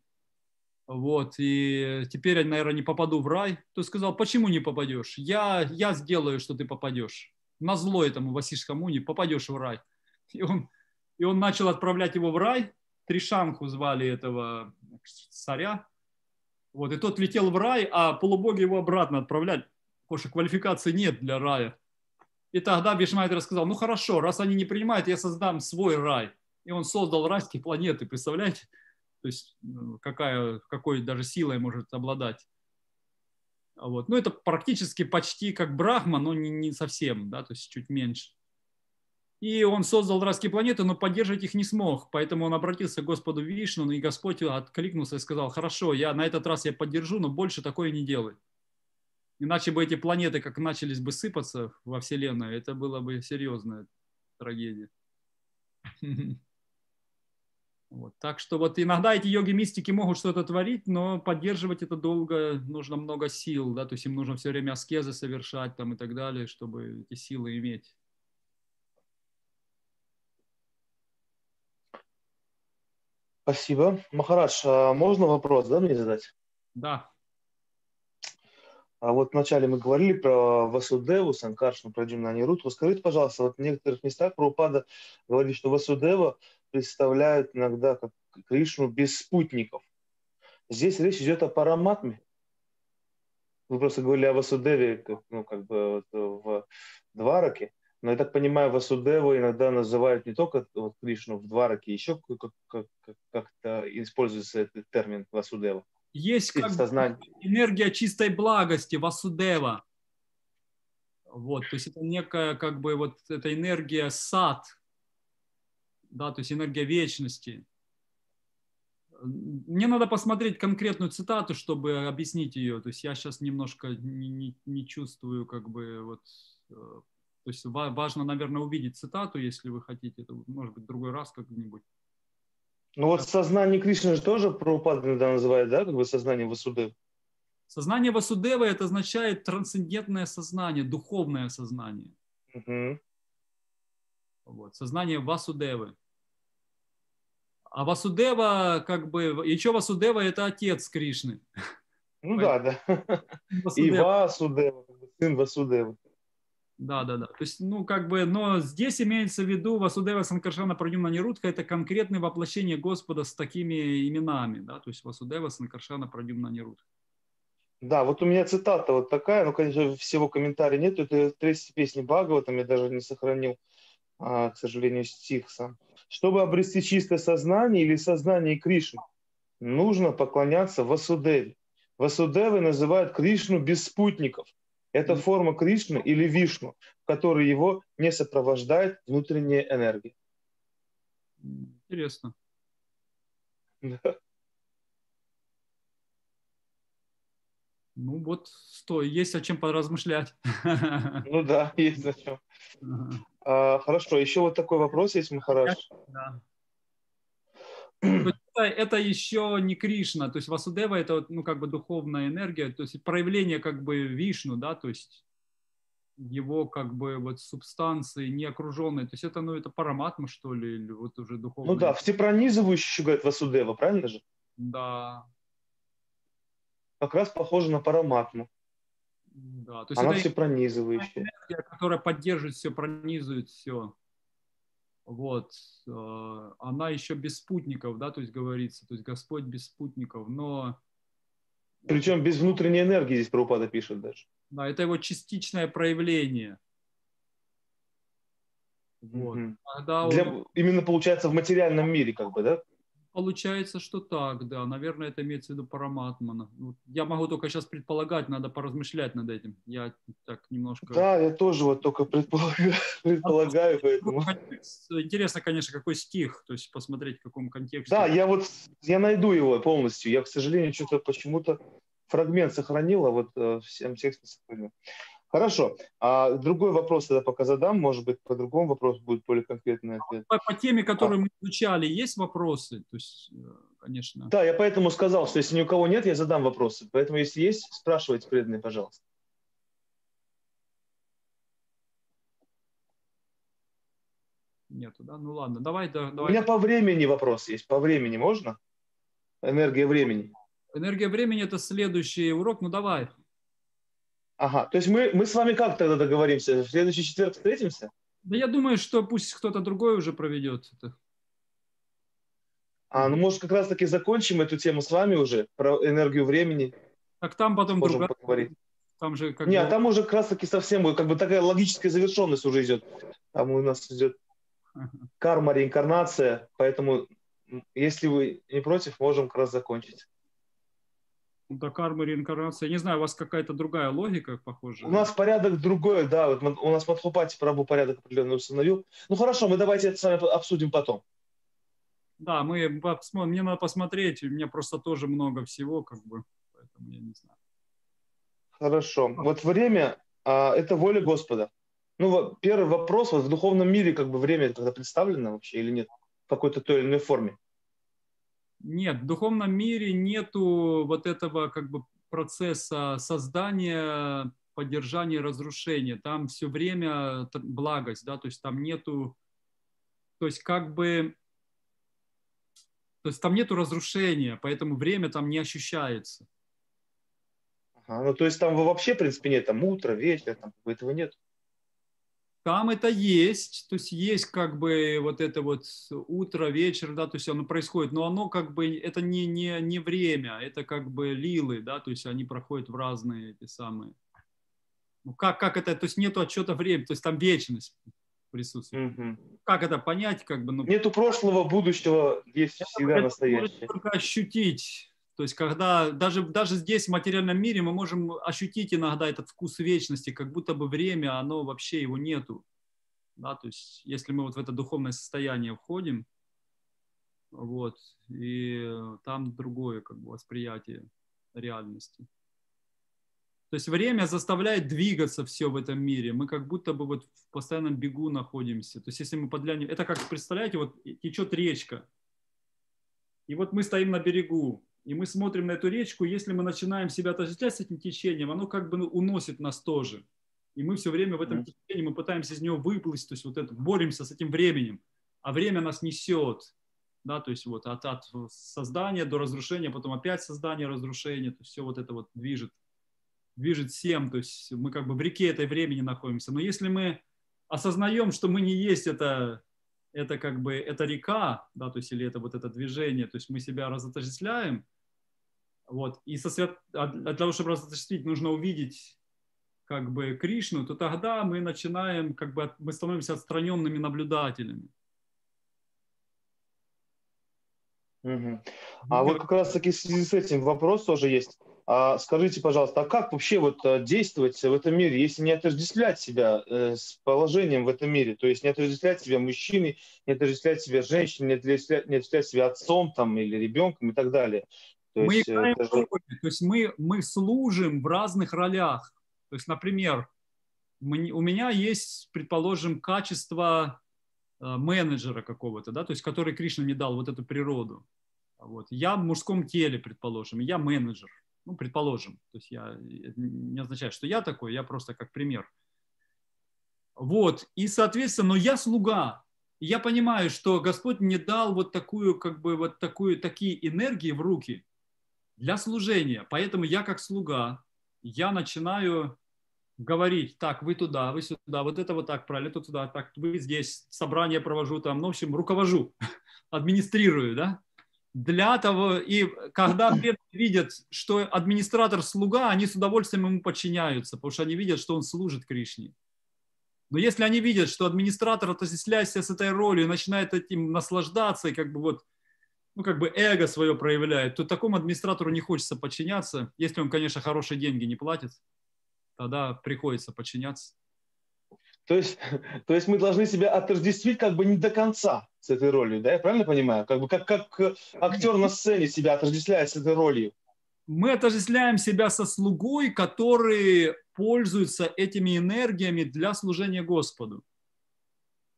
Вот. И теперь я, наверное, не попаду в рай. То сказал, почему не попадешь? Я, я сделаю, что ты попадешь. Назло этому Васишской Муни попадешь в рай. И он, и он начал отправлять его в рай. Тришанку звали этого царя. Вот, и тот летел в рай, а полубоги его обратно отправляли, потому что квалификации нет для рая. И тогда Вишвамитра сказал, ну хорошо, раз они не принимают, я создам свой рай. И он создал райские планеты, представляете? То есть какая, какой даже силой может обладать. Вот. Ну это практически почти как Брахма, но не, не совсем, да, то есть чуть меньше. И он создал райские планеты, но поддерживать их не смог. Поэтому он обратился к Господу Вишну, и Господь откликнулся и сказал, хорошо, я на этот раз я поддержу, но больше такое не делай. Иначе бы эти планеты как начались бы сыпаться во Вселенной, это была бы серьезная трагедия. Вот. Так что вот иногда эти йоги-мистики могут что-то творить, но поддерживать это долго, нужно много сил, да, то есть им нужно все время аскезы совершать там, и так далее, чтобы эти силы иметь. Спасибо. Махарадж, а можно вопрос, да, мне задать? Да. А вот вначале мы говорили про Васудеву, Санкаршну, Прадьюмну, Анируддху. Скажите, пожалуйста, вот в некоторых местах Прабхупада говорит, что Васудева представляют иногда как Кришну без спутников. Здесь речь идет о параматме. Вы просто говорили о Васудеве, ну, как бы вот, в Двараке. Но я так понимаю, Васудеву иногда называют не только вот, Кришну в Двараке, еще как-то используется этот термин Васудева. Есть как энергия чистой благости, Васудева. Вот, то есть это некая, как бы, вот эта энергия сад, да, то есть энергия вечности. Мне надо посмотреть конкретную цитату, чтобы объяснить ее. То есть я сейчас немножко не, не, не чувствую, как бы, вот, то есть важно, наверное, увидеть цитату, если вы хотите. Это, может быть, в другой раз как-нибудь. Ну вот сознание Кришны же тоже Прабхупада иногда называют, да, как бы сознание Васудевы? Сознание Васудевы — это означает трансцендентное сознание, духовное сознание. Угу. Вот, сознание Васудевы. А Васудева, как бы, еще Васудева — это отец Кришны. Ну да, да. Васудева. И Васудева, сын Васудевы. Да, да, да. То есть, ну, как бы, но здесь имеется в виду Васудева, Санкаршана, Прадьюмна, Анируддха — это конкретное воплощение Господа с такими именами, да, то есть Васудева, Санкаршана, Прадьюмна, Анируддха. Да, вот у меня цитата вот такая, ну, конечно, всего комментария нет, это третья песня Бхагаватам, я даже не сохранил, а, к сожалению, стих сам. Чтобы обрести чистое сознание или сознание Кришны, нужно поклоняться Васудеве. Васудевы называют Кришну без спутников. Это форма Кришны или Вишну, в которой его не сопровождает внутренняя энергия. Интересно. Да. Ну вот, что, есть о чем поразмышлять. Ну да, есть о чем. Ага. А, хорошо, еще вот такой вопрос есть, Махарадж. Да. Это, это еще не Кришна, то есть Васудева — это, ну, как бы духовная энергия, то есть проявление, как бы, Вишну, да, то есть его, как бы, вот субстанции не окруженные, то есть это, ну, это параматма, что ли, или вот уже духовная. Ну да, всепронизывающий, говорит, Васудева, правильно же? Да. Как раз похоже на параматму. Да, то есть она всепронизывающая. Энергия, которая поддерживает все, пронизывает все. Вот, она еще без спутников, да, то есть говорится, то есть Господь без спутников, но... Причем без внутренней энергии здесь Прабхупада пишет даже. Да, это его частичное проявление. Вот. Mm-hmm. Когда он... Для... Именно получается в материальном мире, как бы, да? Получается, что так, да, наверное, это имеется в виду параматмана. Я могу только сейчас предполагать, надо поразмышлять над этим. Я так немножко... Да, я тоже вот только предполагаю, предполагаю поэтому. Интересно, конечно, какой стих, то есть посмотреть, в каком контексте. Да, я вот, я найду его полностью. Я, к сожалению, что-то почему-то фрагмент сохранил, а вот всем текстом сохранил. Хорошо. А другой вопрос тогда пока задам. Может быть, по другому вопросу будет более конкретный ответ. По, по теме, которую а. мы изучали, есть вопросы? То есть, конечно. Да, я поэтому сказал, что если ни у кого нет, я задам вопросы. Поэтому, если есть, спрашивайте, преданные, пожалуйста. Нету, да? Ну ладно, давай, да, давай. У меня по времени вопрос есть. По времени можно? Энергия времени. Энергия времени – это следующий урок. Ну давай. Ага, то есть мы, мы с вами как тогда договоримся? В следующий четверг встретимся? Да я думаю, что пусть кто-то другой уже проведет это. А, ну может как раз таки закончим эту тему с вами уже, про энергию времени. Так там потом другая. Там же как Не, бы... а там уже как раз таки совсем, как бы такая логическая завершенность уже идет. Там у нас идет ага. карма, реинкарнация, поэтому если вы не против, можем как раз закончить. До кармы, реинкарнации. Я не знаю, у вас какая-то другая логика, похоже. У нас порядок другой, да. Вот у нас Мадхупати Прабху порядок определенный установил. Ну хорошо, мы давайте это с вами обсудим потом. Да, мы посмотрим. Мне надо посмотреть. У меня просто тоже много всего, как бы. Поэтому я не знаю. Хорошо. Вот время а, – это воля Господа. Ну, первый вопрос. Вот в духовном мире как бы время тогда представлено вообще или нет? В какой-то той или иной форме. Нет, в духовном мире нету вот этого, как бы, процесса создания, поддержания, разрушения. Там все время благость, да, то есть там нету, то есть как бы То есть там нет разрушения, поэтому время там не ощущается. Ага, ну то есть там вообще, в принципе, нет там утра, вечера, там этого нет? Там это есть, то есть есть как бы вот это вот утро, вечер, да, то есть оно происходит, но оно как бы, это не, не, не время, это как бы лилы, да, то есть они проходят в разные эти самые. Ну как, как это, то есть нету отчета времени, то есть там вечность присутствует. Угу. Как это понять, как бы? Ну, нету прошлого, будущего, есть всегда настоящее. Это только ощутить, то есть когда, даже, даже здесь в материальном мире мы можем ощутить иногда этот вкус вечности, как будто бы время, оно вообще его нету, да, то есть если мы вот в это духовное состояние входим, вот, и там другое как бы восприятие реальности. То есть время заставляет двигаться все в этом мире. Мы как будто бы вот в постоянном бегу находимся. То есть если мы подглянем... Это как, представляете, вот течет речка. И вот мы стоим на берегу. И мы смотрим на эту речку. Если мы начинаем себя отождествлять с этим течением, оно как бы уносит нас тоже. И мы все время в этом mm. течении, мы пытаемся из него выплыть. То есть вот это, боремся с этим временем. А время нас несет. Да, то есть вот от, от создания до разрушения, потом опять создание, разрушение. То есть все вот это вот движет. движет всем, то есть мы как бы в реке этой времени находимся. Но если мы осознаем, что мы не есть это, это как бы, это река, да, то есть или это вот это движение, то есть мы себя разотождествляем, вот, и сосвят... для того, чтобы разотождествить, нужно увидеть как бы Кришну, то тогда мы начинаем, как бы, мы становимся отстраненными наблюдателями. Угу. А вот как раз таки в связи с этим вопрос тоже есть. А скажите, пожалуйста, а как вообще вот действовать в этом мире, если не отождествлять себя с положением в этом мире? То есть не отождествлять себя мужчиной, не отождествлять себя женщиной, не отождествлять, не отождествлять себя отцом там, или ребенком и так далее. То мы есть, играем даже... роли, то есть мы, мы служим в разных ролях. То есть, например, мы, у меня есть, предположим, качество менеджера какого-то, да, то есть который Кришна мне дал, вот эту природу. Вот. Я в мужском теле, предположим, я менеджер. Ну, предположим, то есть я, это не означает, что я такой, я просто как пример. Вот, и, соответственно, но я слуга. И я понимаю, что Господь мне дал вот такую, как бы, вот такую, такие энергии в руки для служения. Поэтому я как слуга, я начинаю говорить, так, вы туда, вы сюда, вот это вот так, правильно, это туда, так, вы здесь, собрание провожу там, ну, в общем, руковожу, администрирую, да. Для того, и когда видят, что администратор слуга, они с удовольствием ему подчиняются, потому что они видят, что он служит Кришне. Но если они видят, что администратор отождествляет себя с этой ролью и начинает этим наслаждаться, и как бы вот, ну как бы эго свое проявляет, то такому администратору не хочется подчиняться. Если он, конечно, хорошие деньги не платит, тогда приходится подчиняться. То есть, то есть мы должны себя отождествить как бы не до конца с этой ролью, да? Я правильно понимаю? Как бы как, как актер на сцене себя отождествляет с этой ролью. Мы отождествляем себя со слугой, который пользуется этими энергиями для служения Господу.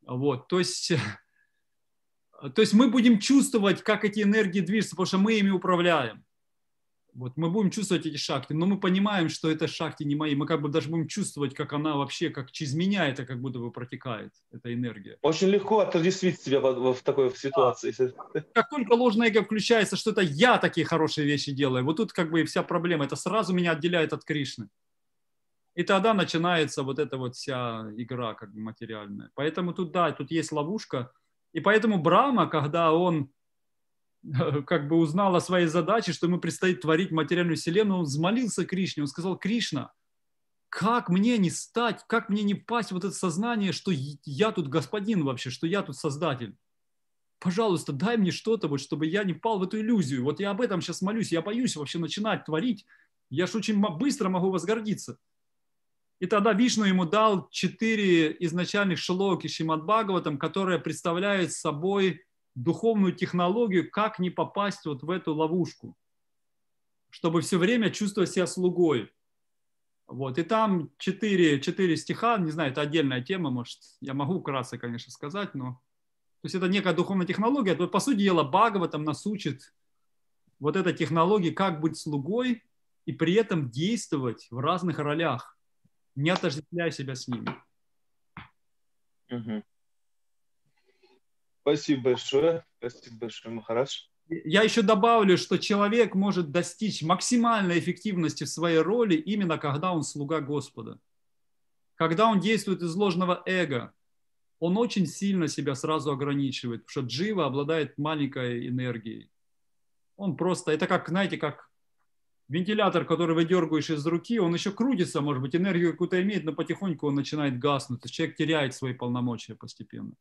Вот, то есть, то есть мы будем чувствовать, как эти энергии движутся, потому что мы ими управляем. Вот, мы будем чувствовать эти шахты, но мы понимаем, что это шахты не мои. Мы как бы даже будем чувствовать, как она вообще, как через меня это как будто бы протекает, эта энергия. Очень легко отождествить себя в, в такой ситуации. Да. Как только ложное эго включается, что это я такие хорошие вещи делаю, вот тут как бы вся проблема. Это сразу меня отделяет от Кришны. И тогда начинается вот эта вот вся игра как бы материальная. Поэтому тут, да, тут есть ловушка. И поэтому Брахма, когда он... как бы узнал о своей задаче, что ему предстоит творить материальную вселенную, он взмолился Кришне, он сказал: Кришна, как мне не стать, как мне не впасть в вот это сознание, что я тут господин вообще, что я тут создатель. Пожалуйста, дай мне что-то, вот, чтобы я не впал в эту иллюзию. Вот я об этом сейчас молюсь, я боюсь вообще начинать творить, я же очень быстро могу возгордиться. И тогда Вишну ему дал четыре изначальных шлоки Шримад-Бхагаватам, которые представляют собой духовную технологию, как не попасть вот в эту ловушку, чтобы все время чувствовать себя слугой. Вот. И там четыре, четыре стиха, не знаю, это отдельная тема, может, я могу вкратце, конечно, сказать, но... То есть это некая духовная технология, то, по сути дела, Бхагаватам нас учит вот этой технологии, как быть слугой и при этом действовать в разных ролях, не отождествляя себя с ними. Угу. Спасибо большое. Спасибо большое, Махарадж. Я еще добавлю, что человек может достичь максимальной эффективности в своей роли именно когда он слуга Господа. Когда он действует из ложного эго, он очень сильно себя сразу ограничивает, потому что джива обладает маленькой энергией. Он просто, это как, знаете, как вентилятор, который вы дергаешь из руки, он еще крутится, может быть, энергию какую-то имеет, но потихоньку он начинает гаснуть, то есть человек теряет свои полномочия постепенно.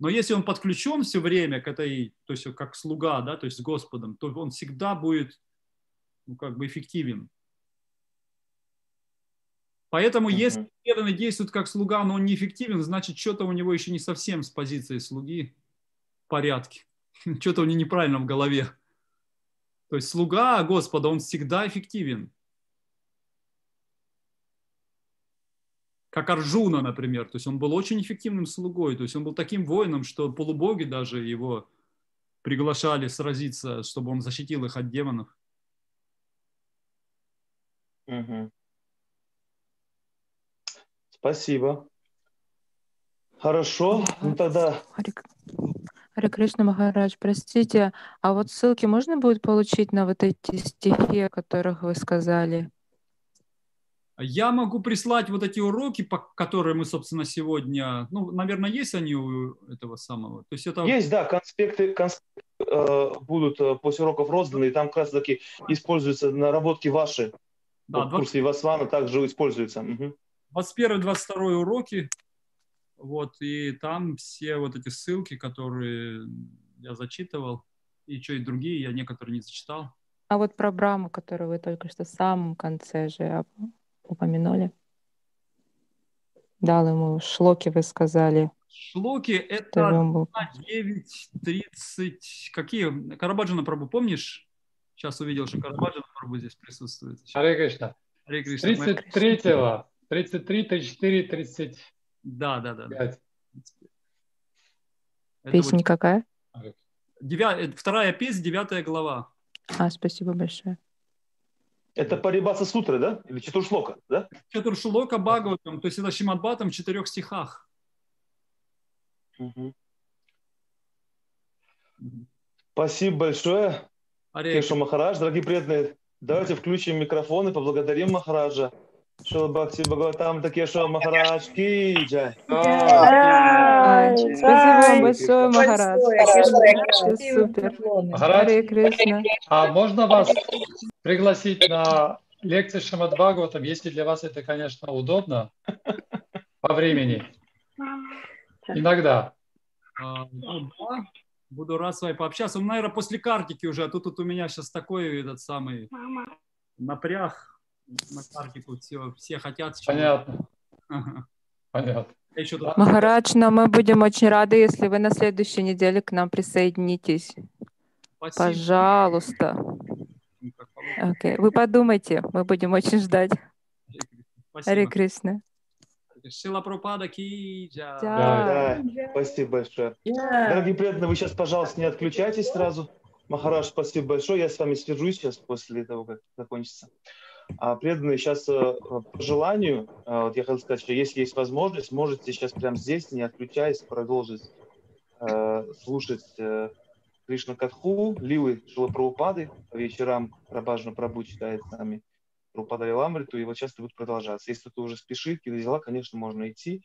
Но если он подключен все время к этой, то есть как слуга, да, то есть с Господом, то он всегда будет, ну, как бы эффективен. Поэтому, mm-hmm. если преданный действует как слуга, но он неэффективен, значит, что-то у него еще не совсем с позиции слуги в порядке. Что-то у него неправильно в голове. То есть слуга Господа, он всегда эффективен. Как Арджуна, например, то есть он был очень эффективным слугой, то есть он был таким воином, что полубоги даже его приглашали сразиться, чтобы он защитил их от демонов. Угу. Спасибо. Хорошо, ну тогда... Харе Кришна Махарадж, простите, а вот ссылки можно будет получить на вот эти стихи, о которых вы сказали? Я могу прислать вот эти уроки, которые мы, собственно, сегодня... Ну, наверное, есть они у этого самого? То есть, это... Есть, да, конспекты, конспекты э, будут после уроков розданы, и там как раз таки используются наработки ваши. Да, в курсе Васвана также используются. Угу. двадцать первый двадцать второй уроки, вот, и там все вот эти ссылки, которые я зачитывал, и еще и другие, я некоторые не зачитал. А вот про Браму, которую вы только что в самом конце же... упомянули. Дал ему шлоки, вы сказали. Шлоки — это девять тридцать. Какие? Карабаджана Прабху, помнишь? Сейчас увидел, что Карабаджана Прабху здесь присутствует. Харе Кришна. Харе Кришна. тридцать три, тридцать четыре, тридцать пять. Да, да, да. да. Песня вот... какая? Девя... Вторая песня, девятая глава. А, спасибо большое. Это Парибаса Сутра, да? Или Четуршлока, да? Четуршлока Бхагаватам, то есть это Шримад-Бхагаватам в четырех стихах. Угу. Спасибо большое, Кешу Махарадж. Дорогие преданные, давайте включим микрофон и поблагодарим Махараджа. Шрила Бхагаватам Кешава Бхарати ки джай. Спасибо вам большое, Махарадж. Супер. Махарадж, а можно вас пригласить на лекции Шримад-Бхагаватам, если для вас это, конечно, удобно по времени? Иногда. Буду рад с вами пообщаться. Наверное, после картики уже, а тут, тут у меня сейчас такой этот самый напряг. На картику все, все хотят. Понятно. Ага. Понятно. Махарадж, но мы будем очень рады, если вы на следующей неделе к нам присоединитесь. Спасибо. Пожалуйста. Okay. Вы подумайте, мы будем очень ждать. Харе Кришна. Шрила Прабхупада ки джай. Да, да. Спасибо большое. Yeah. Дорогие преданные, вы сейчас, пожалуйста, не отключайтесь сразу. Махарадж, спасибо большое. Я с вами свяжусь сейчас после того, как закончится. А преданные сейчас по желанию, вот я хотел сказать, что если есть возможность, можете сейчас прямо здесь, не отключаясь, продолжить э, слушать э, Кришна Катху, Лилы Шрилы Прабхупады, по вечерам Рабаджана Прабху читает с нами Прабхупада Ламриту, и вот сейчас это будет продолжаться. Если кто-то уже спешит, какие-то дела, конечно, можно идти.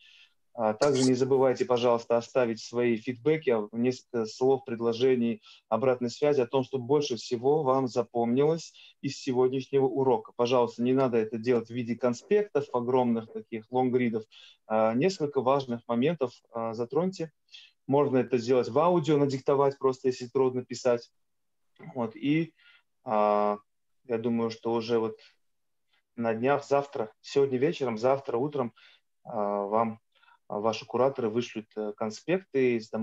А также не забывайте, пожалуйста, оставить свои фидбэки, несколько слов, предложений, обратной связи о том, что больше всего вам запомнилось из сегодняшнего урока. Пожалуйста, не надо это делать в виде конспектов, огромных таких лонгридов. А несколько важных моментов а, затроньте. Можно это сделать в аудио, надиктовать просто, если трудно писать. Вот. И а, я думаю, что уже вот на днях, завтра, сегодня вечером, завтра утром а, вам... Ваши кураторы вышлют конспекты из дома.